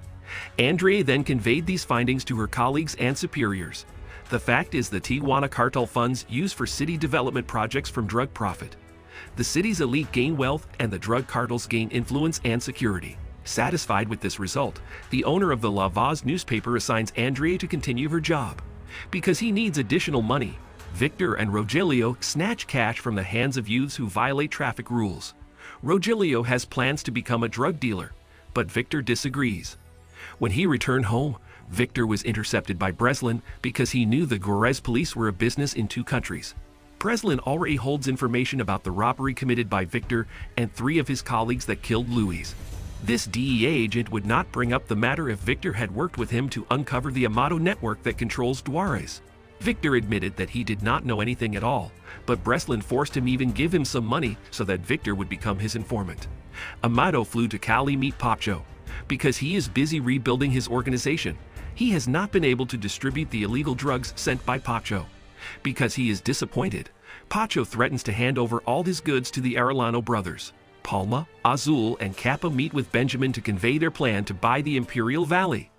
Andrea then conveyed these findings to her colleagues and superiors. The fact is the Tijuana cartel funds used for city development projects from drug profit. The city's elite gain wealth and the drug cartels gain influence and security. Satisfied with this result, the owner of the La Voz newspaper assigns Andrea to continue her job. Because he needs additional money, Victor and Rogelio snatch cash from the hands of youths who violate traffic rules. Rogelio has plans to become a drug dealer, but Victor disagrees. When he returned home, Victor was intercepted by Breslin because he knew the Juarez police were a business in two countries. Breslin already holds information about the robbery committed by Victor and three of his colleagues that killed Luis. This D E A agent would not bring up the matter if Victor had worked with him to uncover the Amado network that controls Juarez. Victor admitted that he did not know anything at all, but Breslin forced him even give him some money so that Victor would become his informant. Amado flew to Cali meet Pacho. Because he is busy rebuilding his organization, he has not been able to distribute the illegal drugs sent by Pacho. Because he is disappointed, Pacho threatens to hand over all his goods to the Arellano brothers. Palma, Azul, and Kappa meet with Benjamin to convey their plan to buy the Imperial Valley.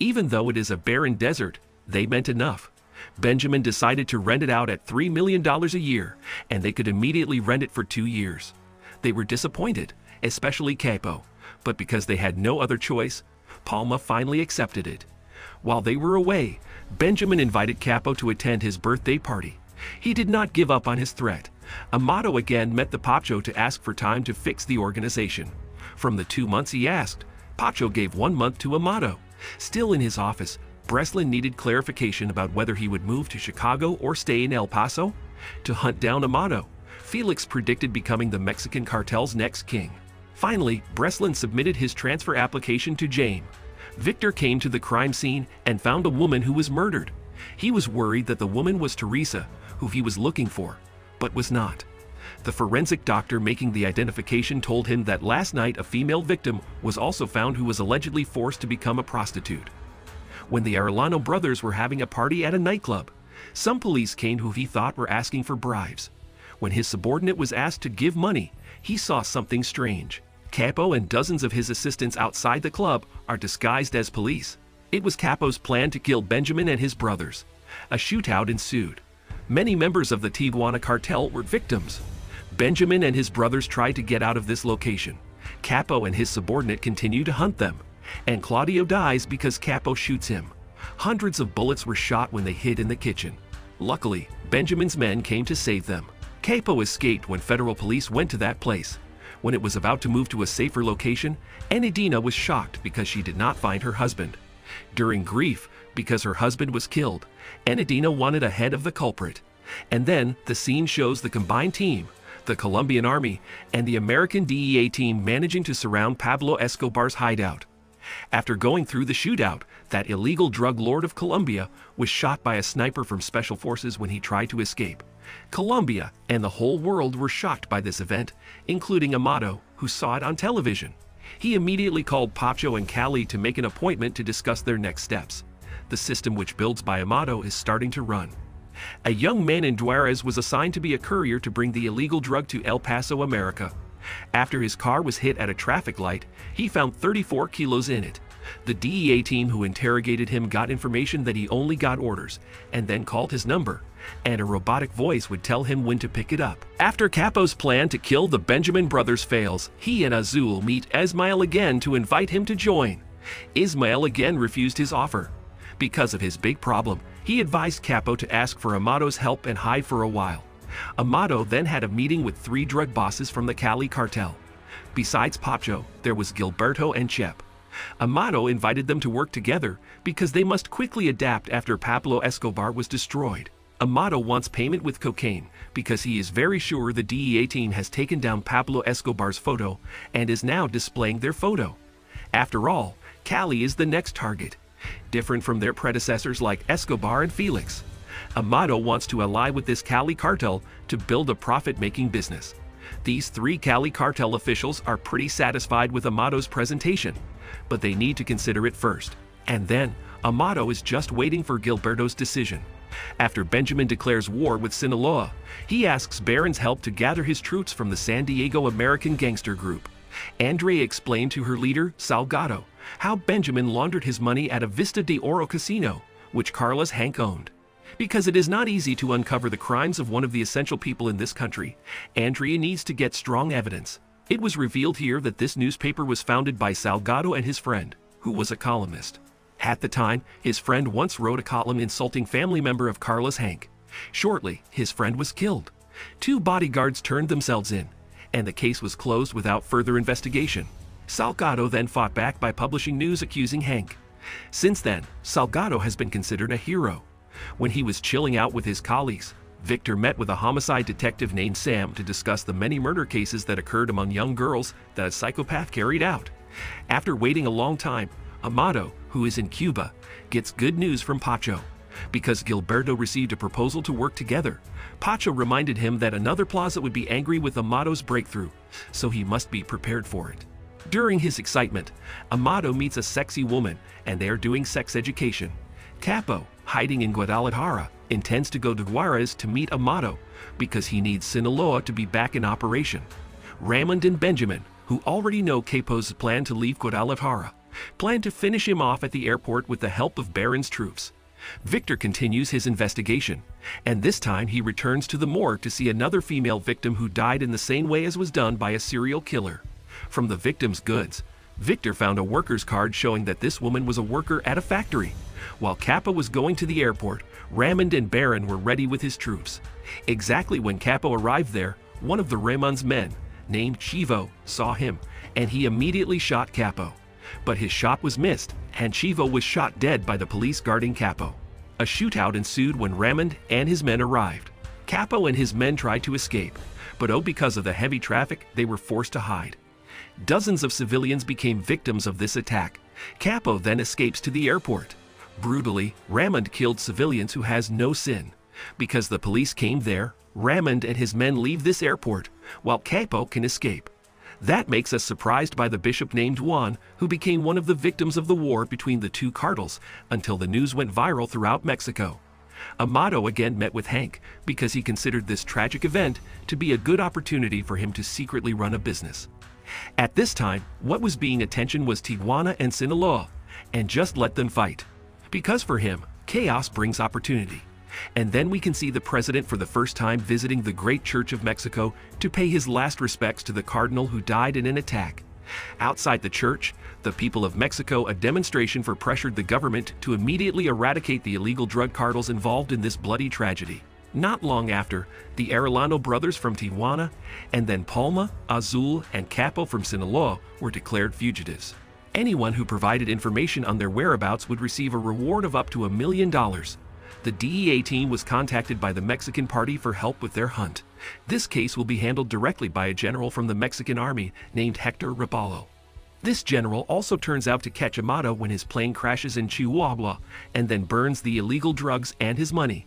Even though it is a barren desert, they meant enough. Benjamin decided to rent it out at three million dollars a year, and they could immediately rent it for two years. They were disappointed, especially Capo, but because they had no other choice, Palma finally accepted it. While they were away, Benjamin invited Capo to attend his birthday party. He did not give up on his threat. Amado again met the Pacho to ask for time to fix the organization. From the two months he asked, Pacho gave one month to Amado. Still in his office, Breslin needed clarification about whether he would move to Chicago or stay in El Paso. To hunt down Amado, Felix predicted becoming the Mexican cartel's next king. Finally, Breslin submitted his transfer application to Jane. Victor came to the crime scene and found a woman who was murdered. He was worried that the woman was Teresa, who he was looking for, but was not. The forensic doctor making the identification told him that last night a female victim was also found who was allegedly forced to become a prostitute. When the Arellano brothers were having a party at a nightclub, some police came who he thought were asking for bribes. When his subordinate was asked to give money, he saw something strange. Capo and dozens of his assistants outside the club are disguised as police. It was Capo's plan to kill Benjamin and his brothers. A shootout ensued. Many members of the Tijuana cartel were victims. Benjamin and his brothers tried to get out of this location. Capo and his subordinate continue to hunt them, and Claudio dies because Capo shoots him. Hundreds of bullets were shot when they hid in the kitchen. Luckily, Benjamin's men came to save them. Capo escaped when federal police went to that place. When it was about to move to a safer location, Enedina was shocked because she did not find her husband. During grief, because her husband was killed, Enedina wanted a head of the culprit. And then, the scene shows the combined team, the Colombian Army, and the American D E A team managing to surround Pablo Escobar's hideout. After going through the shootout, that illegal drug lord of Colombia was shot by a sniper from Special Forces when he tried to escape. Colombia and the whole world were shocked by this event, including Amado, who saw it on television. He immediately called Pacho and Cali to make an appointment to discuss their next steps. The system which builds by Amado is starting to run. A young man in Juarez was assigned to be a courier to bring the illegal drug to El Paso, America. After his car was hit at a traffic light, he found thirty-four kilos in it. The D E A team who interrogated him got information that he only got orders, and then called his number, and a robotic voice would tell him when to pick it up. After Capo's plan to kill the Benjamin brothers fails, he and Azul meet Ismael again to invite him to join. Ismael again refused his offer. Because of his big problem, he advised Capo to ask for Amado's help and hide for a while. Amado then had a meeting with three drug bosses from the Cali cartel. Besides Pacho, there was Gilberto and Chep. Amado invited them to work together because they must quickly adapt after Pablo Escobar was destroyed. Amado wants payment with cocaine because he is very sure the D E A team has taken down Pablo Escobar's photo and is now displaying their photo. After all, Cali is the next target, different from their predecessors like Escobar and Felix. Amado wants to ally with this Cali cartel to build a profit-making business. These three Cali cartel officials are pretty satisfied with Amado's presentation, but they need to consider it first. And then, Amado is just waiting for Gilberto's decision. After Benjamin declares war with Sinaloa, he asks Barron's help to gather his troops from the San Diego American gangster group. Andrea explained to her leader, Salgado, how Benjamin laundered his money at a Vista de Oro casino, which Carlos Hank owned. Because it is not easy to uncover the crimes of one of the essential people in this country, Andrea needs to get strong evidence. It was revealed here that this newspaper was founded by Salgado and his friend, who was a columnist. At the time, his friend once wrote a column insulting family member of Carlos Hank. Shortly, his friend was killed. Two bodyguards turned themselves in, and the case was closed without further investigation. Salgado then fought back by publishing news accusing Hank. Since then, Salgado has been considered a hero. When he was chilling out with his colleagues, Victor met with a homicide detective named Sam to discuss the many murder cases that occurred among young girls that a psychopath carried out. After waiting a long time, Amado, who is in Cuba, gets good news from Pacho. Because Gilberto received a proposal to work together, Pacho reminded him that another plaza would be angry with Amado's breakthrough, so he must be prepared for it. During his excitement, Amado meets a sexy woman, and they are doing sex education. Capo, hiding in Guadalajara, intends to go to Juarez to meet Amado because he needs Sinaloa to be back in operation. Raymond and Benjamin, who already know Capo's plan to leave Guadalajara, plan to finish him off at the airport with the help of Barron's troops. Victor continues his investigation, and this time he returns to the morgue to see another female victim who died in the same way as was done by a serial killer. From the victim's goods, Victor found a worker's card showing that this woman was a worker at a factory. While Capo was going to the airport, Raymond and Barron were ready with his troops. Exactly when Capo arrived there, one of the Raymond's men, named Chivo, saw him, and he immediately shot Capo. But his shot was missed, and Chivo was shot dead by the police guarding Capo. A shootout ensued when Raymond and his men arrived. Capo and his men tried to escape, but oh, because of the heavy traffic, they were forced to hide. Dozens of civilians became victims of this attack. Capo then escapes to the airport. Brutally, Raymond killed civilians who has no sin. Because the police came there, Raymond and his men leave this airport, while Capo can escape. That makes us surprised by the bishop named Juan, who became one of the victims of the war between the two cartels until the news went viral throughout Mexico. Amado again met with Hank because he considered this tragic event to be a good opportunity for him to secretly run a business. At this time, what was being attention was Tijuana and Sinaloa, and just let them fight. Because for him, chaos brings opportunity. And then we can see the president for the first time visiting the Great Church of Mexico to pay his last respects to the cardinal who died in an attack. Outside the church, the people of Mexico a demonstration for pressured the government to immediately eradicate the illegal drug cartels involved in this bloody tragedy. Not long after, the Arellano brothers from Tijuana, and then Palma, Azul, and Capo from Sinaloa were declared fugitives. Anyone who provided information on their whereabouts would receive a reward of up to a million dollars. The D E A team was contacted by the Mexican Party for help with their hunt. This case will be handled directly by a general from the Mexican Army named Hector Rebolo. This general also turns out to catch Amado when his plane crashes in Chihuahua and then burns the illegal drugs and his money.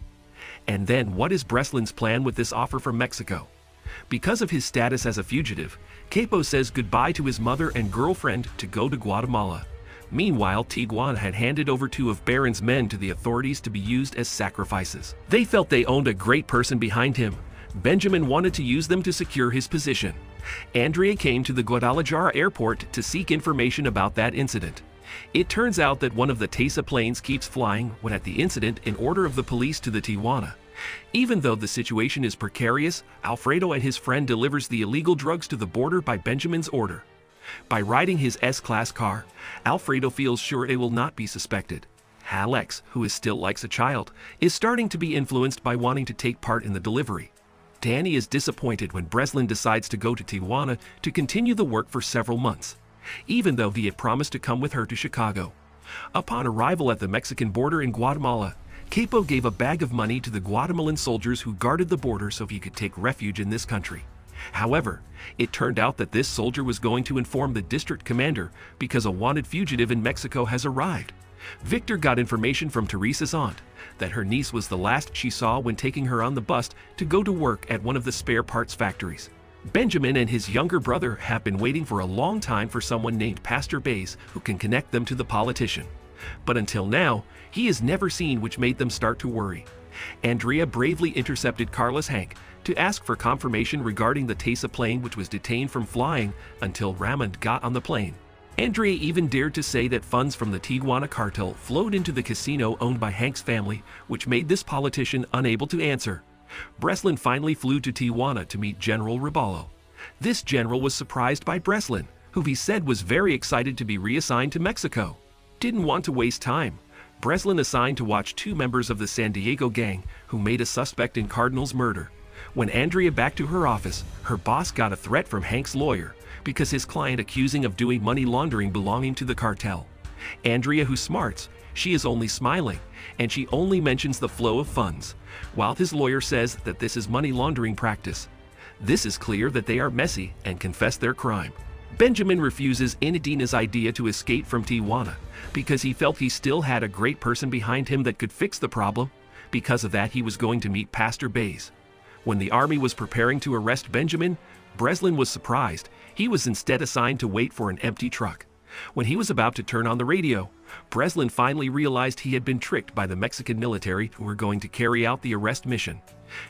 And then what is Breslin's plan with this offer from Mexico? Because of his status as a fugitive, Capo says goodbye to his mother and girlfriend to go to Guatemala. Meanwhile, Tijuana had handed over two of Barron's men to the authorities to be used as sacrifices. They felt they owned a great person behind him. Benjamin wanted to use them to secure his position. Andrea came to the Guadalajara airport to seek information about that incident. It turns out that one of the Tesa planes keeps flying when at the incident in order of the police to the Tijuana. Even though the situation is precarious, Alfredo and his friend delivers the illegal drugs to the border by Benjamin's order. By riding his S-Class car, Alfredo feels sure it will not be suspected. Alex, who is still like a child, is starting to be influenced by wanting to take part in the delivery. Danny is disappointed when Breslin decides to go to Tijuana to continue the work for several months, even though he had promised to come with her to Chicago. Upon arrival at the Mexican border in Guatemala, Capo gave a bag of money to the Guatemalan soldiers who guarded the border so he could take refuge in this country. However, it turned out that this soldier was going to inform the district commander because a wanted fugitive in Mexico has arrived. Victor got information from Teresa's aunt that her niece was the last she saw when taking her on the bus to go to work at one of the spare parts factories. Benjamin and his younger brother have been waiting for a long time for someone named Pastor Bays who can connect them to the politician. But until now, he is never seen, which made them start to worry. Andrea bravely intercepted Carlos Hank to ask for confirmation regarding the Tesa plane which was detained from flying until Raymond got on the plane. Andrea even dared to say that funds from the Tijuana cartel flowed into the casino owned by Hank's family, which made this politician unable to answer. Breslin finally flew to Tijuana to meet General Rebolo. This general was surprised by Breslin, who he said was very excited to be reassigned to Mexico. Didn't want to waste time. Breslin assigned to watch two members of the San Diego gang who made a suspect in Cardinal's murder. When Andrea back to her office, her boss got a threat from Hank's lawyer because his client accusing of doing money laundering belonging to the cartel. Andrea who smarts, she is only smiling, and she only mentions the flow of funds, while his lawyer says that this is money laundering practice. This is clear that they are messy and confess their crime. Benjamin refuses Inadina's idea to escape from Tijuana because he felt he still had a great person behind him that could fix the problem. Because of that, he was going to meet Pastor Bays. When the army was preparing to arrest Benjamin, Breslin was surprised. He was instead assigned to wait for an empty truck. When he was about to turn on the radio, Breslin finally realized he had been tricked by the Mexican military who were going to carry out the arrest mission.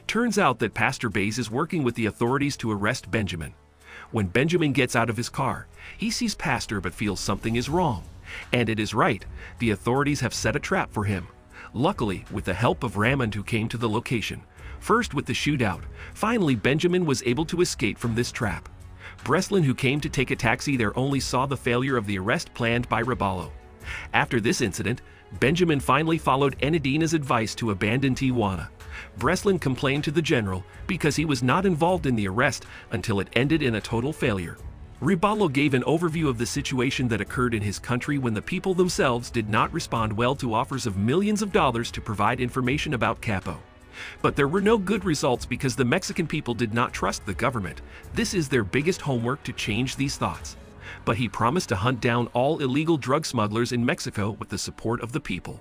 Turns out that Pastor Bays is working with the authorities to arrest Benjamin. When Benjamin gets out of his car, he sees Pastor but feels something is wrong. And it is right, the authorities have set a trap for him. Luckily, with the help of Raymond who came to the location, first with the shootout, finally Benjamin was able to escape from this trap. Breslin who came to take a taxi there only saw the failure of the arrest planned by Rebolo. After this incident, Benjamin finally followed Enadina's advice to abandon Tijuana. Breslin complained to the general because he was not involved in the arrest until it ended in a total failure. Rebolo gave an overview of the situation that occurred in his country when the people themselves did not respond well to offers of millions of dollars to provide information about Capo. But there were no good results because the Mexican people did not trust the government. This is their biggest homework to change these thoughts. But he promised to hunt down all illegal drug smugglers in Mexico with the support of the people.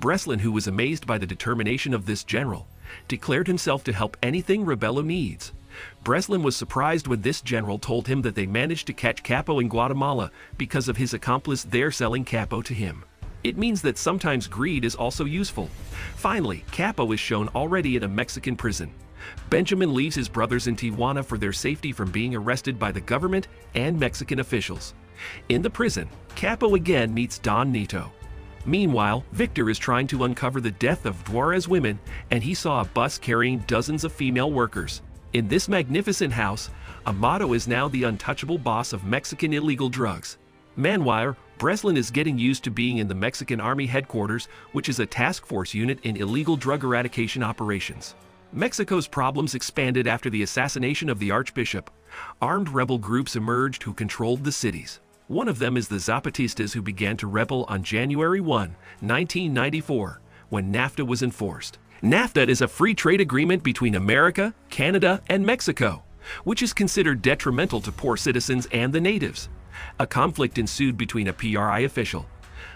Breslin, who was amazed by the determination of this general, declared himself to help anything Rebelo needs. Breslin was surprised when this general told him that they managed to catch Capo in Guatemala because of his accomplice there selling Capo to him. It means that sometimes greed is also useful. Finally, Capo is shown already in a Mexican prison. Benjamin leaves his brothers in Tijuana for their safety from being arrested by the government and Mexican officials. In the prison, Capo again meets Don Neto. Meanwhile, Victor is trying to uncover the death of Juarez women, and he saw a bus carrying dozens of female workers. In this magnificent house, Amado is now the untouchable boss of Mexican illegal drugs. Meanwhile, Breslin is getting used to being in the Mexican Army headquarters, which is a task force unit in illegal drug eradication operations. Mexico's problems expanded after the assassination of the archbishop. Armed rebel groups emerged who controlled the cities. One of them is the Zapatistas, who began to rebel on January first, nineteen ninety-four, when NAFTA was enforced. NAFTA is a free trade agreement between America, Canada, and Mexico, which is considered detrimental to poor citizens and the natives. A conflict ensued between a P R I official.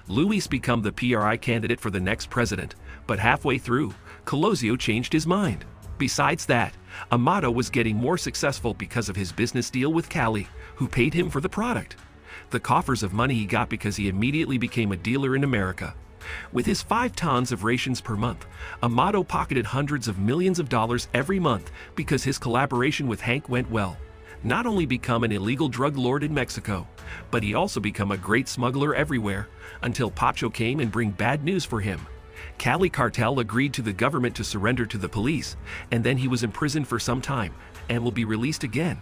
Luis became the P R I candidate for the next president, but halfway through, Colosio changed his mind. Besides that, Amado was getting more successful because of his business deal with Cali, who paid him for the product. The coffers of money he got because he immediately became a dealer in America. With his five tons of rations per month, Amado pocketed hundreds of millions of dollars every month because his collaboration with Hank went well. Not only become an illegal drug lord in Mexico, but he also become a great smuggler everywhere, until Pacho came and bring bad news for him. Cali cartel agreed to the government to surrender to the police, and then he was imprisoned for some time and will be released again.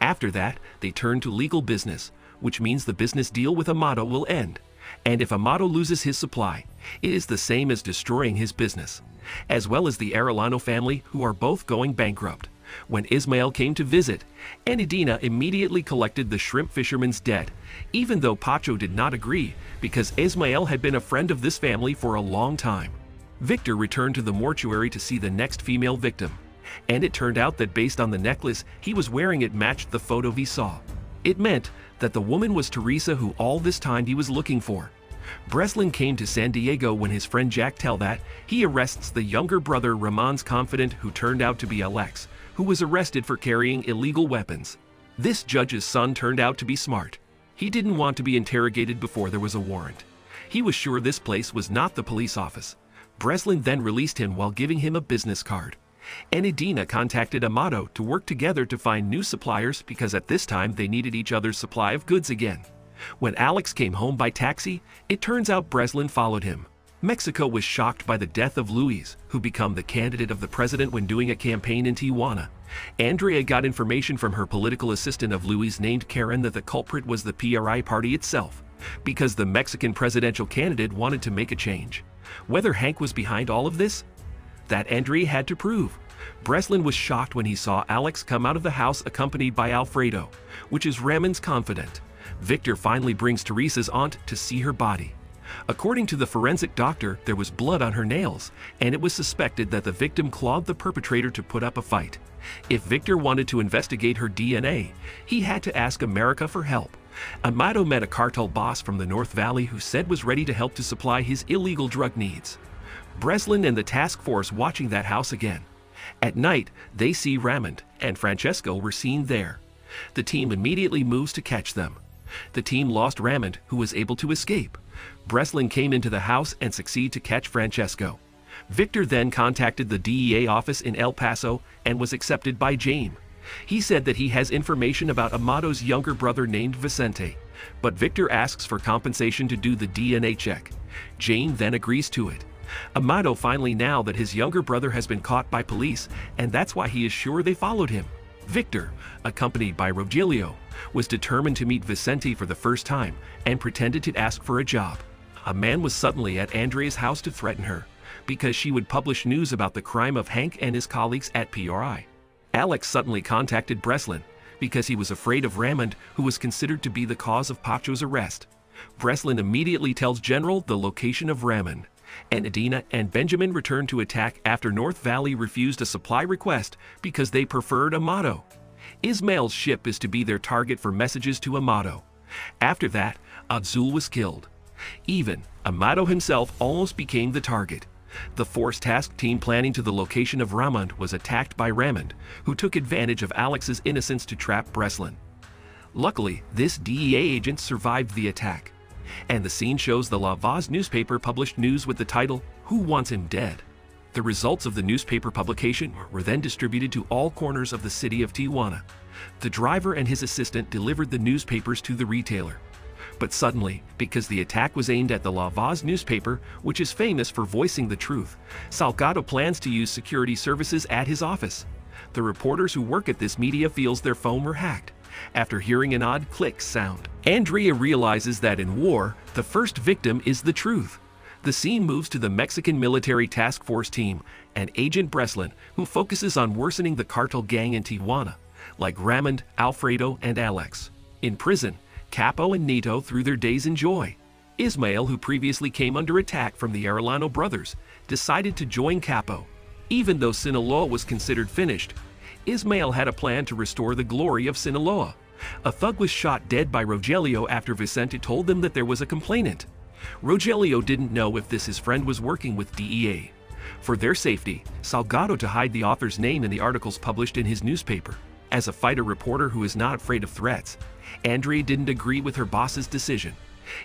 After that, they turned to legal business, which means the business deal with Amado will end. And if Amado loses his supply, it is the same as destroying his business, as well as the Arellano family, who are both going bankrupt. When Ismael came to visit, Enedina immediately collected the shrimp fisherman's debt, even though Pacho did not agree, because Ismael had been a friend of this family for a long time. Victor returned to the mortuary to see the next female victim, and it turned out that based on the necklace he was wearing, it matched the photo he saw. It meant that the woman was Teresa, who all this time he was looking for. Breslin came to San Diego when his friend Jack tell that he arrests the younger brother Ramon's confidant, who turned out to be Alex, who was arrested for carrying illegal weapons. This judge's son turned out to be smart. He didn't want to be interrogated before there was a warrant. He was sure this place was not the police office. Breslin then released him while giving him a business card. Enedina contacted Amado to work together to find new suppliers, because at this time they needed each other's supply of goods again. When Alex came home by taxi, it turns out Breslin followed him. Mexico was shocked by the death of Luis, who became the candidate of the president when doing a campaign in Tijuana. Andrea got information from her political assistant of Luis named Karen that the culprit was the P R I party itself, because the Mexican presidential candidate wanted to make a change. Whether Hank was behind all of this? That Andrea had to prove. Breslin was shocked when he saw Alex come out of the house accompanied by Alfredo, which is Ramon's confidant. Victor finally brings Teresa's aunt to see her body. According to the forensic doctor, there was blood on her nails, and it was suspected that the victim clawed the perpetrator to put up a fight. If Victor wanted to investigate her D N A, he had to ask America for help. Amado met a cartel boss from the North Valley who said was ready to help to supply his illegal drug needs. Breslin and the task force watching that house again. At night, they see Ramond and Francesco were seen there. The team immediately moves to catch them. The team lost Ramond, who was able to escape. Breslin came into the house and succeeded to catch Francesco. Victor then contacted the D E A office in El Paso and was accepted by Jaime. He said that he has information about Amado's younger brother named Vicente, but Victor asks for compensation to do the D N A check. Jaime then agrees to it. Amado finally now that his younger brother has been caught by police, and that's why he is sure they followed him. Victor, accompanied by Rogelio, was determined to meet Vicente for the first time and pretended to ask for a job. A man was suddenly at Andrea's house to threaten her, because she would publish news about the crime of Hank and his colleagues at P R I. Alex suddenly contacted Breslin, because he was afraid of Ramond, who was considered to be the cause of Pacho's arrest. Breslin immediately tells General the location of Ramond, and Enedina and Benjamin returned to attack after North Valley refused a supply request because they preferred Amado. Ismael's ship is to be their target for messages to Amado. After that, Azul was killed. Even Amado himself almost became the target. The force tasked team planning to the location of Ramond was attacked by Ramond, who took advantage of Alex's innocence to trap Breslin. Luckily, this D E A agent survived the attack. And the scene shows the La Voz newspaper published news with the title, "Who Wants Him Dead?" The results of the newspaper publication were then distributed to all corners of the city of Tijuana. The driver and his assistant delivered the newspapers to the retailer. But suddenly, because the attack was aimed at the La Voz newspaper, which is famous for voicing the truth, Salgado plans to use security services at his office. The reporters who work at this media feels their phone were hacked. After hearing an odd click sound, Andrea realizes that in war, the first victim is the truth. The scene moves to the Mexican military task force team and Agent Breslin, who focuses on worsening the cartel gang in Tijuana, like Ramond, Alfredo, and Alex. In prison, Capo and Nito through their days in joy. Ismael, who previously came under attack from the Arellano brothers, decided to join Capo. Even though Sinaloa was considered finished, Ismael had a plan to restore the glory of Sinaloa. A thug was shot dead by Rogelio after Vicente told them that there was a complainant. Rogelio didn't know if this his friend was working with D E A. For their safety, Salgado to hide the author's name in the articles published in his newspaper. As a fighter reporter who is not afraid of threats, Andrea didn't agree with her boss's decision.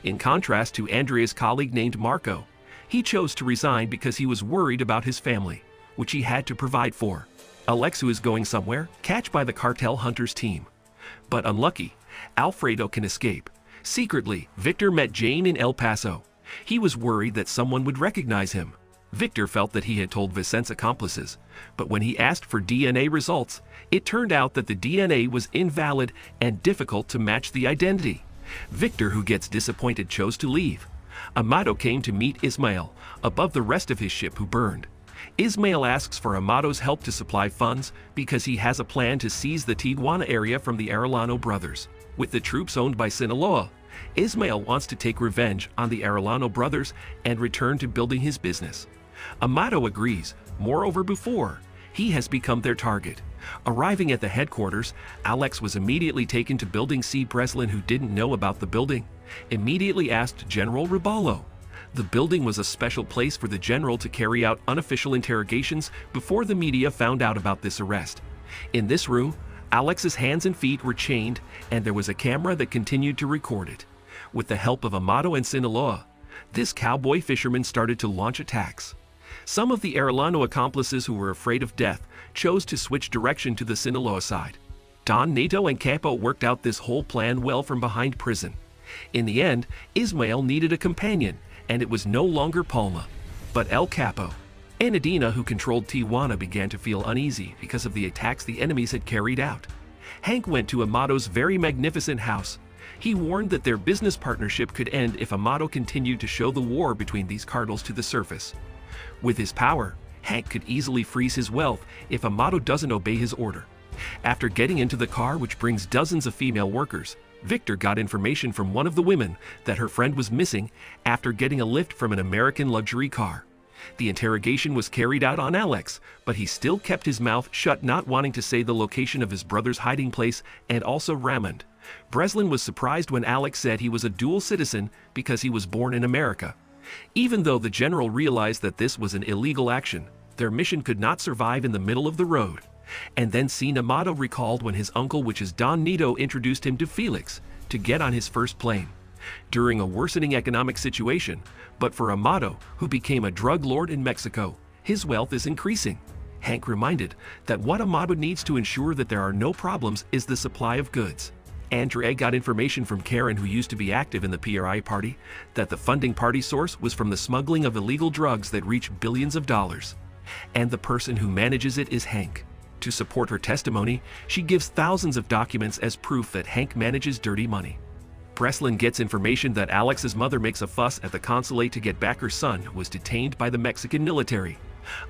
In contrast to Andrea's colleague named Marco, he chose to resign because he was worried about his family, which he had to provide for. Alexu is going somewhere, catch by the cartel hunters team. But unlucky, Alfredo can escape. Secretly, Victor met Jane in El Paso. He was worried that someone would recognize him. Victor felt that he had told Vicent's accomplices, but when he asked for D N A results, it turned out that the D N A was invalid and difficult to match the identity. Victor, who gets disappointed, chose to leave. Amado came to meet Ismael, above the rest of his ship who burned. Ismael asks for Amado's help to supply funds because he has a plan to seize the Tijuana area from the Arellano brothers. With the troops owned by Sinaloa, Ismael wants to take revenge on the Arellano brothers and return to building his business. Amado agrees, moreover before, he has become their target. Arriving at the headquarters, Alex was immediately taken to Building C. Breslin, who didn't know about the building, immediately asked General Robalo. The building was a special place for the general to carry out unofficial interrogations before the media found out about this arrest. In this room, Alex's hands and feet were chained, and there was a camera that continued to record it. With the help of Amado and Sinaloa, this cowboy fisherman started to launch attacks. Some of the Arellano accomplices who were afraid of death chose to switch direction to the Sinaloa side. Don, Nito, and Capo worked out this whole plan well from behind prison. In the end, Ismael needed a companion, and it was no longer Palma, but El Capo. Enedina, who controlled Tijuana, began to feel uneasy because of the attacks the enemies had carried out. Hank went to Amado's very magnificent house. He warned that their business partnership could end if Amado continued to show the war between these cartels to the surface. With his power, Hank could easily freeze his wealth if Amado doesn't obey his order. After getting into the car, which brings dozens of female workers, Victor got information from one of the women that her friend was missing after getting a lift from an American luxury car. The interrogation was carried out on Alex, but he still kept his mouth shut, not wanting to say the location of his brother's hiding place and also Ramond. Breslin was surprised when Alex said he was a dual citizen because he was born in America. Even though the general realized that this was an illegal action, their mission could not survive in the middle of the road. And then seen Amado recalled when his uncle, which is Don Nito, introduced him to Felix to get on his first plane. During a worsening economic situation, but for Amado, who became a drug lord in Mexico, his wealth is increasing. Hank reminded that what Amado needs to ensure that there are no problems is the supply of goods. Andrea got information from Karen, who used to be active in the P R I party, that the funding party source was from the smuggling of illegal drugs that reach billions of dollars. And the person who manages it is Hank. To support her testimony, she gives thousands of documents as proof that Hank manages dirty money. Breslin gets information that Alex's mother makes a fuss at the consulate to get back her son, who was detained by the Mexican military.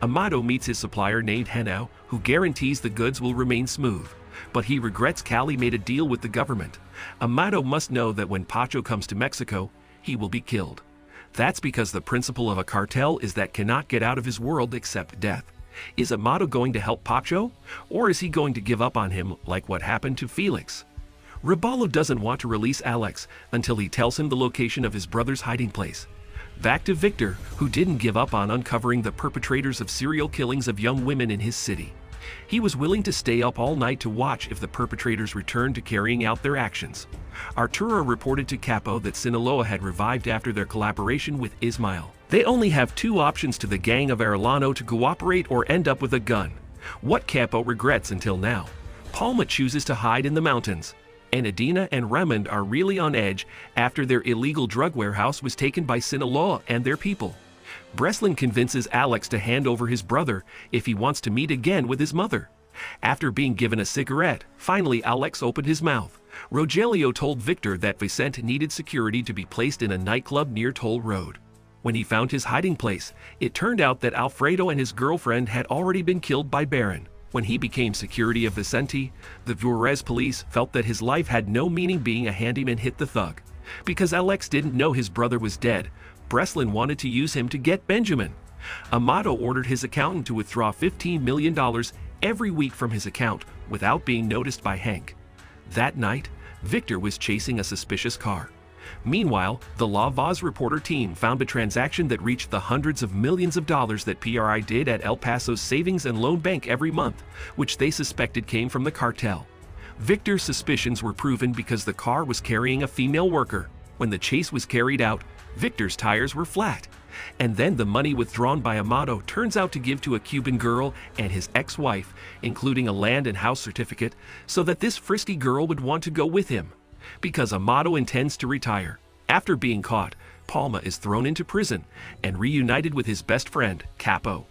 Amado meets his supplier named Henao, who guarantees the goods will remain smooth, but he regrets Cali made a deal with the government. Amado must know that when Pacho comes to Mexico, he will be killed. That's because the principle of a cartel is that cannot get out of his world except death. Is Amado going to help Pacho, or is he going to give up on him like what happened to Felix? Robalo doesn't want to release Alex until he tells him the location of his brother's hiding place. Back to Victor, who didn't give up on uncovering the perpetrators of serial killings of young women in his city. He was willing to stay up all night to watch if the perpetrators returned to carrying out their actions. Arturo reported to Capo that Sinaloa had revived after their collaboration with Ismael. They only have two options to the gang of Arellano: to cooperate or end up with a gun. What Capo regrets until now. Palma chooses to hide in the mountains. And Edina and Raymond are really on edge after their illegal drug warehouse was taken by Sinaloa and their people. Breslin convinces Alex to hand over his brother if he wants to meet again with his mother. After being given a cigarette, finally Alex opened his mouth. Rogelio told Victor that Vicente needed security to be placed in a nightclub near Toll Road. When he found his hiding place, it turned out that Alfredo and his girlfriend had already been killed by Baron. When he became security of Vicente, the Juarez police felt that his life had no meaning being a handyman hit the thug. Because Alex didn't know his brother was dead, Breslin wanted to use him to get Benjamin. Amado ordered his accountant to withdraw fifteen million dollars every week from his account without being noticed by Hank. That night, Victor was chasing a suspicious car. Meanwhile, the La Voz reporter team found a transaction that reached the hundreds of millions of dollars that P R I did at El Paso's Savings and Loan Bank every month, which they suspected came from the cartel. Victor's suspicions were proven because the car was carrying a female worker. When the chase was carried out, Victor's tires were flat. And then the money withdrawn by Amado turns out to give to a Cuban girl and his ex-wife, including a land and house certificate, so that this frisky girl would want to go with him. Because Amado intends to retire. After being caught, Palma is thrown into prison and reunited with his best friend, Capo.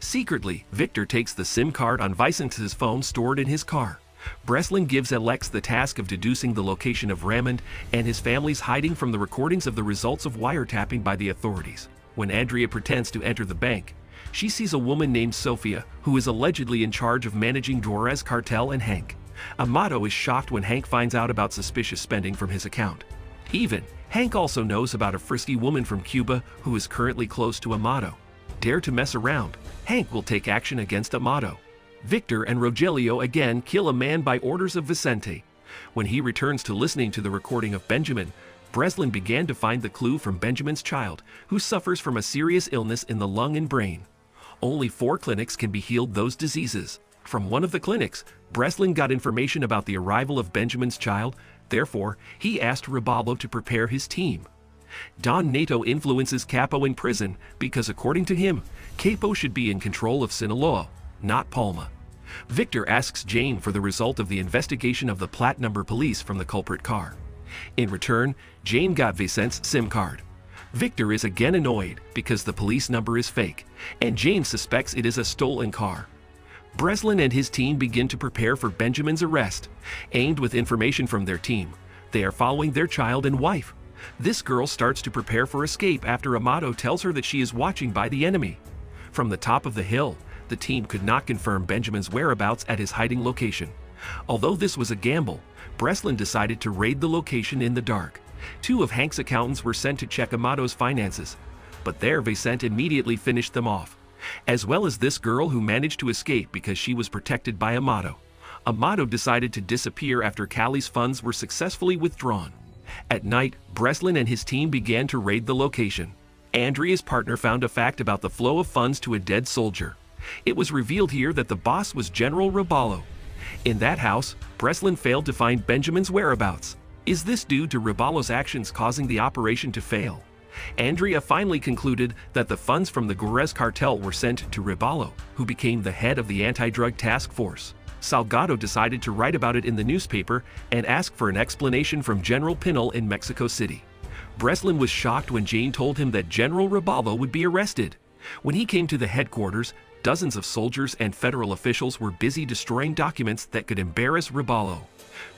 Secretly, Victor takes the SIM card on Vicente's phone stored in his car. Breslin gives Alex the task of deducing the location of Raymond and his family's hiding from the recordings of the results of wiretapping by the authorities. When Andrea pretends to enter the bank, she sees a woman named Sofia, who is allegedly in charge of managing Juarez cartel and Hank. Amado is shocked when Hank finds out about suspicious spending from his account. Even, Hank also knows about a frisky woman from Cuba who is currently close to Amado. Dare to mess around, Hank will take action against Amado. Victor and Rogelio again kill a man by orders of Vicente. When he returns to listening to the recording of Benjamin, Breslin began to find the clue from Benjamin's child, who suffers from a serious illness in the lung and brain. Only four clinics can be healed those diseases. From one of the clinics, Breslin got information about the arrival of Benjamin's child, therefore, he asked Rebollo to prepare his team. Don Neto influences Capo in prison because according to him, Capo should be in control of Sinaloa, not Palma. Victor asks Jane for the result of the investigation of the plat number police from the culprit car. In return, Jane got Vicente's SIM card. Victor is again annoyed because the police number is fake, and Jane suspects it is a stolen car. Breslin and his team begin to prepare for Benjamin's arrest. Aimed with information from their team, they are following their child and wife. This girl starts to prepare for escape after Amado tells her that she is watching by the enemy. From the top of the hill, the team could not confirm Benjamin's whereabouts at his hiding location. Although this was a gamble, Breslin decided to raid the location in the dark. Two of Hank's accountants were sent to check Amado's finances, but there Vicente immediately finished them off, as well as this girl who managed to escape because she was protected by Amado. Amado decided to disappear after Cali's funds were successfully withdrawn. At night, Breslin and his team began to raid the location. Andrea's partner found a fact about the flow of funds to a dead soldier. It was revealed here that the boss was General Rebollo. In that house, Breslin failed to find Benjamin's whereabouts. Is this due to Rebollo's actions causing the operation to fail? Andrea finally concluded that the funds from the Juarez cartel were sent to Rebollo, who became the head of the anti-drug task force. Salgado decided to write about it in the newspaper and ask for an explanation from General Pinal in Mexico City. Breslin was shocked when Jane told him that General Rebollo would be arrested. When he came to the headquarters, dozens of soldiers and federal officials were busy destroying documents that could embarrass Rebollo.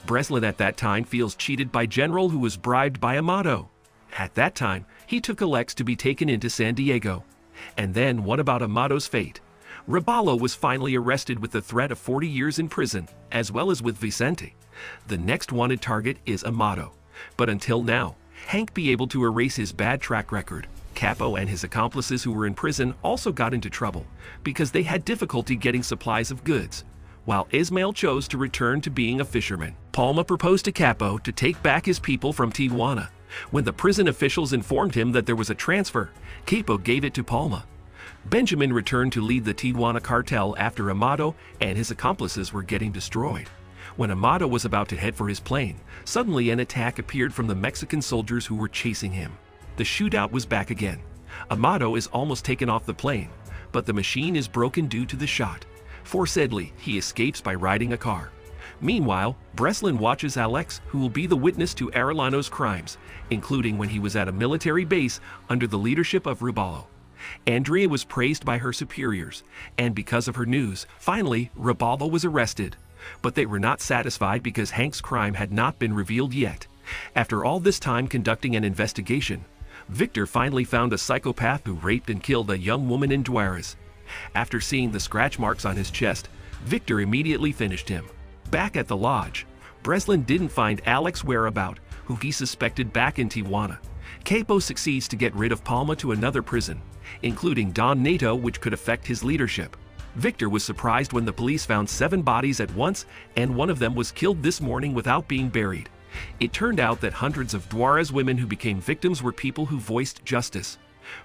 Breslin at that time feels cheated by General, who was bribed by Amado. At that time, he took Alex to be taken into San Diego. And then what about Amado's fate? Rebollo was finally arrested with the threat of forty years in prison, as well as with Vicente. The next wanted target is Amado. But until now, Hank be able to erase his bad track record. Capo and his accomplices who were in prison also got into trouble because they had difficulty getting supplies of goods, while Ismael chose to return to being a fisherman. Palma proposed to Capo to take back his people from Tijuana. When the prison officials informed him that there was a transfer, Capo gave it to Palma. Benjamin returned to lead the Tijuana cartel after Amado and his accomplices were getting destroyed. When Amado was about to head for his plane, suddenly an attack appeared from the Mexican soldiers who were chasing him. The shootout was back again. Amado is almost taken off the plane, but the machine is broken due to the shot. Fortunately, he escapes by riding a car. Meanwhile, Breslin watches Alex, who will be the witness to Arellano's crimes, including when he was at a military base under the leadership of Ruballo. Andrea was praised by her superiors, and because of her news, finally, Ruballo was arrested. But they were not satisfied because Hank's crime had not been revealed yet. After all this time conducting an investigation, Victor finally found a psychopath who raped and killed a young woman in Juarez. After seeing the scratch marks on his chest, Victor immediately finished him. Back at the lodge, Breslin didn't find Alex whereabout, who he suspected back in Tijuana. Capo succeeds to get rid of Palma to another prison, including Don Neto, which could affect his leadership. Victor was surprised when the police found seven bodies at once, and one of them was killed this morning without being buried. It turned out that hundreds of Juarez women who became victims were people who voiced justice.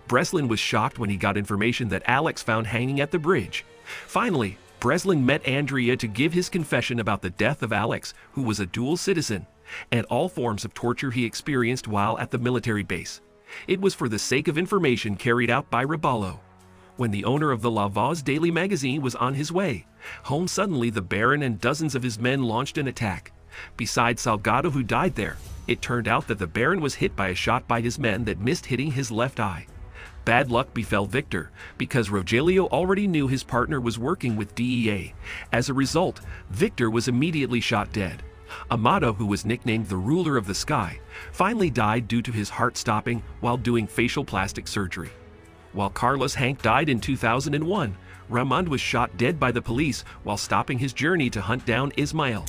Breslin was shocked when he got information that Alex found hanging at the bridge. Finally, Breslin met Andrea to give his confession about the death of Alex, who was a dual citizen, and all forms of torture he experienced while at the military base. It was for the sake of information carried out by Ruballo. When the owner of the La Voz Daily magazine was on his way home, suddenly the Baron and dozens of his men launched an attack. Besides Salgado, who died there, it turned out that the Baron was hit by a shot by his men that missed hitting his left eye. Bad luck befell Victor, because Rogelio already knew his partner was working with D E A. As a result, Victor was immediately shot dead. Amado, who was nicknamed the Ruler of the Sky, finally died due to his heart stopping while doing facial plastic surgery. While Carlos Hank died in two thousand one, Ramond was shot dead by the police while stopping his journey to hunt down Ismael.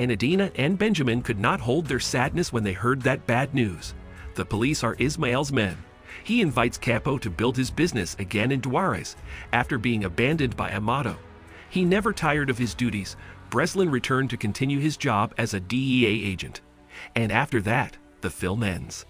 And Adina and Benjamin could not hold their sadness when they heard that bad news. The police are Ismael's men. He invites Capo to build his business again in Juarez, after being abandoned by Amado. He never tired of his duties. Breslin returned to continue his job as a D E A agent. And after that, the film ends.